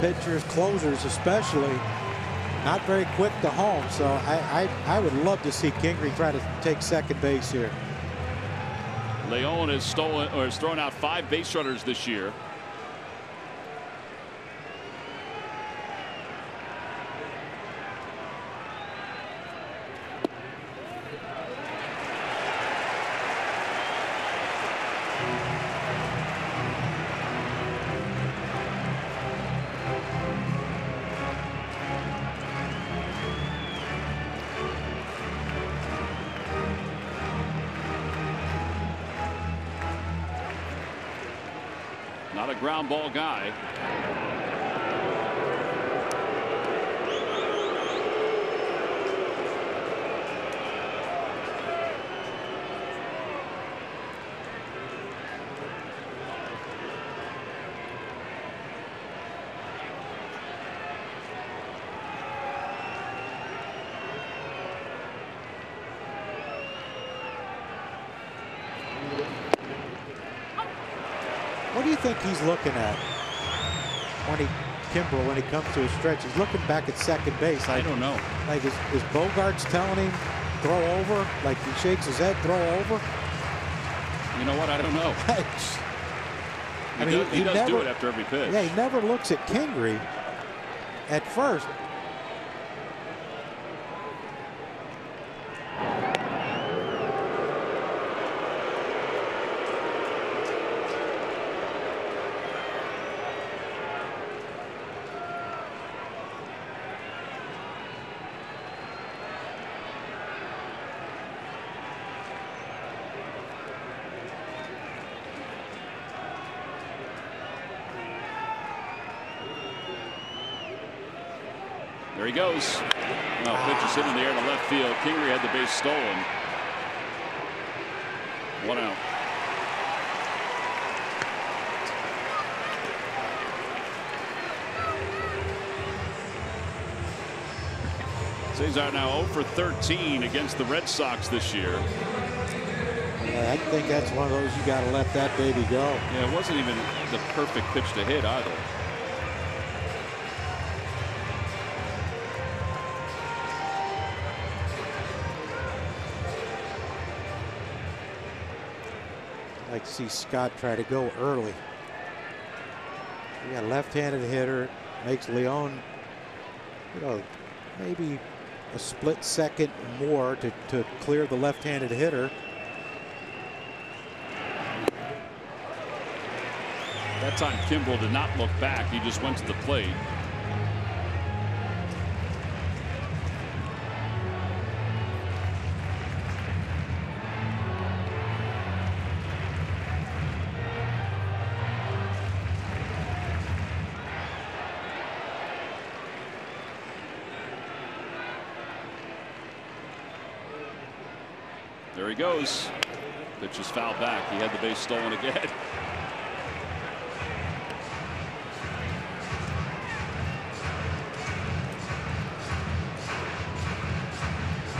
pitchers, closers especially, not very quick to home. So I I, I would love to see Kingery try to take second base here. León has stolen or has thrown out five base runners this year. Not a ground ball guy. What do you think he's looking at when he, Kimbrel, when he comes to a stretch? He's looking back at second base. Like, I don't know. Like, is, is Bogaerts telling him throw over? Like, he shakes his head, throw over? You know what? I don't know. I mean, he does, he he does never, do it after every pitch. Yeah, he never looks at Kingery at first. There he goes. No, pitch is hit in the air to left field. Kingery had the base stolen. One out. Cesar now oh for thirteen against the Red Sox this year. Yeah, I think that's one of those you got to let that baby go. Yeah, it wasn't even the perfect pitch to hit either. Like to see Scott try to go early. You got a left-handed hitter, makes León, you know, maybe a split second more to, to clear the left-handed hitter. That time Kimbrel did not look back. He just went to the plate. There he goes. Pitch is fouled back. He had the base stolen again.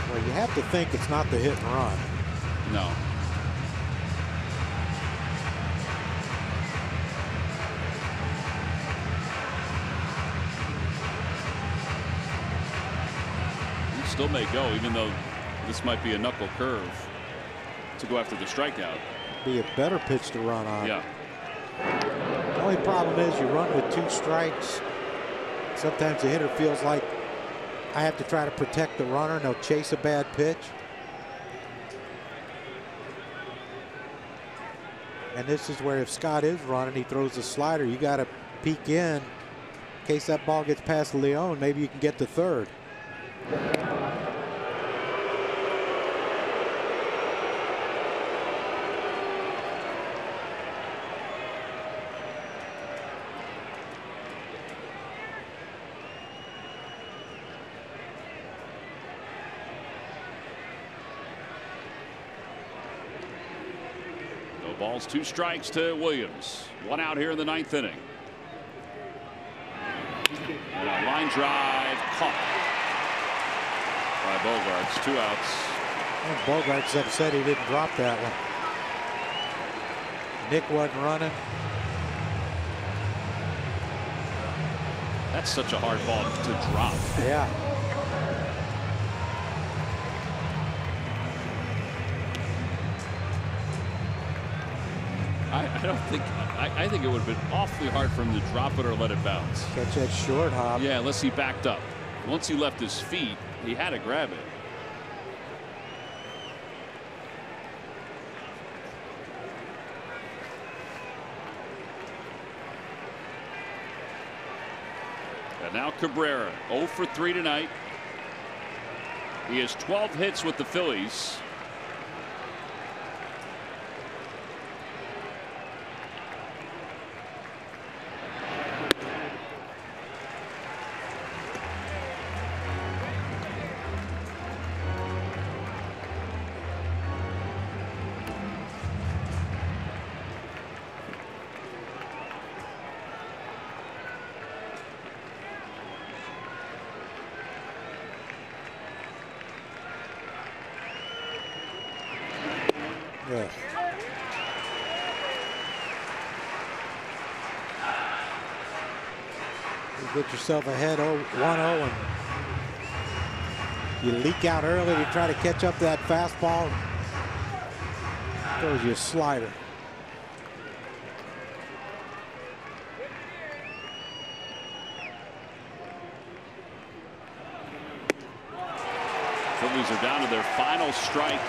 Well, you have to think it's not the hit and run. No. still may go, even though this might be a knuckle curve to go after the strikeout. Be a better pitch to run on. Yeah. The only problem is you run with two strikes. Sometimes the hitter feels like I have to try to protect the runner, and they'll chase a bad pitch. And this is where if Scott is running, he throws a slider. You got to peek in. In case that ball gets past León, maybe you can get to third. No balls, two strikes to Williams. One out here in the ninth inning. And a line drive caught by Bogaerts. Two outs. And Bogaerts upset he didn't drop that one. Nick wasn't running. That's such a hard ball to drop. Yeah. I, I don't think. I, I think it would have been awfully hard for him to drop it or let it bounce. Catch that short hop. Yeah, unless he backed up. Once he left his feet, he had to grab it. And now Cabrera, oh for three tonight. He has twelve hits with the Phillies. Yeah. You get yourself ahead one oh, and you leak out early to try to catch up that fastball. Throws you a slider. Phillies are down to their final strike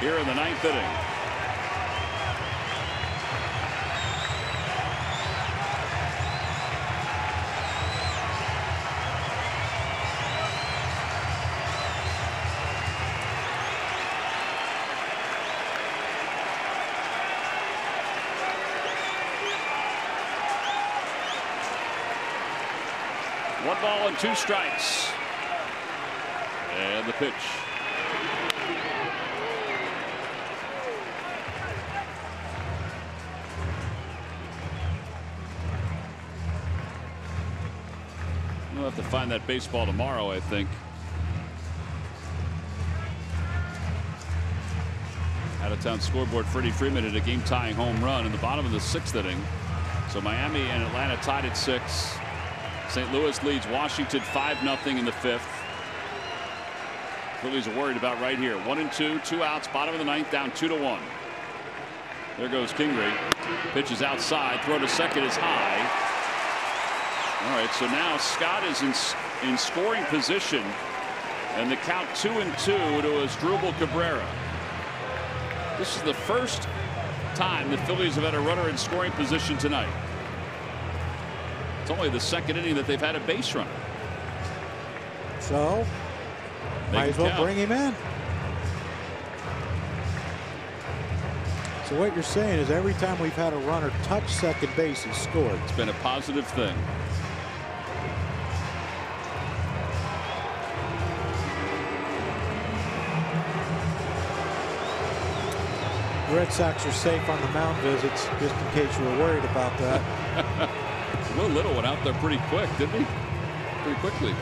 here in the ninth inning. One ball and two strikes. And the pitch. We'll have to find that baseball tomorrow, I think. Out-of-town scoreboard, Freddie Freeman hit a game-tying home run in the bottom of the sixth inning. So Miami and Atlanta tied at six. Saint Louis leads Washington five nothing in the fifth. Phillies are worried about right here. One and two, two outs, bottom of the ninth, down two to one. There goes Kingery. Pitches outside, throw to second is high. All right, so now Scott is in, in scoring position, and the count two and two to Asdrúbal Cabrera. This is the first time the Phillies have had a runner in scoring position tonight. It's only the second inning that they've had a base runner. So, might as well bring him in. So what you're saying is every time we've had a runner touch second base, he's scored. It's been a positive thing. Red Sox are safe on the mound visits, just in case you were worried about that. Will Little went out there pretty quick, didn't he? Pretty quickly.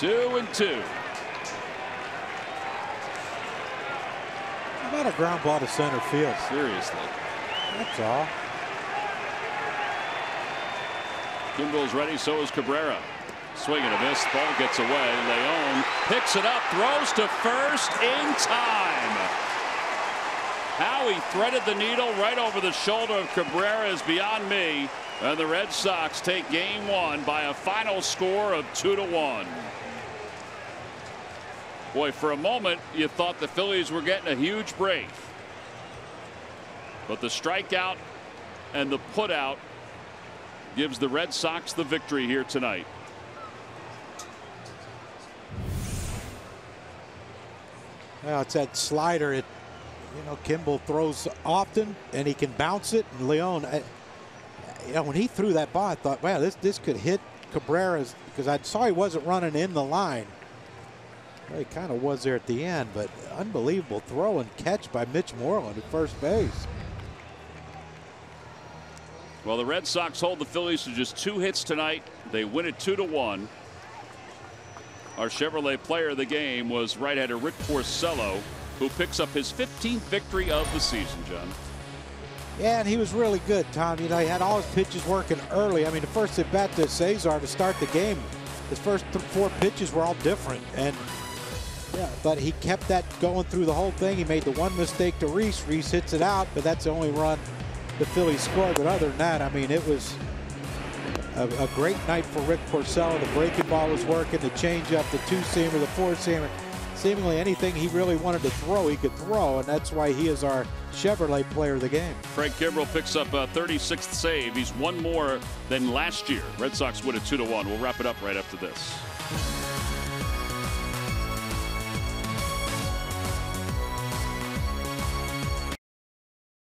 Two and two. How about a ground ball to center field? Seriously. That's all. Kimbrel's ready, so is Cabrera. Swing and a miss. Ball gets away. León picks it up, throws to first in time. How he threaded the needle right over the shoulder of Cabrera is beyond me. And the Red Sox take game one by a final score of two to one. Boy, for a moment you thought the Phillies were getting a huge break. But the strikeout and the putout gives the Red Sox the victory here tonight. Well, it's that slider. It, you know, Kimbrel throws often and he can bounce it. And León, I, you know, when he threw that ball, I thought, wow, this this could hit Cabrera's, because I saw he wasn't running in the line. Well, he kind of was there at the end, but unbelievable throw and catch by Mitch Moreland at first base. Well, the Red Sox hold the Phillies to just two hits tonight. They win it two to one. Our Chevrolet player of the game was right-hander Rick Porcello, who picks up his fifteenth victory of the season, John. Yeah, and he was really good, Tom. You know, he had all his pitches working early. I mean, the first at bat to Cesar to start the game, his first four pitches were all different, and yeah, but he kept that going through the whole thing. He made the one mistake to Rhys. Rhys hits it out, but that's the only run the Phillies scored. But other than that, I mean, it was a, a great night for Rick Porcello. The breaking ball was working, the changeup, the two-seamer, the four-seamer. Seemingly anything he really wanted to throw, he could throw, and that's why he is our Chevrolet player of the game. Craig Kimbrel picks up a thirty-sixth save. He's one more than last year. Red Sox win it two to one. We'll wrap it up right after this.